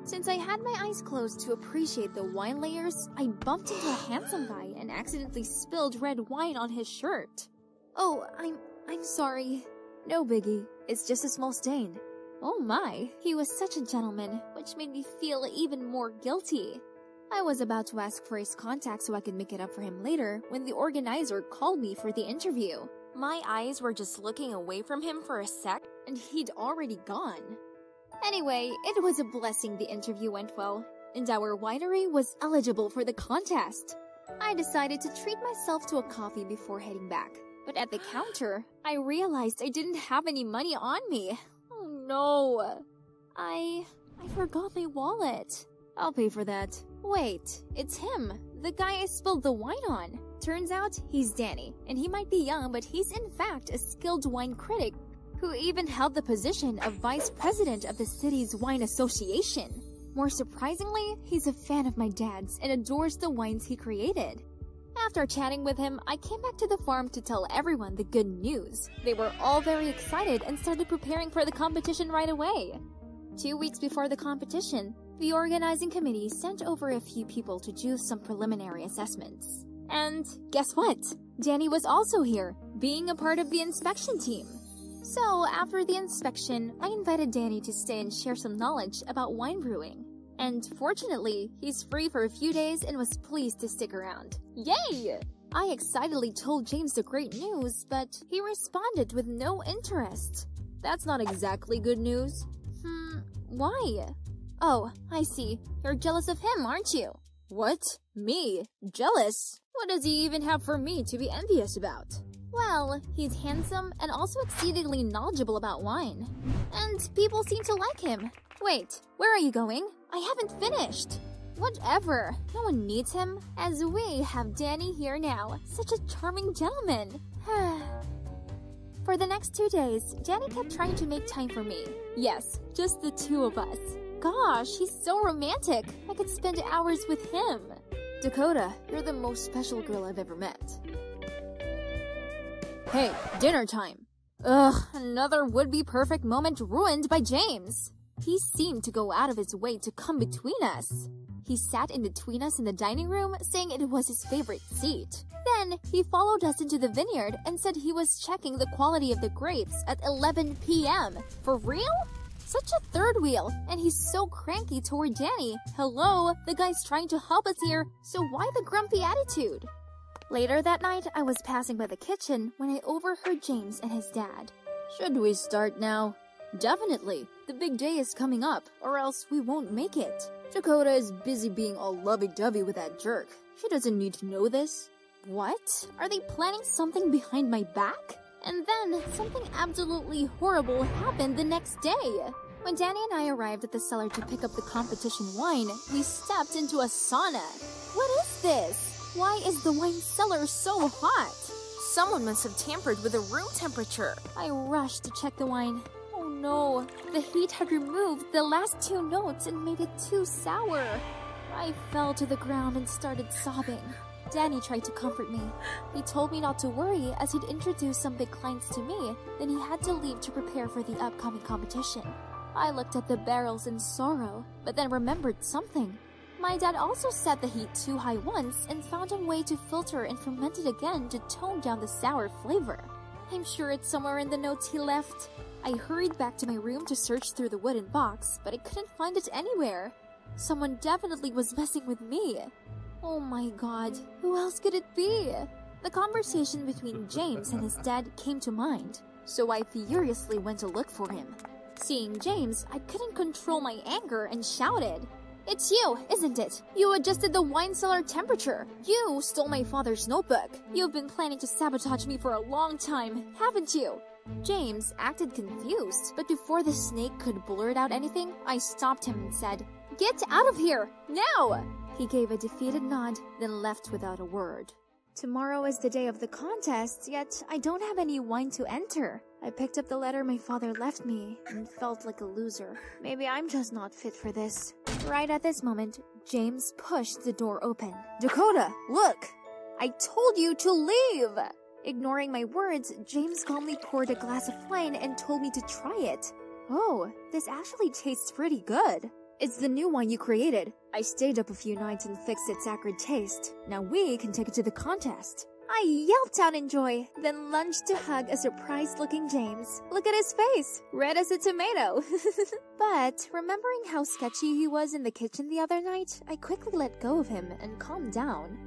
Since I had my eyes closed to appreciate the wine layers, I bumped into a handsome guy and accidentally spilled red wine on his shirt. Oh, I'm sorry. No biggie, it's just a small stain. Oh my, he was such a gentleman, which made me feel even more guilty. I was about to ask for his contact so I could make it up for him later when the organizer called me for the interview. My eyes were just looking away from him for a sec, and he'd already gone. Anyway, it was a blessing the interview went well, and our winery was eligible for the contest. I decided to treat myself to a coffee before heading back, but at the counter, I realized I didn't have any money on me. Oh no. I forgot my wallet. I'll pay for that. Wait, it's him, the guy I spilled the wine on. Turns out he's Danny, and he might be young, but he's in fact a skilled wine critic who even held the position of vice president of the city's wine association. More surprisingly, he's a fan of my dad's and adores the wines he created. After chatting with him, I came back to the farm to tell everyone the good news. They were all very excited and started preparing for the competition right away. 2 weeks before the competition, the organizing committee sent over a few people to do some preliminary assessments. And guess what? Danny was also here, being a part of the inspection team. So, after the inspection, I invited Danny to stay and share some knowledge about wine brewing. And fortunately, he's free for a few days and was pleased to stick around. Yay! I excitedly told James the great news, but he responded with no interest. That's not exactly good news. Why? Oh, I see. You're jealous of him, aren't you? What? Me? Jealous? What does he even have for me to be envious about? Well, he's handsome and also exceedingly knowledgeable about wine. And people seem to like him. Wait, where are you going? I haven't finished! whatever. No one needs him, as we have Danny here now. Such a charming gentleman. For the next 2 days, Danny kept trying to make time for me. Yes, just the two of us. Gosh, he's so romantic. I could spend hours with him. Dakota, you're the most special girl I've ever met. Hey, dinner time. Ugh, another would-be perfect moment ruined by James. He seemed to go out of his way to come between us. He sat in between us in the dining room, saying it was his favorite seat. Then, he followed us into the vineyard and said he was checking the quality of the grapes at 11 p.m. For real? Such a third wheel, and he's so cranky toward Danny. Hello, the guy's trying to help us here, so why the grumpy attitude? Later that night, I was passing by the kitchen when I overheard James and his dad. Should we start now? Definitely. The big day is coming up, or else we won't make it. Dakota is busy being all lovey-dovey with that jerk. She doesn't need to know this. What? Are they planning something behind my back? And then, something absolutely horrible happened the next day. When Danny and I arrived at the cellar to pick up the competition wine, we stepped into a sauna. What is this? Why is the wine cellar so hot? Someone must have tampered with the room temperature. I rushed to check the wine. No, the heat had removed the last two notes and made it too sour. I fell to the ground and started sobbing. Danny tried to comfort me. He told me not to worry as he'd introduced some big clients to me, then he had to leave to prepare for the upcoming competition. I looked at the barrels in sorrow, but then remembered something. My dad also set the heat too high once and found a way to filter and ferment it again to tone down the sour flavor. I'm sure it's somewhere in the notes he left. I hurried back to my room to search through the wooden box, but I couldn't find it anywhere. Someone definitely was messing with me. Oh my god, who else could it be? The conversation between James and his dad came to mind, so I furiously went to look for him. Seeing James, I couldn't control my anger and shouted, "It's you, isn't it? You adjusted the wine cellar temperature. You stole my father's notebook. You've been planning to sabotage me for a long time, haven't you?" James acted confused, but before the snake could blurt out anything, I stopped him and said, "Get out of here, now!" He gave a defeated nod, then left without a word. Tomorrow is the day of the contest, yet I don't have any wine to enter. I picked up the letter my father left me and felt like a loser. Maybe I'm just not fit for this. Right at this moment, James pushed the door open. "Dakota, look! I told you to leave!" Ignoring my words, James calmly poured a glass of wine and told me to try it. "Oh, this actually tastes pretty good. It's the new wine you created. I stayed up a few nights and fixed its acrid taste. Now we can take it to the contest." I yelped out in joy, then lunged to hug a surprised-looking James. Look at his face, red as a tomato. But remembering how sketchy he was in the kitchen the other night, I quickly let go of him and calmed down.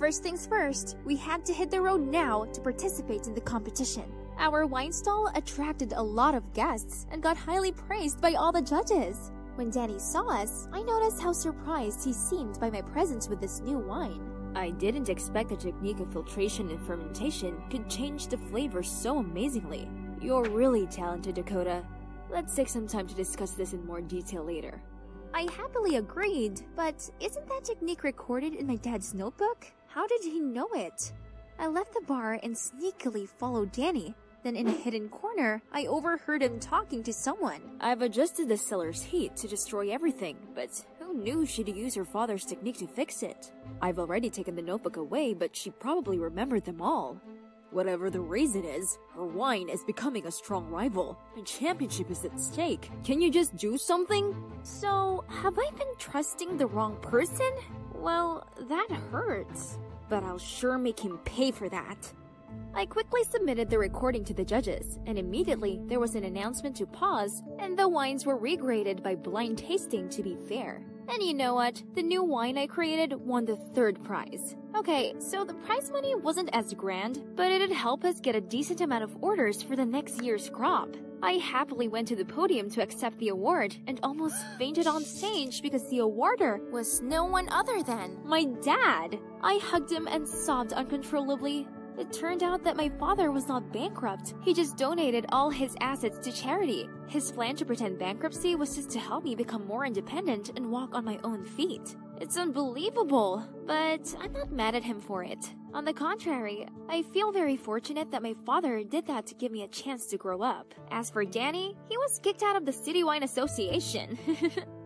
First things first, we had to hit the road now to participate in the competition. Our wine stall attracted a lot of guests and got highly praised by all the judges. When Danny saw us, I noticed how surprised he seemed by my presence with this new wine. I didn't expect the technique of filtration and fermentation could change the flavor so amazingly. You're really talented, Dakota. Let's take some time to discuss this in more detail later. I happily agreed, but isn't that technique recorded in my dad's notebook? How did he know it? I left the bar and sneakily followed Danny. Then in a hidden corner, I overheard him talking to someone. "I've adjusted the cellar's heat to destroy everything, but who knew she'd use her father's technique to fix it? I've already taken the notebook away, but she probably remembered them all. Whatever the reason is, her wine is becoming a strong rival. The championship is at stake. Can you just do something?" So, have I been trusting the wrong person? Well, that hurts. But I'll sure make him pay for that. I quickly submitted the recording to the judges, and immediately there was an announcement to pause, and the wines were regraded by blind tasting to be fair. And you know what? The new wine I created won the third prize. Okay, so the prize money wasn't as grand, but it'd help us get a decent amount of orders for the next year's crop. I happily went to the podium to accept the award and almost fainted on stage because the awarder was no one other than my dad. I hugged him and sobbed uncontrollably. It turned out that my father was not bankrupt. He just donated all his assets to charity. His plan to pretend bankruptcy was just to help me become more independent and walk on my own feet. It's unbelievable, but I'm not mad at him for it. On the contrary, I feel very fortunate that my father did that to give me a chance to grow up. As for Danny, he was kicked out of the Citywide Association.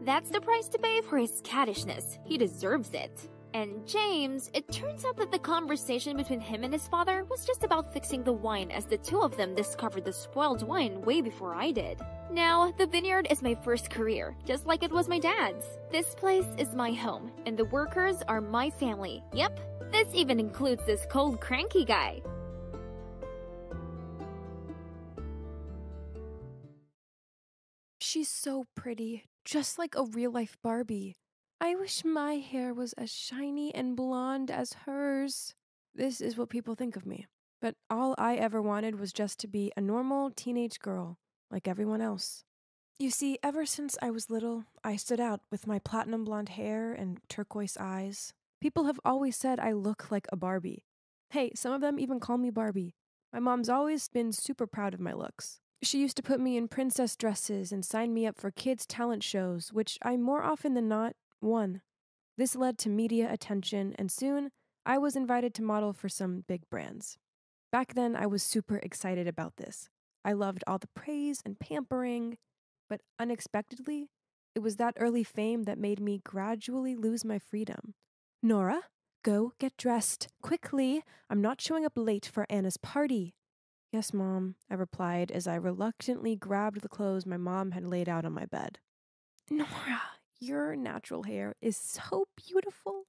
That's the price to pay for his cattishness. He deserves it. And James, it turns out that the conversation between him and his father was just about fixing the wine, as the two of them discovered the spoiled wine way before I did. Now, the vineyard is my first career, just like it was my dad's. This place is my home, and the workers are my family. Yep, this even includes this cold, cranky guy. She's so pretty, just like a real-life Barbie. I wish my hair was as shiny and blonde as hers. This is what people think of me. But all I ever wanted was just to be a normal teenage girl, like everyone else. You see, ever since I was little, I stood out with my platinum blonde hair and turquoise eyes. People have always said I look like a Barbie. Hey, some of them even call me Barbie. My mom's always been super proud of my looks. She used to put me in princess dresses and sign me up for kids' talent shows, which I more often than not won. This led to media attention, and soon I was invited to model for some big brands. Back then, I was super excited about this. I loved all the praise and pampering, but unexpectedly, it was that early fame that made me gradually lose my freedom. Nora, go get dressed, quickly. I'm not showing up late for Anna's party. Yes, Mom, I replied as I reluctantly grabbed the clothes my mom had laid out on my bed. Nora, your natural hair is so beautiful.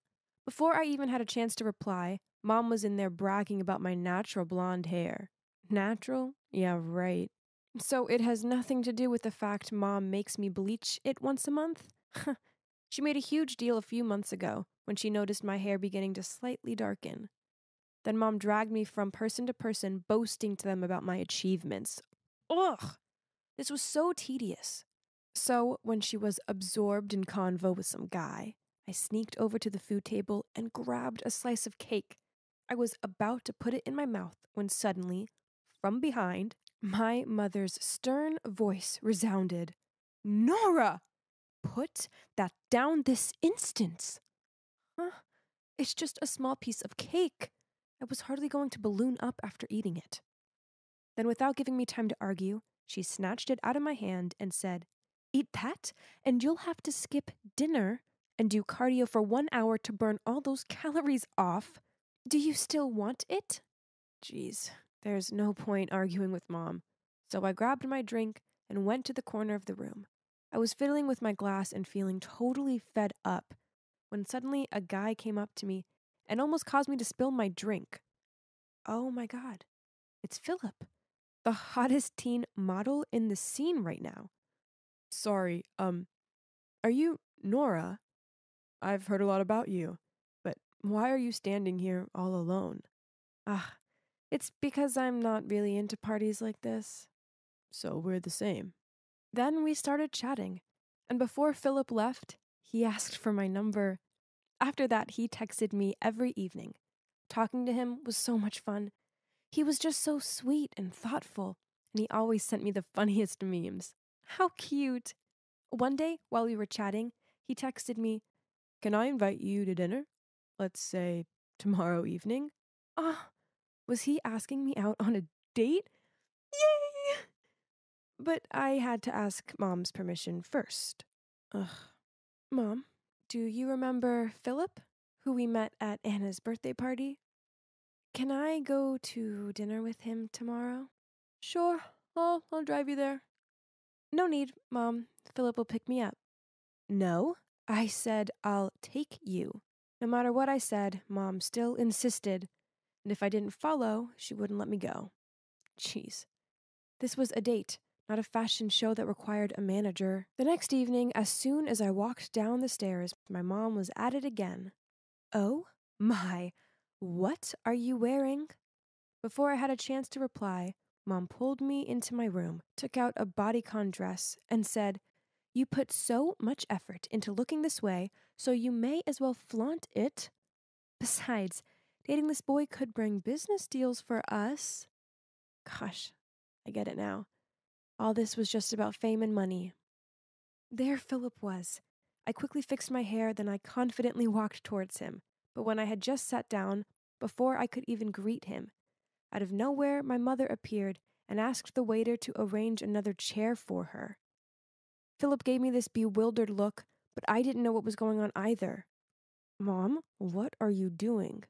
Before I even had a chance to reply, Mom was in there bragging about my natural blonde hair. Natural? Yeah, right. So it has nothing to do with the fact Mom makes me bleach it once a month? She made a huge deal a few months ago when she noticed my hair beginning to slightly darken. Then Mom dragged me from person to person, boasting to them about my achievements. Ugh! This was so tedious. So, when she was absorbed in convo with some guy, I sneaked over to the food table and grabbed a slice of cake. I was about to put it in my mouth when suddenly, from behind, my mother's stern voice resounded. Nora! Put that down this instant! Huh? It's just a small piece of cake. I was hardly going to balloon up after eating it. Then, without giving me time to argue, she snatched it out of my hand and said, Eat that, and you'll have to skip dinner and do cardio for 1 hour to burn all those calories off. Do you still want it? Geez, there's no point arguing with Mom. So I grabbed my drink and went to the corner of the room. I was fiddling with my glass and feeling totally fed up when suddenly a guy came up to me and almost caused me to spill my drink. Oh my God, it's Philip, the hottest teen model in the scene right now. Sorry, are you Nora? I've heard a lot about you, but why are you standing here all alone? Ah, it's because I'm not really into parties like this. So we're the same. Then we started chatting, and before Philip left, he asked for my number. After that, he texted me every evening. Talking to him was so much fun. He was just so sweet and thoughtful, and he always sent me the funniest memes. How cute. One day, while we were chatting, he texted me, Can I invite you to dinner? Let's say tomorrow evening. Ah, was he asking me out on a date? Yay! But I had to ask Mom's permission first. Ugh. Mom, do you remember Philip, who we met at Anna's birthday party? Can I go to dinner with him tomorrow? Sure, I'll drive you there. No need, Mom. Philip will pick me up. No, I said I'll take you. No matter what I said, Mom still insisted, and if I didn't follow, she wouldn't let me go. Jeez. This was a date, not a fashion show that required a manager. The next evening, as soon as I walked down the stairs, my mom was at it again. Oh my, what are you wearing? Before I had a chance to reply, Mom pulled me into my room, took out a bodycon dress, and said, You put so much effort into looking this way, so you may as well flaunt it. Besides, dating this boy could bring business deals for us. Gosh, I get it now. All this was just about fame and money. There Philip was, I quickly fixed my hair, then I confidently walked towards him. But when I had just sat down, before I could even greet him, out of nowhere my mother appeared and asked the waiter to arrange another chair for her. Philip gave me this bewildered look, but I didn't know what was going on either. Mom, what are you doing?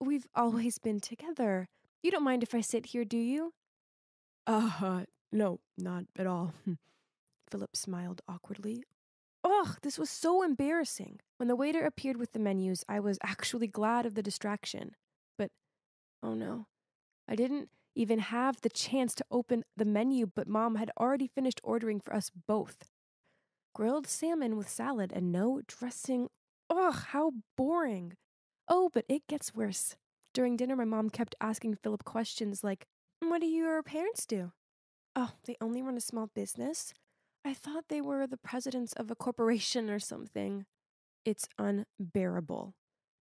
We've always been together. You don't mind if I sit here, do you? No, not at all. Philip smiled awkwardly. Ugh, this was so embarrassing. When the waiter appeared with the menus, I was actually glad of the distraction. But, oh no, I didn't even have the chance to open the menu, but Mom had already finished ordering for us both. Grilled salmon with salad and no dressing. Ugh, how boring. Oh, but it gets worse. During dinner, my mom kept asking Philip questions like, what do your parents do? Oh, they only run a small business? I thought they were the presidents of a corporation or something. It's unbearable.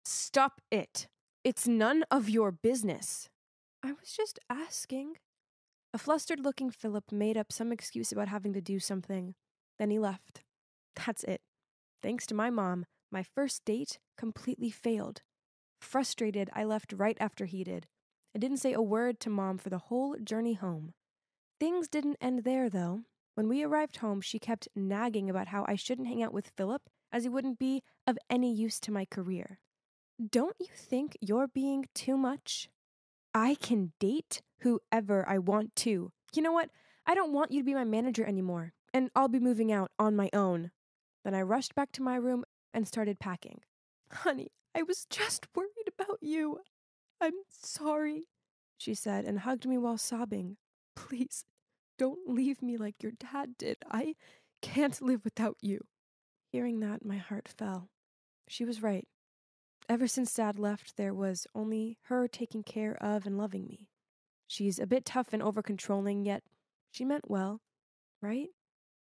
Stop it. It's none of your business. I was just asking. A flustered-looking Philip made up some excuse about having to do something. Then he left. That's it. Thanks to my mom, my first date completely failed. Frustrated, I left right after he did. I didn't say a word to Mom for the whole journey home. Things didn't end there, though. When we arrived home, she kept nagging about how I shouldn't hang out with Philip, as he wouldn't be of any use to my career. Don't you think you're being too much? I can date whoever I want to. You know what? I don't want you to be my manager anymore, and I'll be moving out on my own. Then I rushed back to my room and started packing. Honey, I was just worried about you. I'm sorry, she said, and hugged me while sobbing. Please, don't leave me like your dad did. I can't live without you. Hearing that, my heart fell. She was right. Ever since Dad left, there was only her taking care of and loving me. She's a bit tough and over-controlling, yet she meant well, right?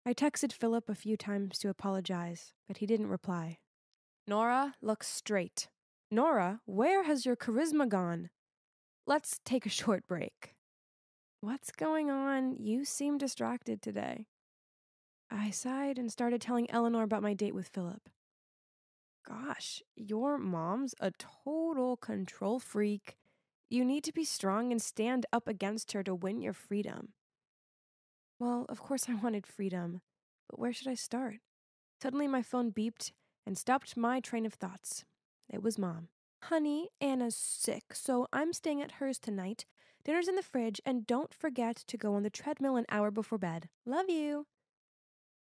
I texted Philip a few times to apologize, but he didn't reply. Nora, look straight. Nora, where has your charisma gone? Let's take a short break. What's going on? You seem distracted today. I sighed and started telling Eleanor about my date with Philip. Gosh, your mom's a total control freak. You need to be strong and stand up against her to win your freedom. Well, of course I wanted freedom, but where should I start? Suddenly my phone beeped and stopped my train of thoughts. It was Mom. Honey, Anna's sick, so I'm staying at hers tonight. Dinner's in the fridge, and don't forget to go on the treadmill an hour before bed. Love you.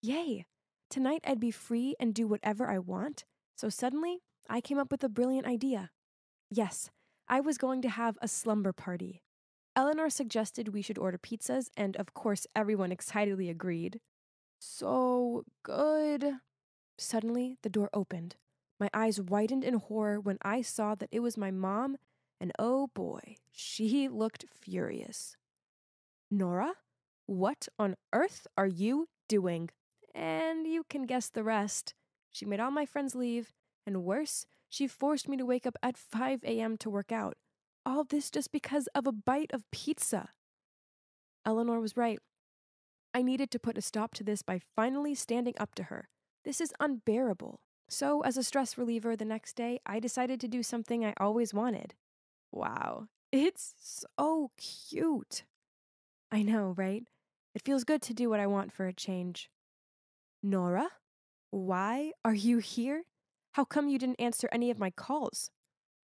Yay! Tonight I'd be free and do whatever I want. So suddenly, I came up with a brilliant idea. Yes, I was going to have a slumber party. Eleanor suggested we should order pizzas, and of course everyone excitedly agreed. So good. Suddenly, the door opened. My eyes widened in horror when I saw that it was my mom, and oh boy, she looked furious. Nora, what on earth are you doing? And you can guess the rest. She made all my friends leave, and worse, she forced me to wake up at 5 a.m. to work out. All this just because of a bite of pizza. Eleanor was right. I needed to put a stop to this by finally standing up to her. This is unbearable. So, as a stress reliever the next day, I decided to do something I always wanted. Wow, it's so cute. I know, right? It feels good to do what I want for a change. Nora? Why are you here? How come you didn't answer any of my calls?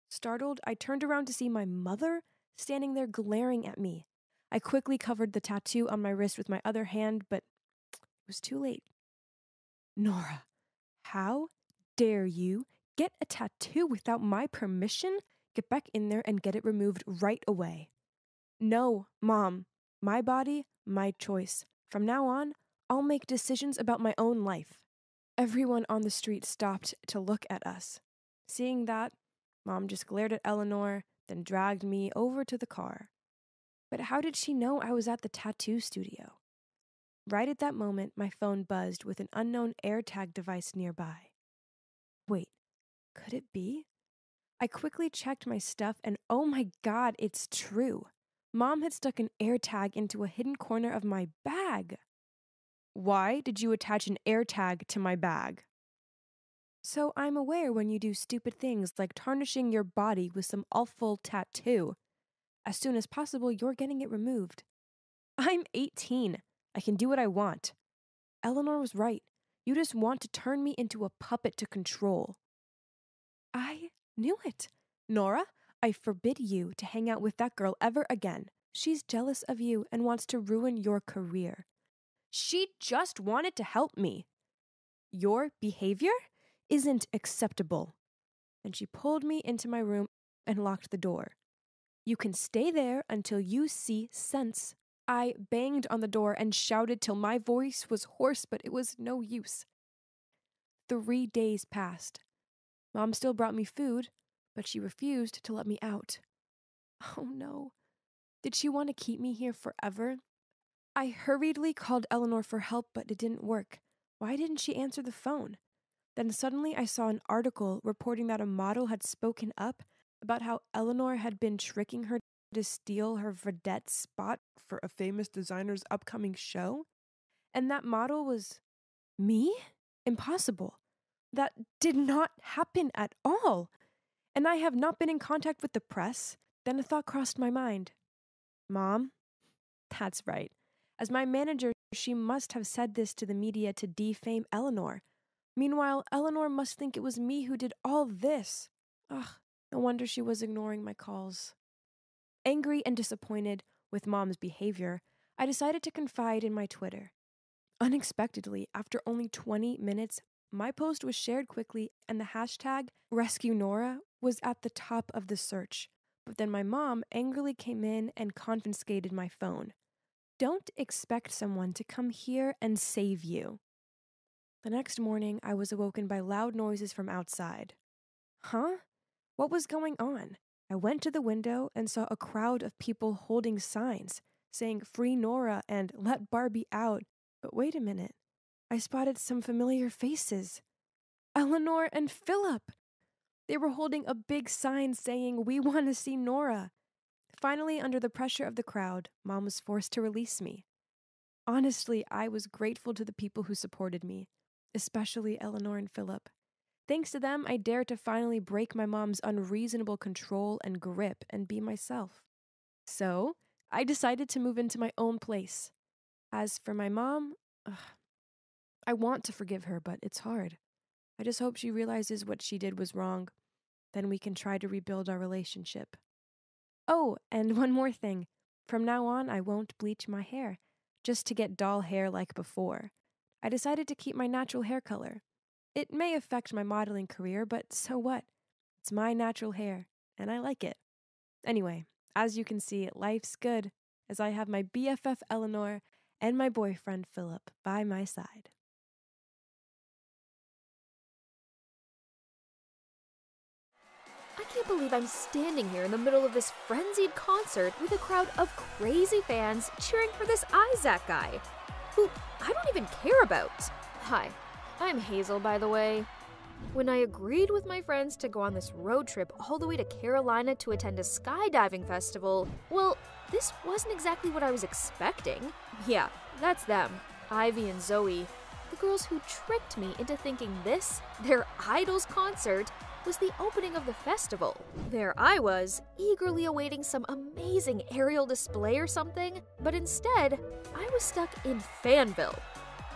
Startled, I turned around to see my mother standing there glaring at me. I quickly covered the tattoo on my wrist with my other hand, but it was too late. Nora, how dare you get a tattoo without my permission? Get back in there and get it removed right away. No, Mom. My body, my choice. From now on, I'll make decisions about my own life. Everyone on the street stopped to look at us. Seeing that, Mom just glared at Eleanor, then dragged me over to the car. But how did she know I was at the tattoo studio? Right at that moment, my phone buzzed with an unknown AirTag device nearby. Wait, could it be? I quickly checked my stuff and oh my God, it's true. Mom had stuck an AirTag into a hidden corner of my bag. Why did you attach an AirTag to my bag? So I'm aware when you do stupid things like tarnishing your body with some awful tattoo. As soon as possible, you're getting it removed. I'm 18. I can do what I want. Eleanor was right. You just want to turn me into a puppet to control. I knew it. Nora, I forbid you to hang out with that girl ever again. She's jealous of you and wants to ruin your career. She just wanted to help me. Your behavior isn't acceptable. And she pulled me into my room and locked the door. You can stay there until you see sense. I banged on the door and shouted till my voice was hoarse, but it was no use. 3 days passed. Mom still brought me food, but she refused to let me out. Oh no. Did she want to keep me here forever? I hurriedly called Eleanor for help, but it didn't work. Why didn't she answer the phone? Then suddenly I saw an article reporting that a model had spoken up about how Eleanor had been tricking her to steal her vedette spot for a famous designer's upcoming show, and that model was me? Impossible. That did not happen at all. And I have not been in contact with the press. Then a thought crossed my mind. Mom? That's right. As my manager, she must have said this to the media to defame Eleanor. Meanwhile, Eleanor must think it was me who did all this. Ugh. No wonder she was ignoring my calls. Angry and disappointed with Mom's behavior, I decided to confide in my Twitter. Unexpectedly, after only 20 minutes, my post was shared quickly and the hashtag #RescueNora was at the top of the search. But then my mom angrily came in and confiscated my phone. Don't expect someone to come here and save you. The next morning, I was awoken by loud noises from outside. Huh? What was going on? I went to the window and saw a crowd of people holding signs, saying Free Nora and Let Barbie Out. But wait a minute. I spotted some familiar faces. Eleanor and Philip! They were holding a big sign saying, We want to see Nora. Finally, under the pressure of the crowd, Mom was forced to release me. Honestly, I was grateful to the people who supported me, especially Eleanor and Philip. Thanks to them, I dared to finally break my mom's unreasonable control and grip and be myself. So, I decided to move into my own place. As for my mom, I want to forgive her, but it's hard. I just hope she realizes what she did was wrong. Then we can try to rebuild our relationship. Oh, and one more thing. From now on, I won't bleach my hair, just to get doll hair like before. I decided to keep my natural hair color. It may affect my modeling career, but so what? It's my natural hair, and I like it. Anyway, as you can see, life's good, as I have my BFF Eleanor and my boyfriend Philip by my side. I can't believe I'm standing here in the middle of this frenzied concert with a crowd of crazy fans cheering for this Isaac guy, who I don't even care about. Hi. I'm Hazel, by the way. When I agreed with my friends to go on this road trip all the way to Carolina to attend a skydiving festival, well, this wasn't exactly what I was expecting. Yeah, that's them, Ivy and Zoe, the girls who tricked me into thinking this, their idol's concert, was the opening of the festival. There I was, eagerly awaiting some amazing aerial display or something, but instead, I was stuck in Fanville.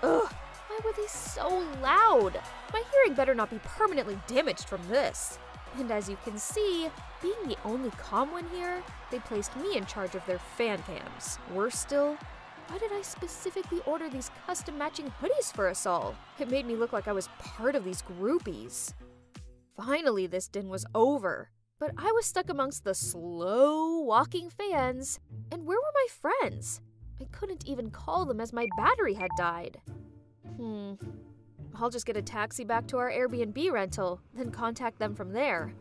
Ugh. Why were they so loud? My hearing better not be permanently damaged from this. And as you can see, being the only calm one here, they placed me in charge of their fan cams. Worse still, why did I specifically order these custom matching hoodies for us all? It made me look like I was part of these groupies. Finally, this din was over, but I was stuck amongst the slow walking fans. And where were my friends? I couldn't even call them as my battery had died. I'll just get a taxi back to our Airbnb rental, then contact them from there.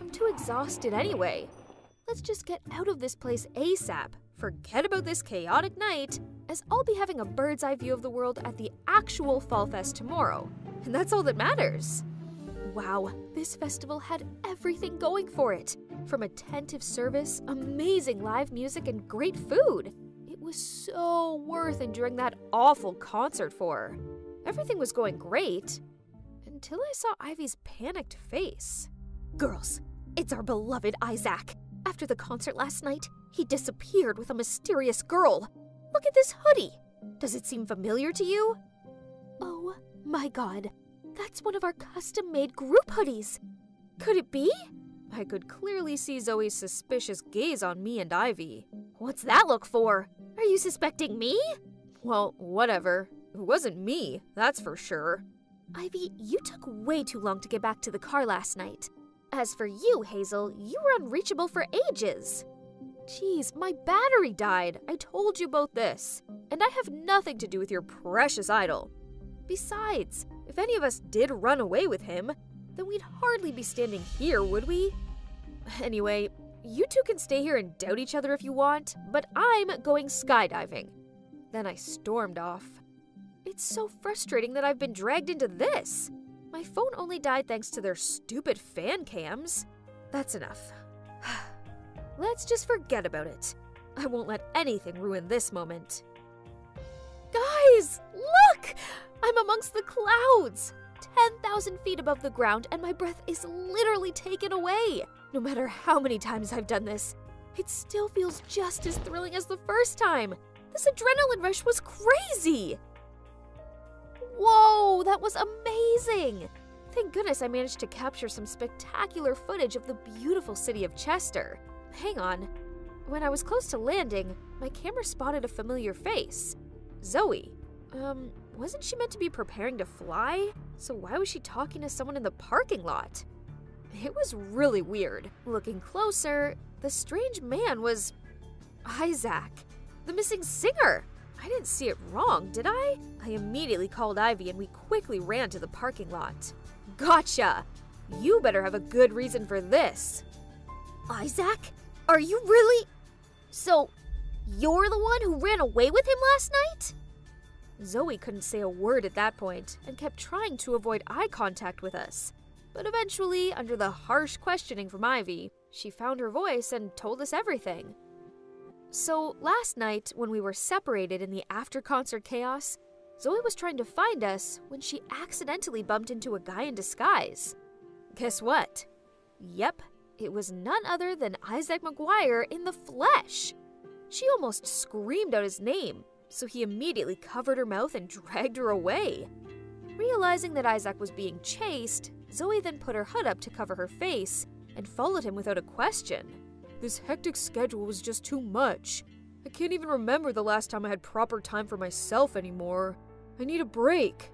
I'm too exhausted anyway. Let's just get out of this place ASAP, forget about this chaotic night, as I'll be having a bird's eye view of the world at the actual Fall Fest tomorrow, and that's all that matters. Wow, this festival had everything going for it, from attentive service, amazing live music, and great food. was so worth enduring that awful concert for. Everything was going great, until I saw Ivy's panicked face. Girls, it's our beloved Isaac. After the concert last night, he disappeared with a mysterious girl. Look at this hoodie. Does it seem familiar to you? Oh my god, that's one of our custom-made group hoodies. Could it be? I could clearly see Zoe's suspicious gaze on me and Ivy. What's that look for? Are you suspecting me? Well, whatever. It wasn't me, that's for sure. Ivy, you took way too long to get back to the car last night. As for you, Hazel, you were unreachable for ages. Jeez, my battery died. I told you both this. And I have nothing to do with your precious idol. Besides, if any of us did run away with him, then we'd hardly be standing here, would we? Anyway, you two can stay here and doubt each other if you want, but I'm going skydiving. Then I stormed off. It's so frustrating that I've been dragged into this. My phone only died thanks to their stupid fan cams. That's enough. Let's just forget about it. I won't let anything ruin this moment. Guys, look! I'm amongst the clouds! 10,000 feet above the ground, and my breath is literally taken away. No matter how many times I've done this, it still feels just as thrilling as the first time. This adrenaline rush was crazy! Whoa, that was amazing! Thank goodness I managed to capture some spectacular footage of the beautiful city of Chester. Hang on. When I was close to landing, my camera spotted a familiar face. Zoe. Wasn't she meant to be preparing to fly? So why was she talking to someone in the parking lot? It was really weird. Looking closer, the strange man was Isaac, the missing singer. I didn't see it wrong, did I? I immediately called Ivy and we quickly ran to the parking lot. Gotcha! You better have a good reason for this. Isaac? Are you really? So, you're the one who ran away with him last night? Zoe couldn't say a word at that point and kept trying to avoid eye contact with us. But eventually, under the harsh questioning from Ivy, she found her voice and told us everything. So last night, when we were separated in the after-concert chaos, Zoe was trying to find us when she accidentally bumped into a guy in disguise. Guess what? Yep, it was none other than Isaac McGuire in the flesh. She almost screamed out his name. So he immediately covered her mouth and dragged her away. Realizing that Isaac was being chased, Zoe then put her hood up to cover her face and followed him without a question. This hectic schedule was just too much. I can't even remember the last time I had proper time for myself anymore. I need a break.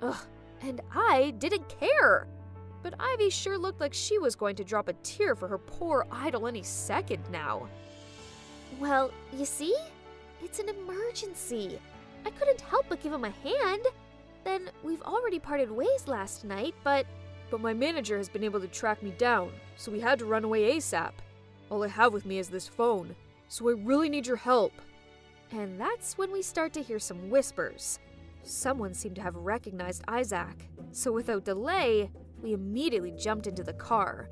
Ugh, and I didn't care. But Ivy sure looked like she was going to drop a tear for her poor idol any second now. Well, you see? It's an emergency. I couldn't help but give him a hand. Then we've already parted ways last night, but my manager has been able to track me down, so we had to run away ASAP. All I have with me is this phone, so I really need your help. And that's when we start to hear some whispers. Someone seemed to have recognized Isaac, so without delay, we immediately jumped into the car.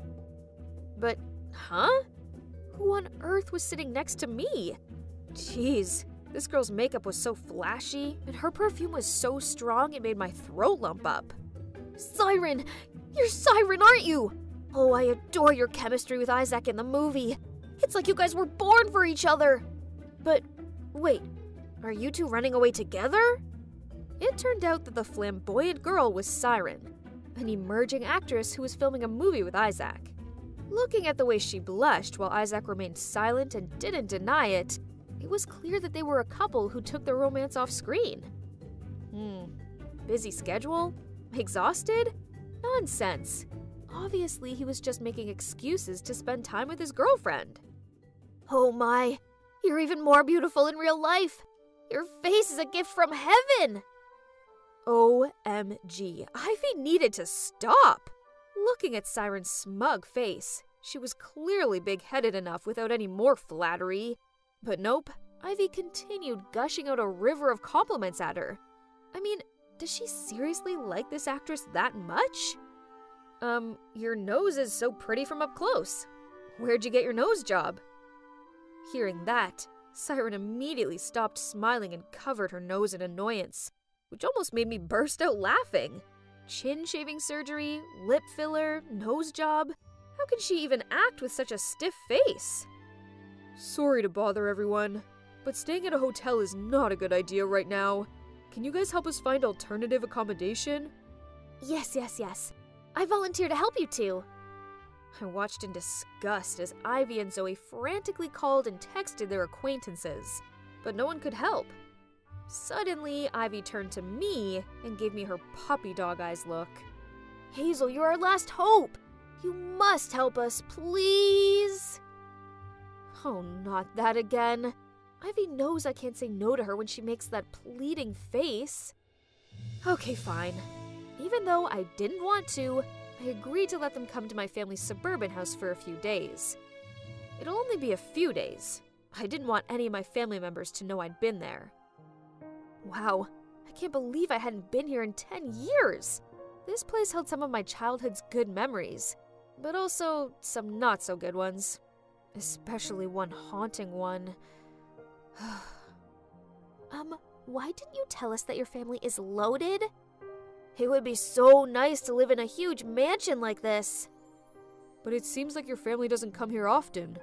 But, huh? Who on earth was sitting next to me? Jeez, this girl's makeup was so flashy, and her perfume was so strong it made my throat lump up. Siren! You're Siren, aren't you? Oh, I adore your chemistry with Isaac in the movie. It's like you guys were born for each other. But wait, are you two running away together? It turned out that the flamboyant girl was Siren, an emerging actress who was filming a movie with Isaac. Looking at the way she blushed while Isaac remained silent and didn't deny it, it was clear that they were a couple who took their romance off screen. Busy schedule? Exhausted? Nonsense. Obviously, he was just making excuses to spend time with his girlfriend. Oh my, you're even more beautiful in real life. Your face is a gift from heaven. OMG, Ivy needed to stop. Looking at Siren's smug face, she was clearly big-headed enough without any more flattery. But nope, Ivy continued gushing out a river of compliments at her. I mean, does she seriously like this actress that much? Your nose is so pretty from up close. Where'd you get your nose job? Hearing that, Siren immediately stopped smiling and covered her nose in annoyance, which almost made me burst out laughing. Chin shaving surgery, lip filler, nose job. How can she even act with such a stiff face? Sorry to bother everyone, but staying at a hotel is not a good idea right now. Can you guys help us find alternative accommodation? Yes. I volunteer to help you two. I watched in disgust as Ivy and Zoe frantically called and texted their acquaintances, but no one could help. Suddenly, Ivy turned to me and gave me her puppy dog eyes look. Hazel, you're our last hope! You must help us, please! Oh, not that again. Ivy knows I can't say no to her when she makes that pleading face. Okay, fine. Even though I didn't want to, I agreed to let them come to my family's suburban house for a few days. It'll only be a few days. I didn't want any of my family members to know I'd been there. Wow, I can't believe I hadn't been here in 10 years! This place held some of my childhood's good memories, but also some not-so-good ones. Especially one haunting one. Why didn't you tell us that your family is loaded? It would be so nice to live in a huge mansion like this. But it seems like your family doesn't come here often.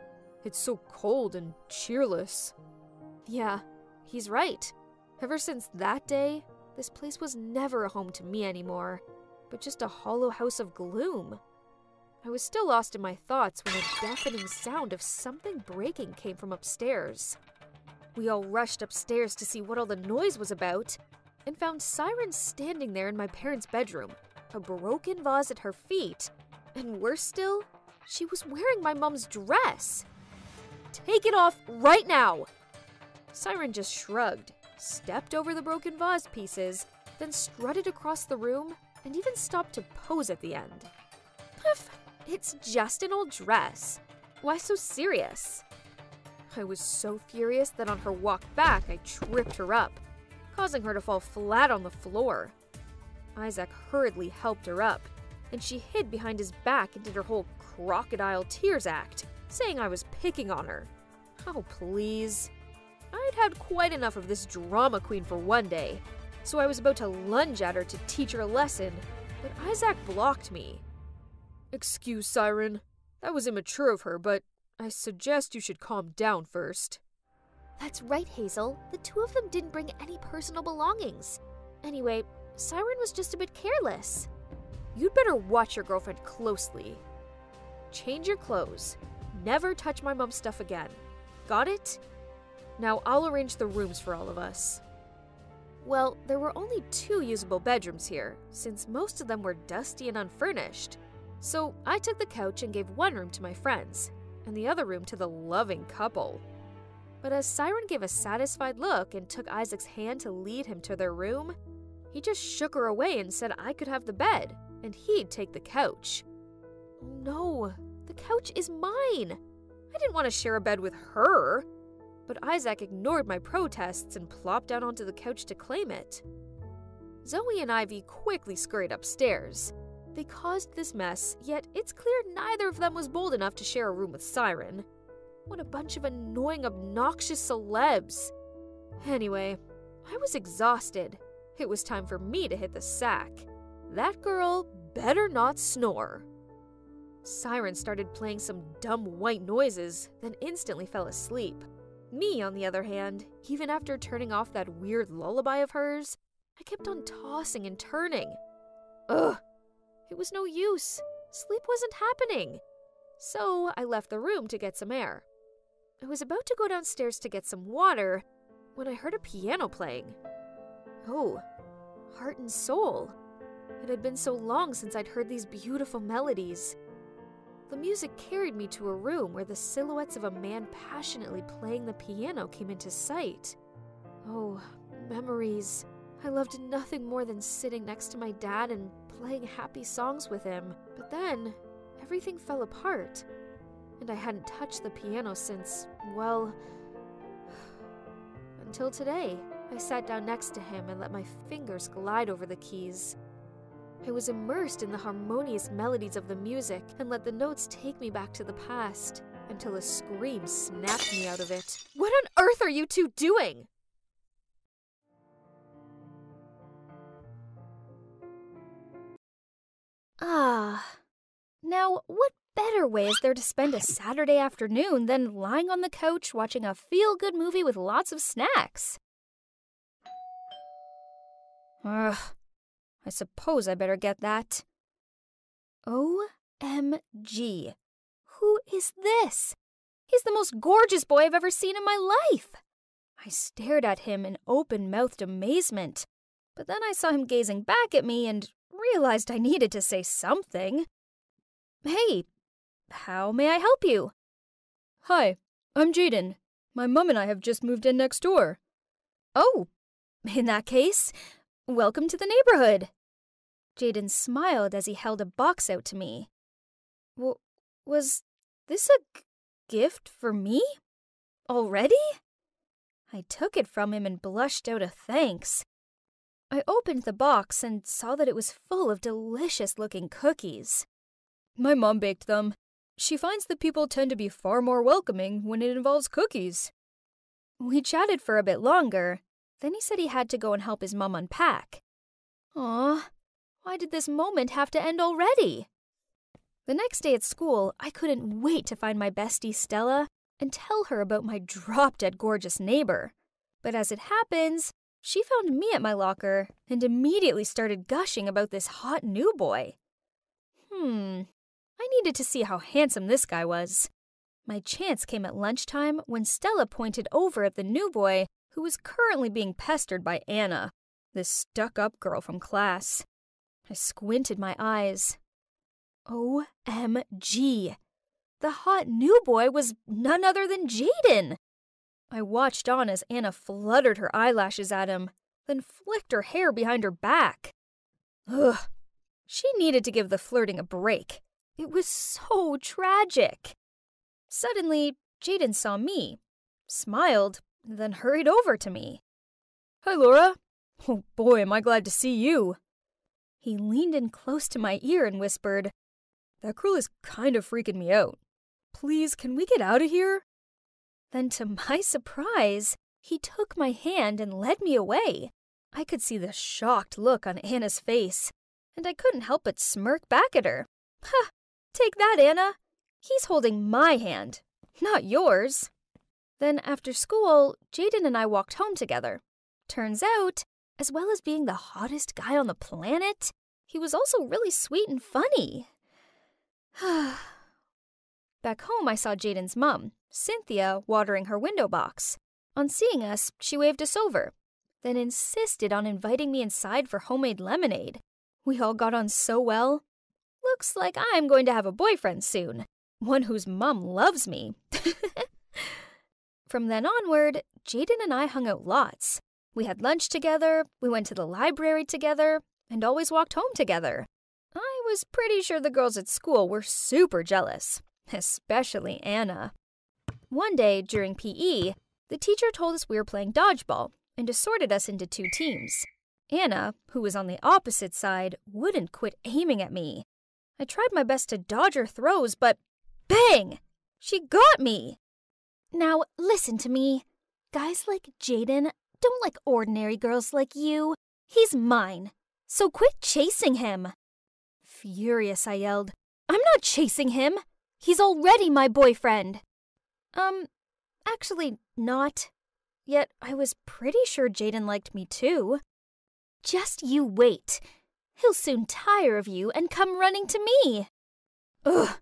It's so cold and cheerless. Yeah, he's right. Ever since that day, this place was never a home to me anymore, but just a hollow house of gloom. I was still lost in my thoughts when a deafening sound of something breaking came from upstairs. We all rushed upstairs to see what all the noise was about, and found Siren standing there in my parents' bedroom, a broken vase at her feet, and worse still, she was wearing my mom's dress. Take it off right now! Siren just shrugged, stepped over the broken vase pieces, then strutted across the room, and even stopped to pose at the end. Pff, it's just an old dress. Why so serious? I was so furious that on her walk back, I tripped her up, causing her to fall flat on the floor. Isaac hurriedly helped her up, and she hid behind his back and did her whole crocodile tears act, saying I was picking on her. Oh, please. I'd had quite enough of this drama queen for one day, so I was about to lunge at her to teach her a lesson, but Isaac blocked me. Excuse, Siren. That was immature of her, but I suggest you should calm down first. That's right, Hazel. The two of them didn't bring any personal belongings. Anyway, Siren was just a bit careless. You'd better watch your girlfriend closely. Change your clothes. Never touch my mom's stuff again. Got it? Now I'll arrange the rooms for all of us. Well, there were only 2 usable bedrooms here, since most of them were dusty and unfurnished. So I took the couch and gave one room to my friends, and the other room to the loving couple. But as Siren gave a satisfied look and took Isaac's hand to lead him to their room, he just shook her away and said I could have the bed, and he'd take the couch. No, the couch is mine! I didn't want to share a bed with her! But Isaac ignored my protests and plopped down onto the couch to claim it. Zoe and Ivy quickly scurried upstairs. They caused this mess, yet it's clear neither of them was bold enough to share a room with Siren. What a bunch of annoying, obnoxious celebs. Anyway, I was exhausted. It was time for me to hit the sack. That girl better not snore. Siren started playing some dumb white noises, then instantly fell asleep. Me, on the other hand, even after turning off that weird lullaby of hers, I kept on tossing and turning. Ugh! It was no use. Sleep wasn't happening. So I left the room to get some air. I was about to go downstairs to get some water when I heard a piano playing. Oh, Heart and Soul. It had been so long since I'd heard these beautiful melodies. The music carried me to a room where the silhouettes of a man passionately playing the piano came into sight. Oh, memories. I loved nothing more than sitting next to my dad and playing happy songs with him, but then everything fell apart, and I hadn't touched the piano since, well, until today. I sat down next to him and let my fingers glide over the keys. I was immersed in the harmonious melodies of the music and let the notes take me back to the past, until a scream snapped me out of it. What on earth are you two doing? Ah. Now, what better way is there to spend a Saturday afternoon than lying on the couch watching a feel-good movie with lots of snacks? Ugh. I suppose I better get that. OMG. Who is this? He's the most gorgeous boy I've ever seen in my life. I stared at him in open-mouthed amazement, but then I saw him gazing back at me and realized I needed to say something. Hey, how may I help you? Hi, I'm Jaden. My mom and I have just moved in next door. Oh, in that case, welcome to the neighborhood. Jaden smiled as he held a box out to me. Was this a gift for me? Already? I took it from him and blushed out a thanks. I opened the box and saw that it was full of delicious-looking cookies. My mom baked them. She finds that people tend to be far more welcoming when it involves cookies. We chatted for a bit longer. Then he said he had to go and help his mom unpack. Aw, why did this moment have to end already? The next day at school, I couldn't wait to find my bestie Stella and tell her about my drop-dead gorgeous neighbor. But as it happens, she found me at my locker and immediately started gushing about this hot new boy. I needed to see how handsome this guy was. My chance came at lunchtime when Stella pointed over at the new boy who was currently being pestered by Anna, this stuck-up girl from class. I squinted my eyes. OMG! The hot new boy was none other than Jaden! I watched on as Anna fluttered her eyelashes at him, then flicked her hair behind her back. Ugh! She needed to give the flirting a break. It was so tragic. Suddenly, Jaden saw me, smiled, then hurried over to me. Hi, Laura. Oh boy, am I glad to see you. He leaned in close to my ear and whispered, That girl is kind of freaking me out. Please, can we get out of here? Then to my surprise, he took my hand and led me away. I could see the shocked look on Anna's face, and I couldn't help but smirk back at her. Ha! Take that, Anna! He's holding my hand, not yours. Then after school, Jaden and I walked home together. Turns out, as well as being the hottest guy on the planet, he was also really sweet and funny. Back home, I saw Jaden's mom, Cynthia, watering her window box. On seeing us, she waved us over, then insisted on inviting me inside for homemade lemonade. We all got on so well. Looks like I'm going to have a boyfriend soon, one whose mom loves me. From then onward, Jaden and I hung out lots. We had lunch together, we went to the library together, and always walked home together. I was pretty sure the girls at school were super jealous, especially Anna. One day, during PE, the teacher told us we were playing dodgeball and assorted us into two teams. Anna, who was on the opposite side, wouldn't quit aiming at me. I tried my best to dodge her throws, but bang! She got me! Now, listen to me. Guys like Jaden don't like ordinary girls like you. He's mine. So quit chasing him. Furious, I yelled. I'm not chasing him. He's already my boyfriend. Actually not. Yet I was pretty sure Jaden liked me too. Just you wait. He'll soon tire of you and come running to me. Ugh.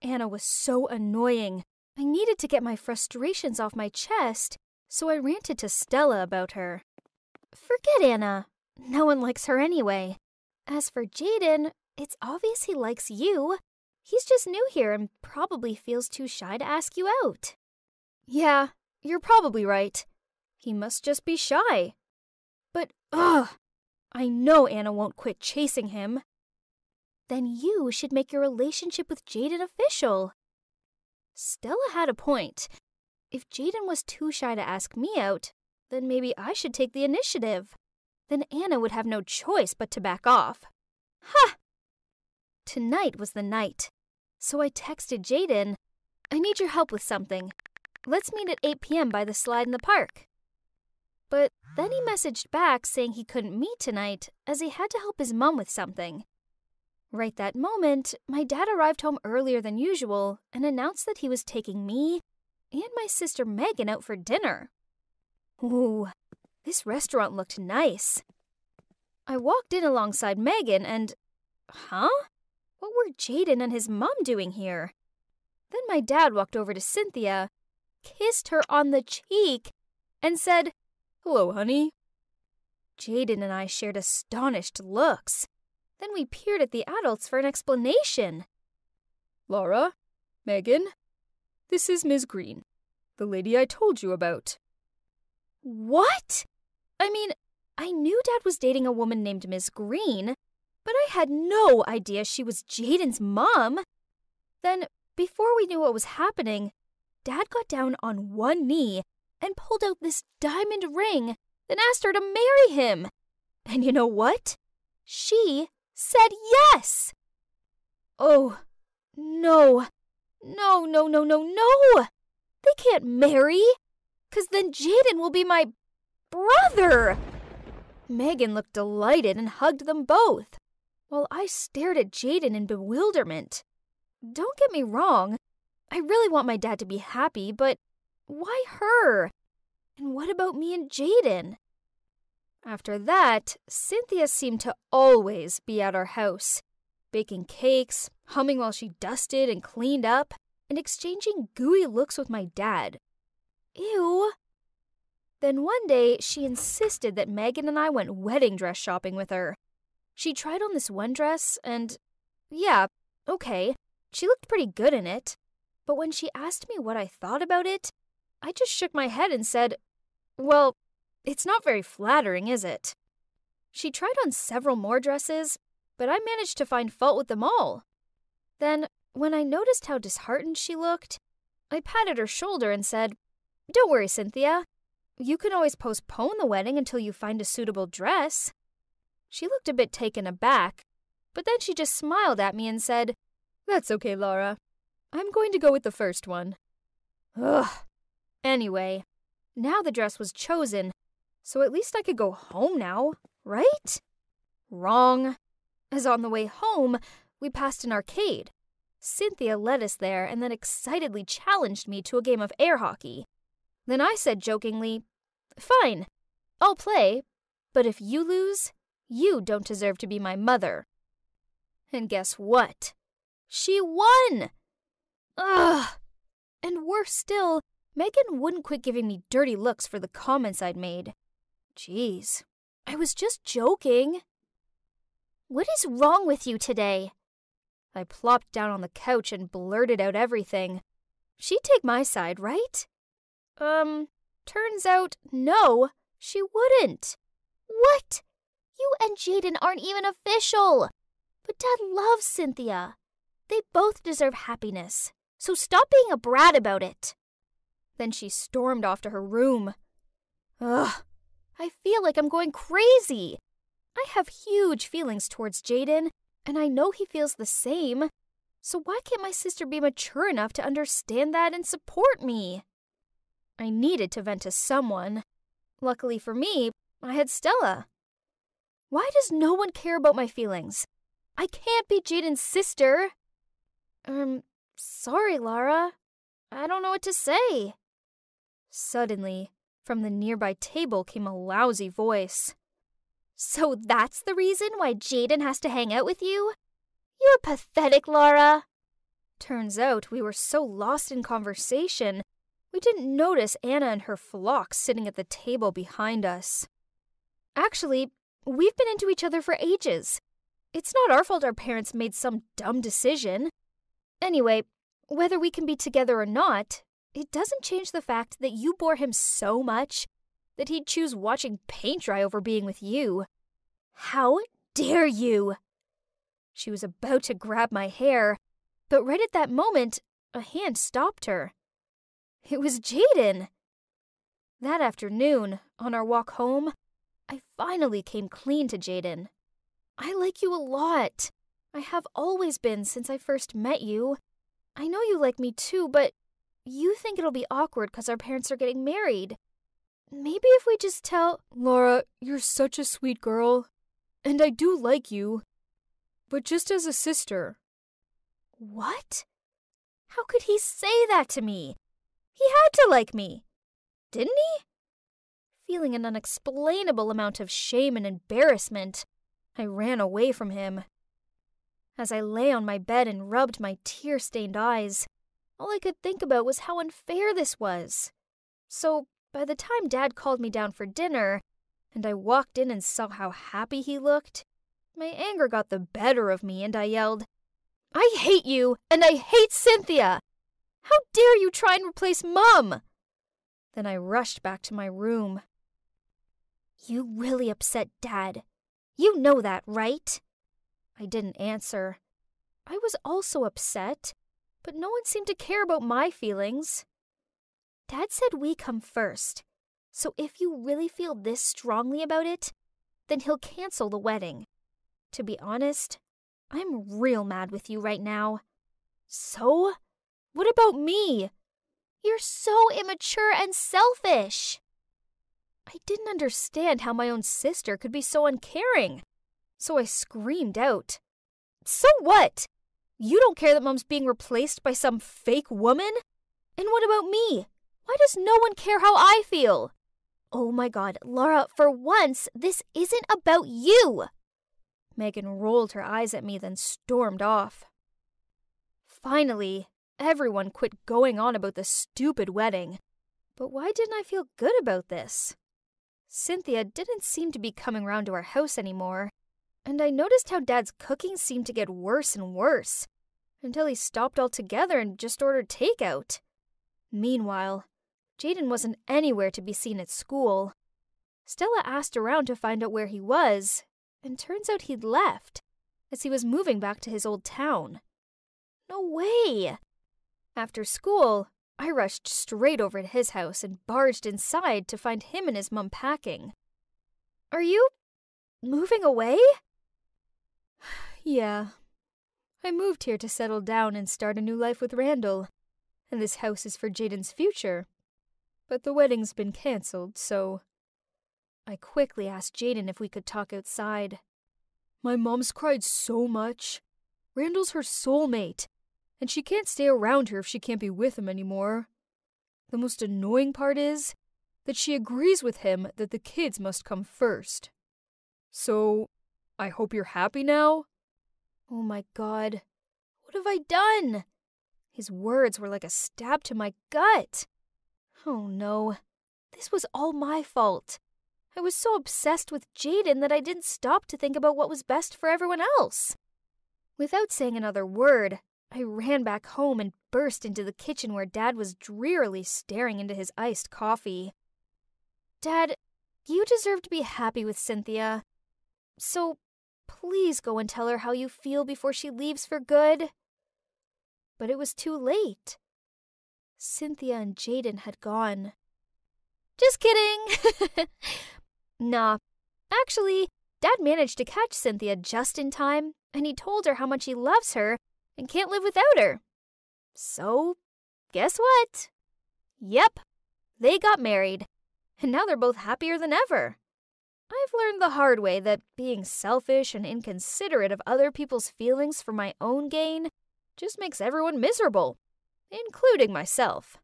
Anna was so annoying. I needed to get my frustrations off my chest, so I ranted to Stella about her. Forget Anna. No one likes her anyway. As for Jaden, it's obvious he likes you. He's just new here and probably feels too shy to ask you out. Yeah, you're probably right. He must just be shy. But, ugh, I know Anna won't quit chasing him. Then you should make your relationship with Jaden official. Stella had a point. If Jaden was too shy to ask me out, then maybe I should take the initiative. Then Anna would have no choice but to back off. Ha! Tonight was the night, so I texted Jaden, I need your help with something. Let's meet at 8 p.m. by the slide in the park. But then he messaged back saying he couldn't meet tonight as he had to help his mom with something. Right that moment, my dad arrived home earlier than usual and announced that he was taking me and my sister Megan out for dinner. Ooh, this restaurant looked nice. I walked in alongside Megan and... Huh? What were Jaden and his mom doing here? Then my dad walked over to Cynthia, kissed her on the cheek, and said, "Hello, honey." Jaden and I shared astonished looks. Then we peered at the adults for an explanation. "Laura, Megan, this is Ms. Green, the lady I told you about." What? I mean, I knew Dad was dating a woman named Ms. Green, but I had no idea she was Jaden's mom. Then, before we knew what was happening, Dad got down on one knee and pulled out this diamond ring, then asked her to marry him. And you know what? She said yes! Oh, no. No, no, no, no, no! They can't marry! 'Cause then Jaden will be my brother! Megan looked delighted and hugged them both, while I stared at Jaden in bewilderment. Don't get me wrong, I really want my dad to be happy, but why her? And what about me and Jaden? After that, Cynthia seemed to always be at our house, baking cakes, humming while she dusted and cleaned up, and exchanging gooey looks with my dad. Ew. Then one day, she insisted that Megan and I went wedding dress shopping with her. She tried on this one dress and, yeah, okay, she looked pretty good in it. But when she asked me what I thought about it, I just shook my head and said, "Well, it's not very flattering, is it?" She tried on several more dresses, but I managed to find fault with them all. Then, when I noticed how disheartened she looked, I patted her shoulder and said, "Don't worry, Cynthia. You can always postpone the wedding until you find a suitable dress." She looked a bit taken aback, but then she just smiled at me and said, "That's okay, Laura. I'm going to go with the first one." Ugh. Anyway, now the dress was chosen, so at least I could go home now, right? Wrong. As on the way home, we passed an arcade. Cynthia led us there and then excitedly challenged me to a game of air hockey. Then I said jokingly, "Fine, I'll play, but if you lose, you don't deserve to be my mother." And guess what? She won! Ugh! And worse still, Megan wouldn't quit giving me dirty looks for the comments I'd made. Jeez, I was just joking. "What is wrong with you today?" I plopped down on the couch and blurted out everything. She'd take my side, right? Turns out, no, she wouldn't. What? You and Jaden aren't even official. But Dad loves Cynthia. They both deserve happiness, so stop being a brat about it. Then she stormed off to her room. Ugh, I feel like I'm going crazy. I have huge feelings towards Jaden, and I know he feels the same. So why can't my sister be mature enough to understand that and support me? I needed to vent to someone. Luckily for me, I had Stella. Why does no one care about my feelings? I can't be Jaden's sister. Sorry, Laura. I don't know what to say. Suddenly, from the nearby table came a lousy voice. "So that's the reason why Jaden has to hang out with you? You're pathetic, Laura." Turns out we were so lost in conversation, we didn't notice Anna and her flock sitting at the table behind us. Actually, we've been into each other for ages. It's not our fault our parents made some dumb decision. Anyway, whether we can be together or not, it doesn't change the fact that you bore him so much that he'd choose watching paint dry over being with you. How dare you! She was about to grab my hair, but right at that moment, a hand stopped her. It was Jaden. That afternoon, on our walk home, I finally came clean to Jaden. "I like you a lot. I have always been since I first met you. I know you like me too, but You think it'll be awkward because our parents are getting married. Maybe if we just tell— Laura, you're such a sweet girl. And I do like you. But just as a sister. What? How could he say that to me? He had to like me. Didn't he? Feeling an unexplainable amount of shame and embarrassment, I ran away from him. As I lay on my bed and rubbed my tear-stained eyes, all I could think about was how unfair this was. So, by the time Dad called me down for dinner, and I walked in and saw how happy he looked, my anger got the better of me and I yelled, "I hate you, and I hate Cynthia! How dare you try and replace Mom!" Then I rushed back to my room. "You really upset Dad. You know that, right?" I didn't answer. I was also upset, but no one seemed to care about my feelings. Dad said we come first, so if you really feel this strongly about it, then he'll cancel the wedding. To be honest, I'm real mad with you right now. So? What about me? You're so immature and selfish. I didn't understand how my own sister could be so uncaring, so I screamed out, "So what? You don't care that Mom's being replaced by some fake woman? And what about me? Why does no one care how I feel?" "Oh my God, Laura, for once, this isn't about you!" Megan rolled her eyes at me, then stormed off. Finally, everyone quit going on about the stupid wedding. But why didn't I feel good about this? Cynthia didn't seem to be coming round to our house anymore, and I noticed how Dad's cooking seemed to get worse and worse, until he stopped altogether and just ordered takeout. Meanwhile, Jaden wasn't anywhere to be seen at school. Stella asked around to find out where he was, and turns out he'd left, as he was moving back to his old town. No way! After school, I rushed straight over to his house and barged inside to find him and his mum packing. "Are you moving away?" "Yeah. I moved here to settle down and start a new life with Randall, and this house is for Jaden's future. But the wedding's been cancelled, so..." I quickly asked Jaden if we could talk outside. "My mom's cried so much. Randall's her soulmate, and she can't stay around her if she can't be with him anymore. The most annoying part is that she agrees with him that the kids must come first. So, I hope you're happy now." Oh my God, what have I done? His words were like a stab to my gut. Oh no, this was all my fault. I was so obsessed with Jaden that I didn't stop to think about what was best for everyone else. Without saying another word, I ran back home and burst into the kitchen where Dad was drearily staring into his iced coffee. "Dad, you deserve to be happy with Cynthia. So please go and tell her how you feel before she leaves for good." But it was too late. Cynthia and Jaden had gone. "Just kidding!" Nah, actually, Dad managed to catch Cynthia just in time, and he told her how much he loves her and can't live without her. So, guess what? Yep, they got married, and now they're both happier than ever. I've learned the hard way that being selfish and inconsiderate of other people's feelings for my own gain just makes everyone miserable, including myself.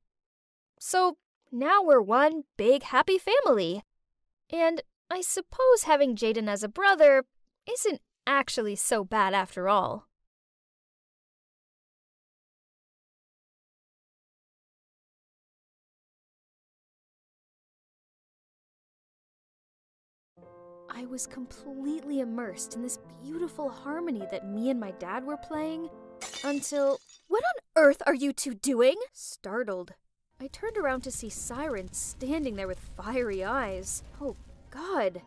So, now we're one big happy family. And I suppose having Jaden as a brother isn't actually so bad after all. I was completely immersed in this beautiful harmony that me and my dad were playing, until— "What on earth are you two doing?" Startled, I turned around to see Siren standing there with fiery eyes. Oh God.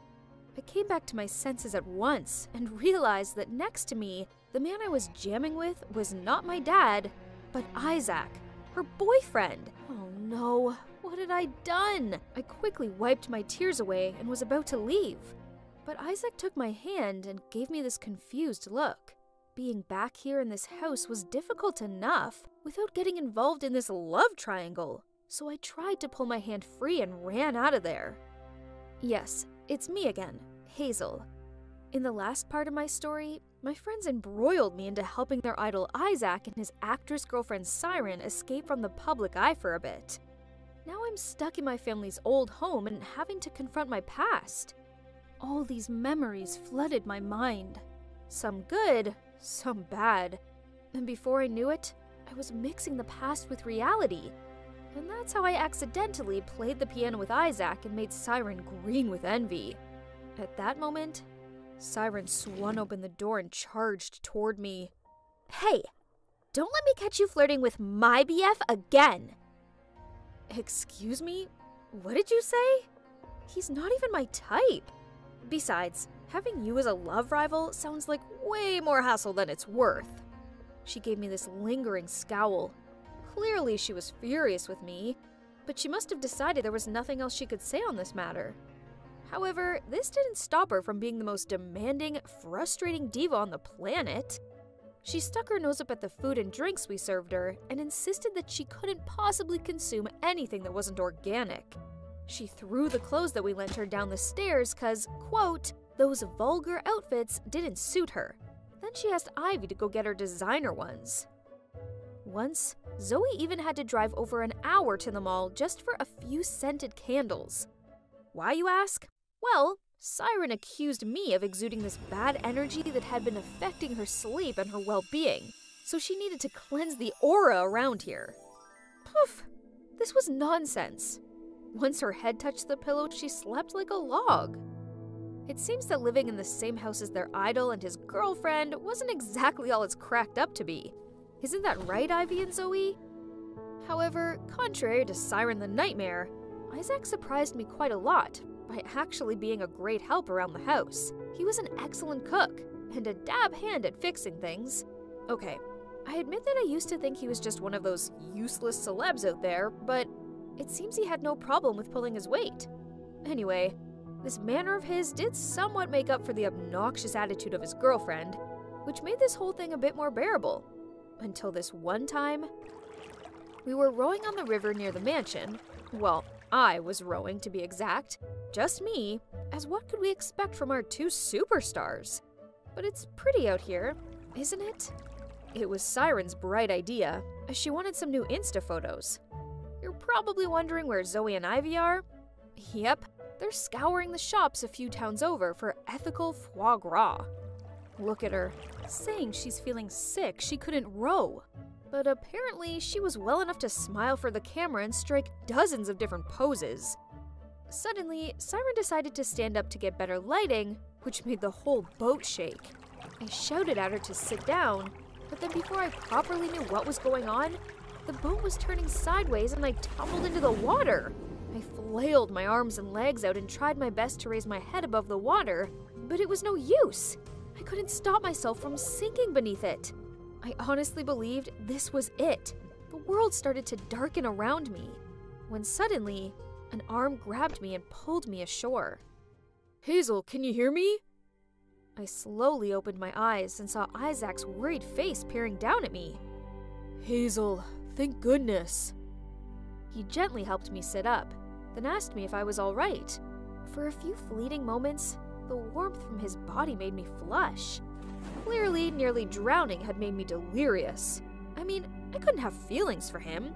I came back to my senses at once and realized that next to me, the man I was jamming with was not my dad, but Isaac, her boyfriend. Oh no, what had I done? I quickly wiped my tears away and was about to leave, but Isaac took my hand and gave me this confused look. being back here in this house was difficult enough without getting involved in this love triangle, so I tried to pull my hand free and ran out of there. Yes, it's me again, Hazel. In the last part of my story, my friends embroiled me into helping their idol Isaac and his actress girlfriend Siren escape from the public eye for a bit. Now I'm stuck in my family's old home and having to confront my past. All these memories flooded my mind. Some good, some bad. And before I knew it, I was mixing the past with reality. And that's how I accidentally played the piano with Isaac and made Siren green with envy. At that moment, Siren swung open the door and charged toward me. Hey, don't let me catch you flirting with my BF again! Excuse me? What did you say? He's not even my type. Besides, having you as a love rival sounds like way more hassle than it's worth. She gave me this lingering scowl. Clearly she was furious with me, but she must have decided there was nothing else she could say on this matter. However, this didn't stop her from being the most demanding, frustrating diva on the planet. She stuck her nose up at the food and drinks we served her and insisted that she couldn't possibly consume anything that wasn't organic. She threw the clothes that we lent her down the stairs because, quote, those vulgar outfits didn't suit her. Then she asked Ivy to go get her designer ones. Once, Zoe even had to drive over an hour to the mall just for a few scented candles. Why, you ask? Well, Siren accused me of exuding this bad energy that had been affecting her sleep and her well-being, so she needed to cleanse the aura around here. Poof! This was nonsense. Once her head touched the pillow, she slept like a log. It seems that living in the same house as their idol and his girlfriend wasn't exactly all it's cracked up to be. Isn't that right, Ivy and Zoe? However, contrary to Siren the Nightmare, Isaac surprised me quite a lot by actually being a great help around the house. He was an excellent cook and a dab hand at fixing things. Okay, I admit that I used to think he was just one of those useless celebs out there, but it seems he had no problem with pulling his weight. Anyway, this manner of his did somewhat make up for the obnoxious attitude of his girlfriend, which made this whole thing a bit more bearable. Until this one time, we were rowing on the river near the mansion. Well, I was rowing, to be exact. Just me, as what could we expect from our two superstars? But it's pretty out here, isn't it? It was Siren's bright idea, as she wanted some new Insta photos. You're probably wondering where Zoe and Ivy are? Yep, they're scouring the shops a few towns over for ethical foie gras. Look at her, saying she's feeling sick she couldn't row. But apparently she was well enough to smile for the camera and strike dozens of different poses. Suddenly, Siren decided to stand up to get better lighting, which made the whole boat shake. I shouted at her to sit down, but then before I properly knew what was going on, the boat was turning sideways and I tumbled into the water. I flailed my arms and legs out and tried my best to raise my head above the water, but it was no use. I couldn't stop myself from sinking beneath it. I honestly believed this was it. The world started to darken around me, when suddenly, an arm grabbed me and pulled me ashore. Hazel, can you hear me? I slowly opened my eyes and saw Isaac's worried face peering down at me. Hazel, thank goodness. He gently helped me sit up, then asked me if I was all right. For a few fleeting moments, the warmth from his body made me flush. Clearly, nearly drowning had made me delirious. I mean, I couldn't have feelings for him.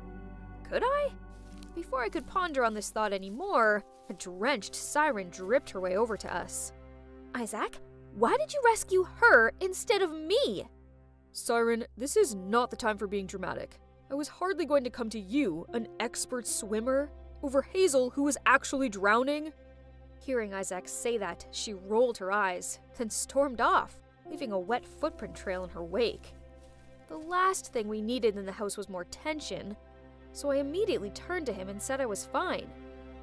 Could I? Before I could ponder on this thought anymore, a drenched Siren dripped her way over to us. Isaac, why did you rescue her instead of me? Siren, this is not the time for being dramatic. I was hardly going to come to you, an expert swimmer, over Hazel who was actually drowning. Hearing Isaac say that, she rolled her eyes, then stormed off, leaving a wet footprint trail in her wake. The last thing we needed in the house was more tension, so I immediately turned to him and said I was fine,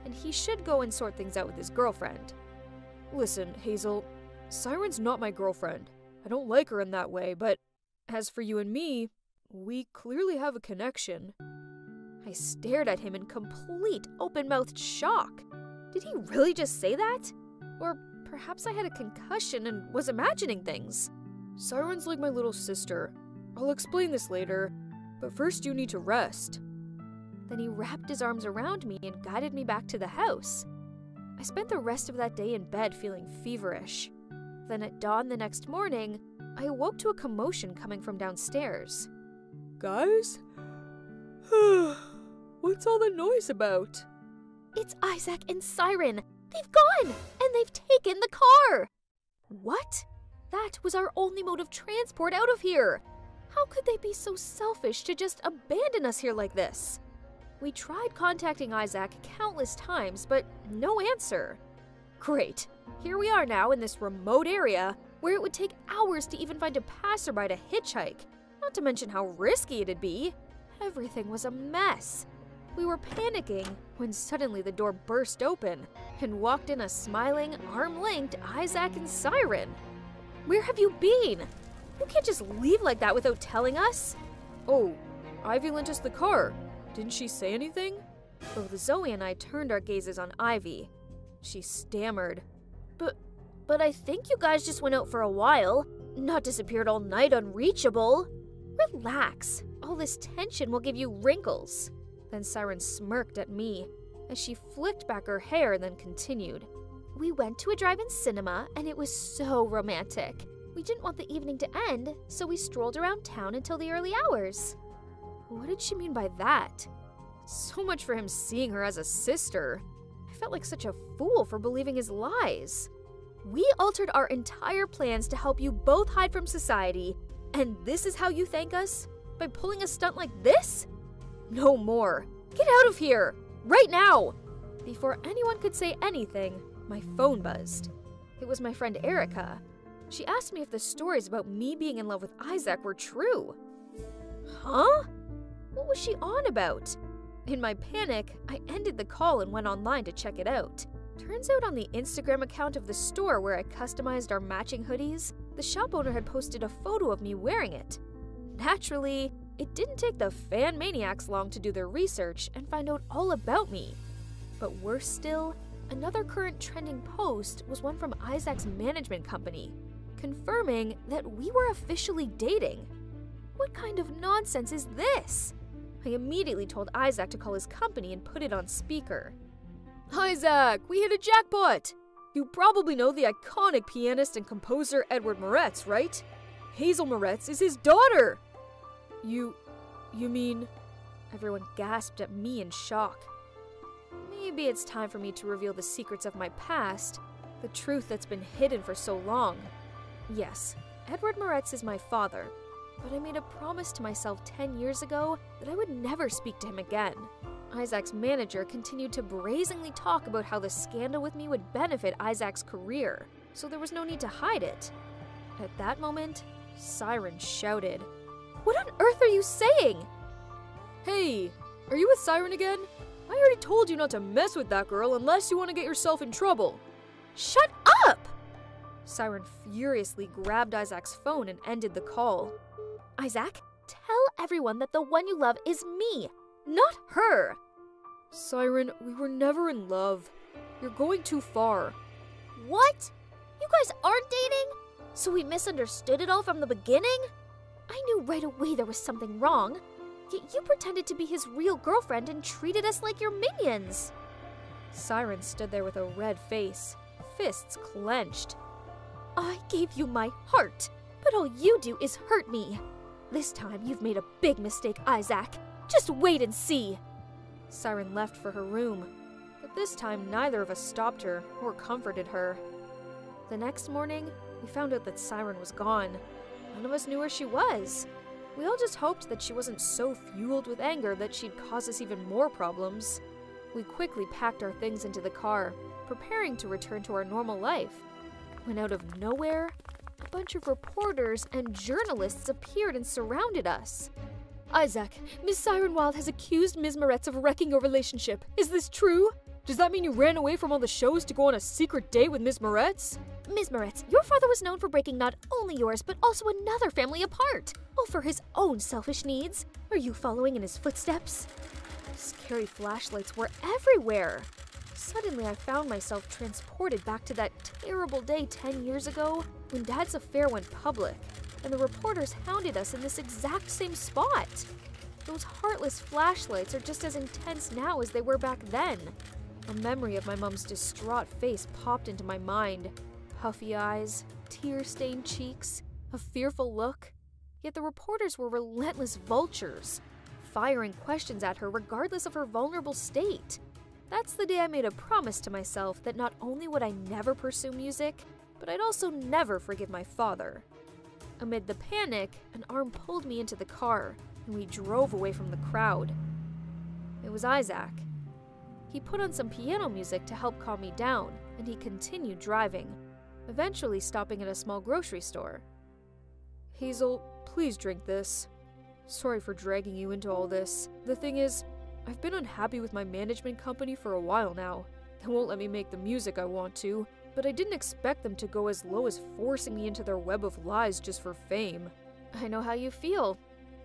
and he should go and sort things out with his girlfriend. Listen, Hazel, Siren's not my girlfriend. I don't like her in that way, but as for you and me, we clearly have a connection. I stared at him in complete open-mouthed shock. Did he really just say that? Or perhaps I had a concussion and was imagining things. Siren's like my little sister. I'll explain this later, but first you need to rest." Then he wrapped his arms around me and guided me back to the house. I spent the rest of that day in bed feeling feverish. Then at dawn the next morning, I awoke to a commotion coming from downstairs. "Guys? What's all the noise about?" "It's Isaac and Siren. They've gone, and they've taken the car." "What? That was our only mode of transport out of here. How could they be so selfish to just abandon us here like this?" We tried contacting Isaac countless times, but no answer. Great. Here we are now in this remote area where it would take hours to even find a passerby to hitchhike, not to mention how risky it'd be. Everything was a mess. We were panicking when suddenly the door burst open and walked in a smiling, arm-linked Isaac and Siren. "Where have you been? You can't just leave like that without telling us." "Oh, Ivy lent us the car. Didn't she say anything?" Both Zoe and I turned our gazes on Ivy. She stammered, But I think you guys just went out for a while, not disappeared all night unreachable." "Relax. All this tension will give you wrinkles." Then Siren smirked at me as she flicked back her hair and then continued. "We went to a drive-in cinema and it was so romantic. We didn't want the evening to end, so we strolled around town until the early hours." What did she mean by that? So much for him seeing her as a sister. I felt like such a fool for believing his lies. "We altered our entire plans to help you both hide from society, and this is how you thank us? By pulling a stunt like this? No more. Get out of here! Right now!" Before anyone could say anything, my phone buzzed. It was my friend Erica. She asked me if the stories about me being in love with Isaac were true. Huh? What was she on about? In my panic, I ended the call and went online to check it out. Turns out on the Instagram account of the store where I customized our matching hoodies, the shop owner had posted a photo of me wearing it. Naturally, it didn't take the fan maniacs long to do their research and find out all about me. But worse still, another current trending post was one from Isaac's management company, confirming that we were officially dating. What kind of nonsense is this? I immediately told Isaac to call his company and put it on speaker. "Isaac, we hit a jackpot! You probably know the iconic pianist and composer Edward Moretz, right? Hazel Moretz is his daughter!" You mean... Everyone gasped at me in shock. Maybe it's time for me to reveal the secrets of my past, the truth that's been hidden for so long. Yes, Edward Moretz is my father, but I made a promise to myself 10 years ago that I would never speak to him again. Isaac's manager continued to brazenly talk about how the scandal with me would benefit Isaac's career, so there was no need to hide it. At that moment, Siren shouted, "What on earth are you saying?" "Hey, are you with Siren again? I already told you not to mess with that girl unless you want to get yourself in trouble." "Shut up!" Siren furiously grabbed Isaac's phone and ended the call. "Isaac, tell everyone that the one you love is me, not her." "Siren, we were never in love. You're going too far." "What? You guys aren't dating? So we misunderstood it all from the beginning? I knew right away there was something wrong, yet you pretended to be his real girlfriend and treated us like your minions." Siren stood there with a red face, fists clenched. "I gave you my heart, but all you do is hurt me. This time you've made a big mistake, Isaac. Just wait and see." Siren left for her room, but this time neither of us stopped her or comforted her. The next morning, we found out that Siren was gone. None of us knew where she was. We all just hoped that she wasn't so fueled with anger that she'd cause us even more problems. We quickly packed our things into the car, preparing to return to our normal life, when out of nowhere, a bunch of reporters and journalists appeared and surrounded us. "Isaac, Miss Sirenwild has accused Ms. Moretz of wrecking your relationship. Is this true? Does that mean you ran away from all the shows to go on a secret date with Ms. Moretz?" "Ms. Moretz, your father was known for breaking not only yours, but also another family apart, all for his own selfish needs. Are you following in his footsteps?" Scary flashlights were everywhere. Suddenly, I found myself transported back to that terrible day 10 years ago when Dad's affair went public. and the reporters hounded us in this exact same spot. Those heartless flashlights are just as intense now as they were back then. A memory of my mom's distraught face popped into my mind. Puffy eyes, tear-stained cheeks, a fearful look. Yet the reporters were relentless vultures, firing questions at her regardless of her vulnerable state. That's the day I made a promise to myself that not only would I never pursue music, but I'd also never forgive my father. Amid the panic, an arm pulled me into the car, and we drove away from the crowd. It was Isaac. He put on some piano music to help calm me down, and he continued driving, eventually stopping at a small grocery store. Hazel, please drink this. Sorry for dragging you into all this. The thing is, I've been unhappy with my management company for a while now. They won't let me make the music I want to, but I didn't expect them to go as low as forcing me into their web of lies just for fame. I know how you feel.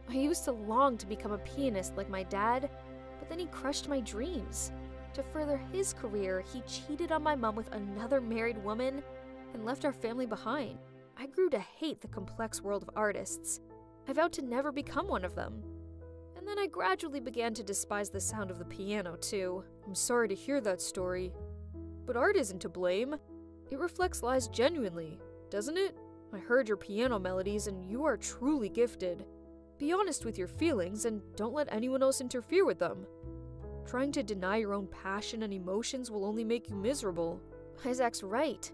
I used to long to become a pianist like my dad, but then he crushed my dreams. To further his career, he cheated on my mom with another married woman and left our family behind. I grew to hate the complex world of artists. I vowed to never become one of them. And then I gradually began to despise the sound of the piano, too. I'm sorry to hear that story. But art isn't to blame. It reflects lies genuinely, doesn't it? I heard your piano melodies and you are truly gifted. Be honest with your feelings and don't let anyone else interfere with them. Trying to deny your own passion and emotions will only make you miserable. Isaac's right.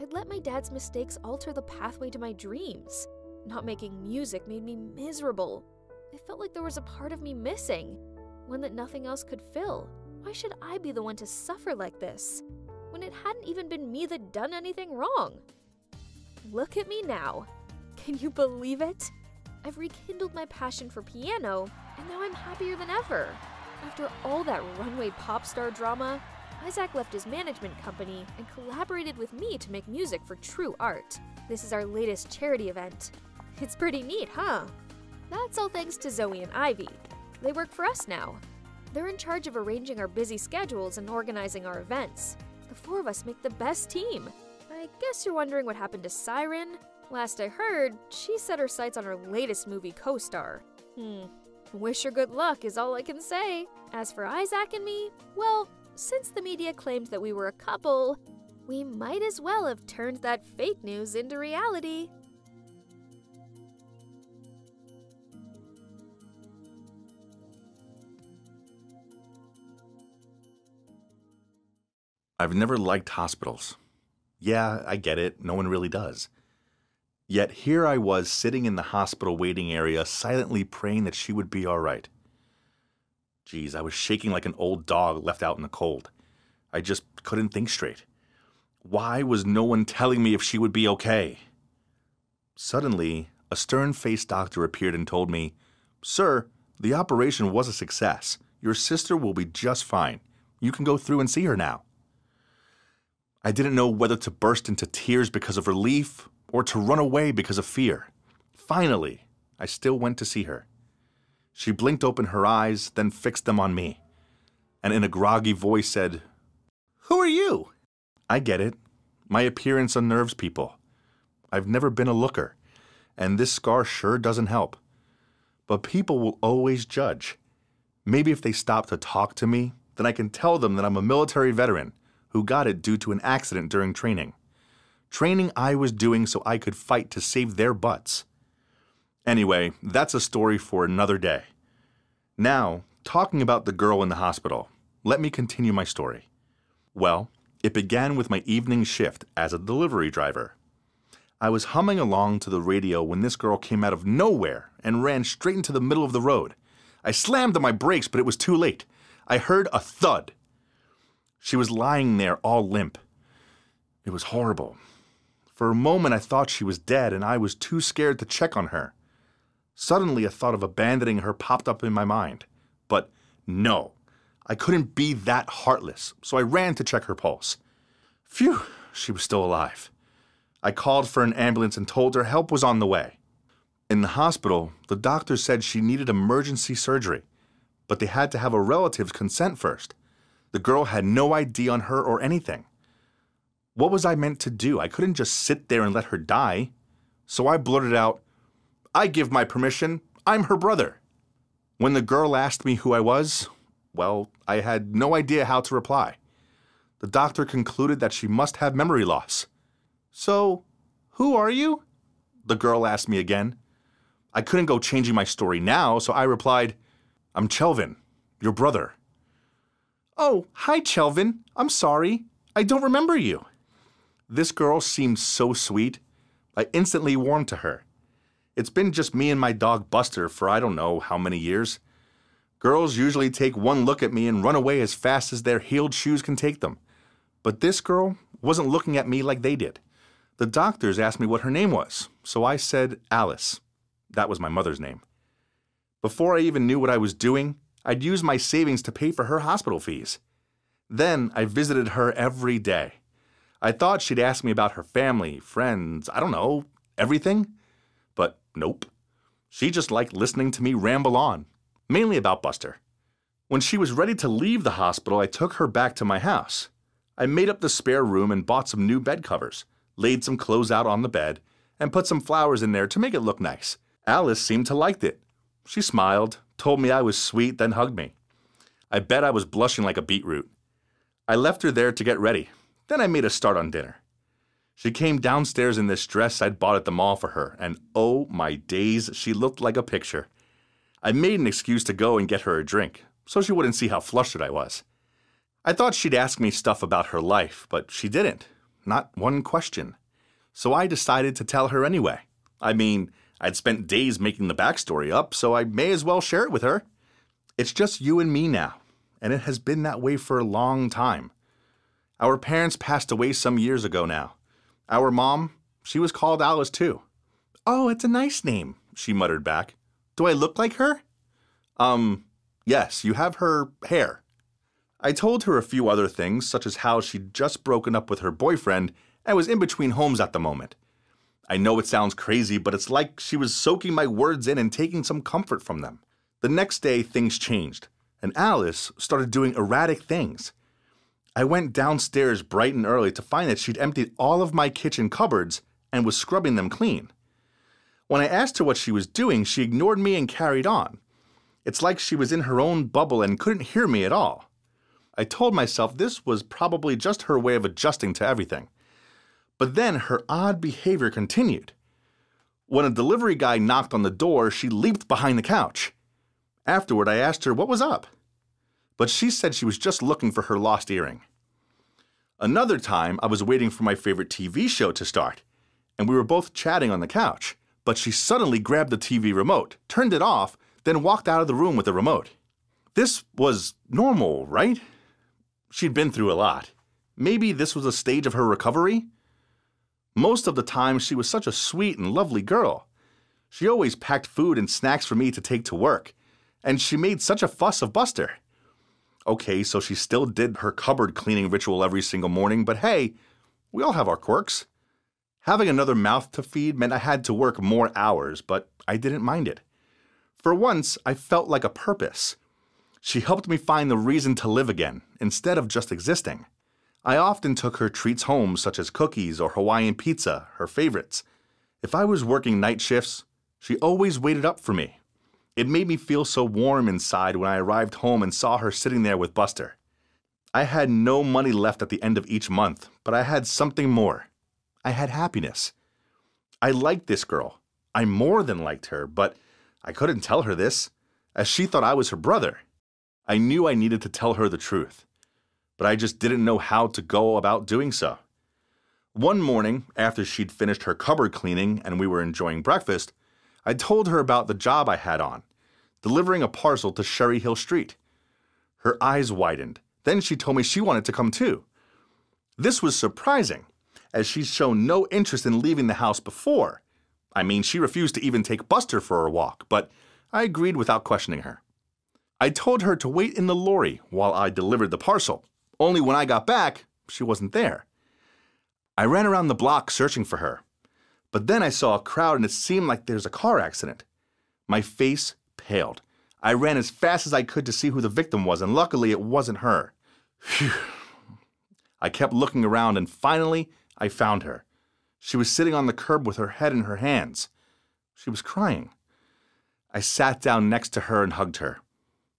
I'd let my dad's mistakes alter the pathway to my dreams. Not making music made me miserable. I felt like there was a part of me missing, one that nothing else could fill. Why should I be the one to suffer like this, when it hadn't even been me that done anything wrong? Look at me now. Can you believe it? I've rekindled my passion for piano, and now I'm happier than ever. After all that runway pop star drama, Isaac left his management company and collaborated with me to make music for True Art. This is our latest charity event. It's pretty neat, huh? That's all thanks to Zoe and Ivy. They work for us now. They're in charge of arranging our busy schedules and organizing our events. The four of us make the best team. I guess you're wondering what happened to Siren. Last I heard, she set her sights on her latest movie co-star. Wish her good luck is all I can say. As for Isaac and me, well, since the media claimed that we were a couple, we might as well have turned that fake news into reality. I've never liked hospitals. Yeah, I get it. No one really does. Yet here I was sitting in the hospital waiting area, silently praying that she would be all right. Geez, I was shaking like an old dog left out in the cold. I just couldn't think straight. Why was no one telling me if she would be okay? Suddenly, a stern-faced doctor appeared and told me, "Sir, the operation was a success. Your sister will be just fine. You can go through and see her now." I didn't know whether to burst into tears because of relief or to run away because of fear. Finally, I still went to see her. She blinked open her eyes, then fixed them on me, and in a groggy voice said, "Who are you?" I get it. My appearance unnerves people. I've never been a looker, and this scar sure doesn't help. But people will always judge. Maybe if they stop to talk to me, then I can tell them that I'm a military veteran who got it due to an accident during training. Training I was doing so I could fight to save their butts. Anyway, that's a story for another day. Now, talking about the girl in the hospital, let me continue my story. Well, it began with my evening shift as a delivery driver. I was humming along to the radio when this girl came out of nowhere and ran straight into the middle of the road. I slammed on my brakes, but it was too late. I heard a thud. She was lying there all limp. It was horrible. For a moment I thought she was dead and I was too scared to check on her. Suddenly a thought of abandoning her popped up in my mind. But no, I couldn't be that heartless, so I ran to check her pulse. Phew, she was still alive. I called for an ambulance and told her help was on the way. In the hospital, the doctor said she needed emergency surgery, but they had to have a relative's consent first. The girl had no ID on her or anything. What was I meant to do? I couldn't just sit there and let her die. So I blurted out, I give my permission. I'm her brother. When the girl asked me who I was, well, I had no idea how to reply. The doctor concluded that she must have memory loss. So, who are you? The girl asked me again. I couldn't go changing my story now, so I replied, I'm Chelvin, your brother. Oh, hi, Chelvin. I'm sorry. I don't remember you. This girl seemed so sweet. I instantly warmed to her. It's been just me and my dog Buster for I don't know how many years. Girls usually take one look at me and run away as fast as their heeled shoes can take them. But this girl wasn't looking at me like they did. The doctors asked me what her name was, so I said Alice. That was my mother's name. Before I even knew what I was doing, I'd used my savings to pay for her hospital fees. Then I visited her every day. I thought she'd ask me about her family, friends, I don't know, everything. But nope. She just liked listening to me ramble on, mainly about Buster. When she was ready to leave the hospital, I took her back to my house. I made up the spare room and bought some new bed covers, laid some clothes out on the bed, and put some flowers in there to make it look nice. Alice seemed to like it. She smiled, told me I was sweet, then hugged me. I bet I was blushing like a beetroot. I left her there to get ready. Then I made a start on dinner. She came downstairs in this dress I'd bought at the mall for her, and oh my days, she looked like a picture. I made an excuse to go and get her a drink, so she wouldn't see how flustered I was. I thought she'd ask me stuff about her life, but she didn't. Not one question. So I decided to tell her anyway. I mean, I'd spent days making the backstory up, so I may as well share it with her. It's just you and me now, and it has been that way for a long time. Our parents passed away some years ago now. Our mom, she was called Alice too. Oh, it's a nice name, she muttered back. Do I look like her? Yes, you have her hair. I told her a few other things, such as how she'd just broken up with her boyfriend and was in between homes at the moment. I know it sounds crazy, but it's like she was soaking my words in and taking some comfort from them. The next day, things changed, and Alice started doing erratic things. I went downstairs bright and early to find that she'd emptied all of my kitchen cupboards and was scrubbing them clean. When I asked her what she was doing, she ignored me and carried on. It's like she was in her own bubble and couldn't hear me at all. I told myself this was probably just her way of adjusting to everything. But then her odd behavior continued. When a delivery guy knocked on the door, she leaped behind the couch. Afterward, I asked her what was up. But she said she was just looking for her lost earring. Another time, I was waiting for my favorite TV show to start, and we were both chatting on the couch, but she suddenly grabbed the TV remote, turned it off, then walked out of the room with the remote. This was normal, right? She'd been through a lot. Maybe this was a stage of her recovery? Most of the time, she was such a sweet and lovely girl. She always packed food and snacks for me to take to work, and she made such a fuss of Buster. Okay, so she still did her cupboard cleaning ritual every single morning, but hey, we all have our quirks. Having another mouth to feed meant I had to work more hours, but I didn't mind it. For once, I felt like a purpose. She helped me find the reason to live again, instead of just existing. I often took her treats home, such as cookies or Hawaiian pizza, her favorites. If I was working night shifts, she always waited up for me. It made me feel so warm inside when I arrived home and saw her sitting there with Buster. I had no money left at the end of each month, but I had something more. I had happiness. I liked this girl. I more than liked her, but I couldn't tell her this, as she thought I was her brother. I knew I needed to tell her the truth, but I just didn't know how to go about doing so. One morning, after she'd finished her cupboard cleaning and we were enjoying breakfast, I told her about the job I had on, delivering a parcel to Sherry Hill Street. Her eyes widened. Then she told me she wanted to come too. This was surprising, as she'd shown no interest in leaving the house before. I mean, she refused to even take Buster for a walk, but I agreed without questioning her. I told her to wait in the lorry while I delivered the parcel. Only when I got back, she wasn't there. I ran around the block searching for her, but then I saw a crowd and it seemed like there's a car accident. My face paled. I ran as fast as I could to see who the victim was, and luckily it wasn't her. Phew. I kept looking around, and finally I found her. She was sitting on the curb with her head in her hands. She was crying. I sat down next to her and hugged her.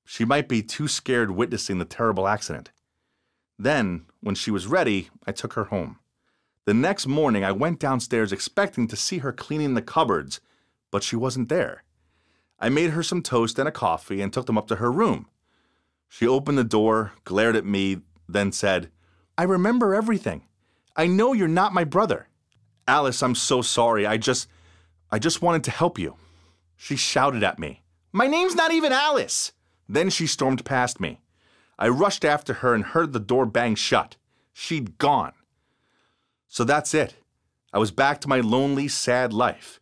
She might be too scared witnessing the terrible accident. Then, when she was ready, I took her home. The next morning, I went downstairs expecting to see her cleaning the cupboards, but she wasn't there. I made her some toast and a coffee and took them up to her room. She opened the door, glared at me, then said, "I remember everything. I know you're not my brother. Alice, I'm so sorry. I just wanted to help you." She shouted at me, "My name's not even Alice." Then she stormed past me. I rushed after her and heard the door bang shut. She'd gone. So that's it. I was back to my lonely, sad life.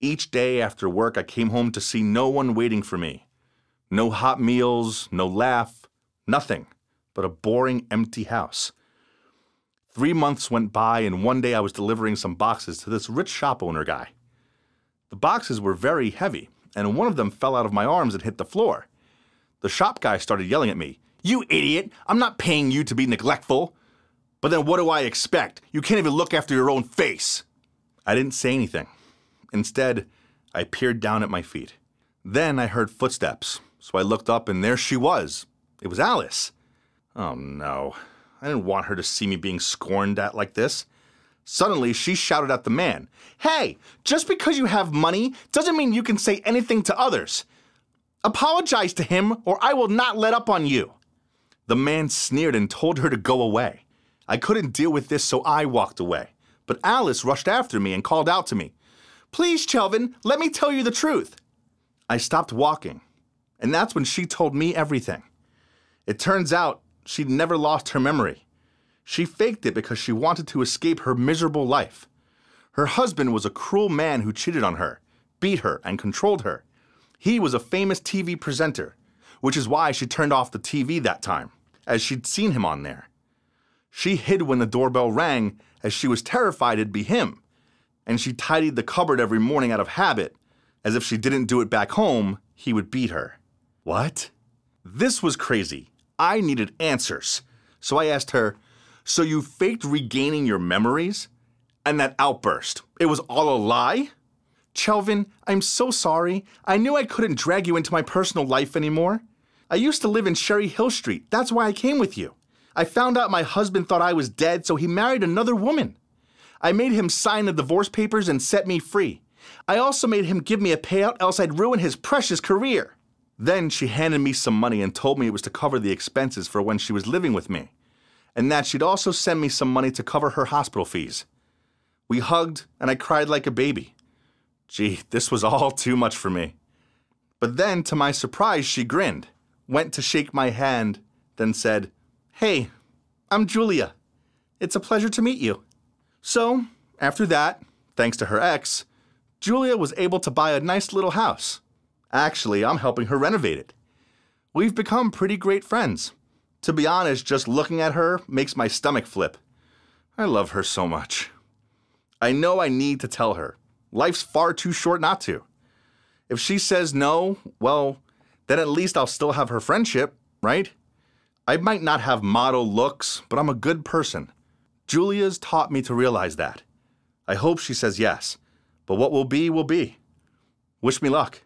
Each day after work, I came home to see no one waiting for me. No hot meals, no laugh, nothing but a boring, empty house. 3 months went by, and one day I was delivering some boxes to this rich shop owner guy. The boxes were very heavy, and one of them fell out of my arms and hit the floor. The shop guy started yelling at me, "You idiot! I'm not paying you to be neglectful!" "But then what do I expect? You can't even look after your own face!" I didn't say anything. Instead, I peered down at my feet. Then I heard footsteps, so I looked up and there she was. It was Alice. Oh no, I didn't want her to see me being scorned at like this. Suddenly, she shouted at the man, "Hey, just because you have money doesn't mean you can say anything to others. Apologize to him or I will not let up on you." The man sneered and told her to go away. I couldn't deal with this, so I walked away. But Alice rushed after me and called out to me, "Please, Chelvin, let me tell you the truth." I stopped walking, and that's when she told me everything. It turns out she'd never lost her memory. She faked it because she wanted to escape her miserable life. Her husband was a cruel man who cheated on her, beat her, and controlled her. He was a famous TV presenter, which is why she turned off the TV that time, as she'd seen him on there. She hid when the doorbell rang, as she was terrified it'd be him. And she tidied the cupboard every morning out of habit, as if she didn't do it back home, he would beat her. What? This was crazy. I needed answers. So I asked her, "So you faked regaining your memories? And that outburst, it was all a lie?" "Chelvin, I'm so sorry. I knew I couldn't drag you into my personal life anymore. I used to live in Cherry Hill Street. That's why I came with you. I found out my husband thought I was dead, so he married another woman. I made him sign the divorce papers and set me free. I also made him give me a payout, else I'd ruin his precious career." Then she handed me some money and told me it was to cover the expenses for when she was living with me, and that she'd also send me some money to cover her hospital fees. We hugged, and I cried like a baby. Gee, this was all too much for me. But then, to my surprise, she grinned, went to shake my hand, then said, "Hey, I'm Julia. It's a pleasure to meet you." So, after that, thanks to her ex, Julia was able to buy a nice little house. Actually, I'm helping her renovate it. We've become pretty great friends. To be honest, just looking at her makes my stomach flip. I love her so much. I know I need to tell her. Life's far too short not to. If she says no, well, then at least I'll still have her friendship, right? I might not have model looks, but I'm a good person. Julia's taught me to realize that. I hope she says yes, but what will be. Wish me luck.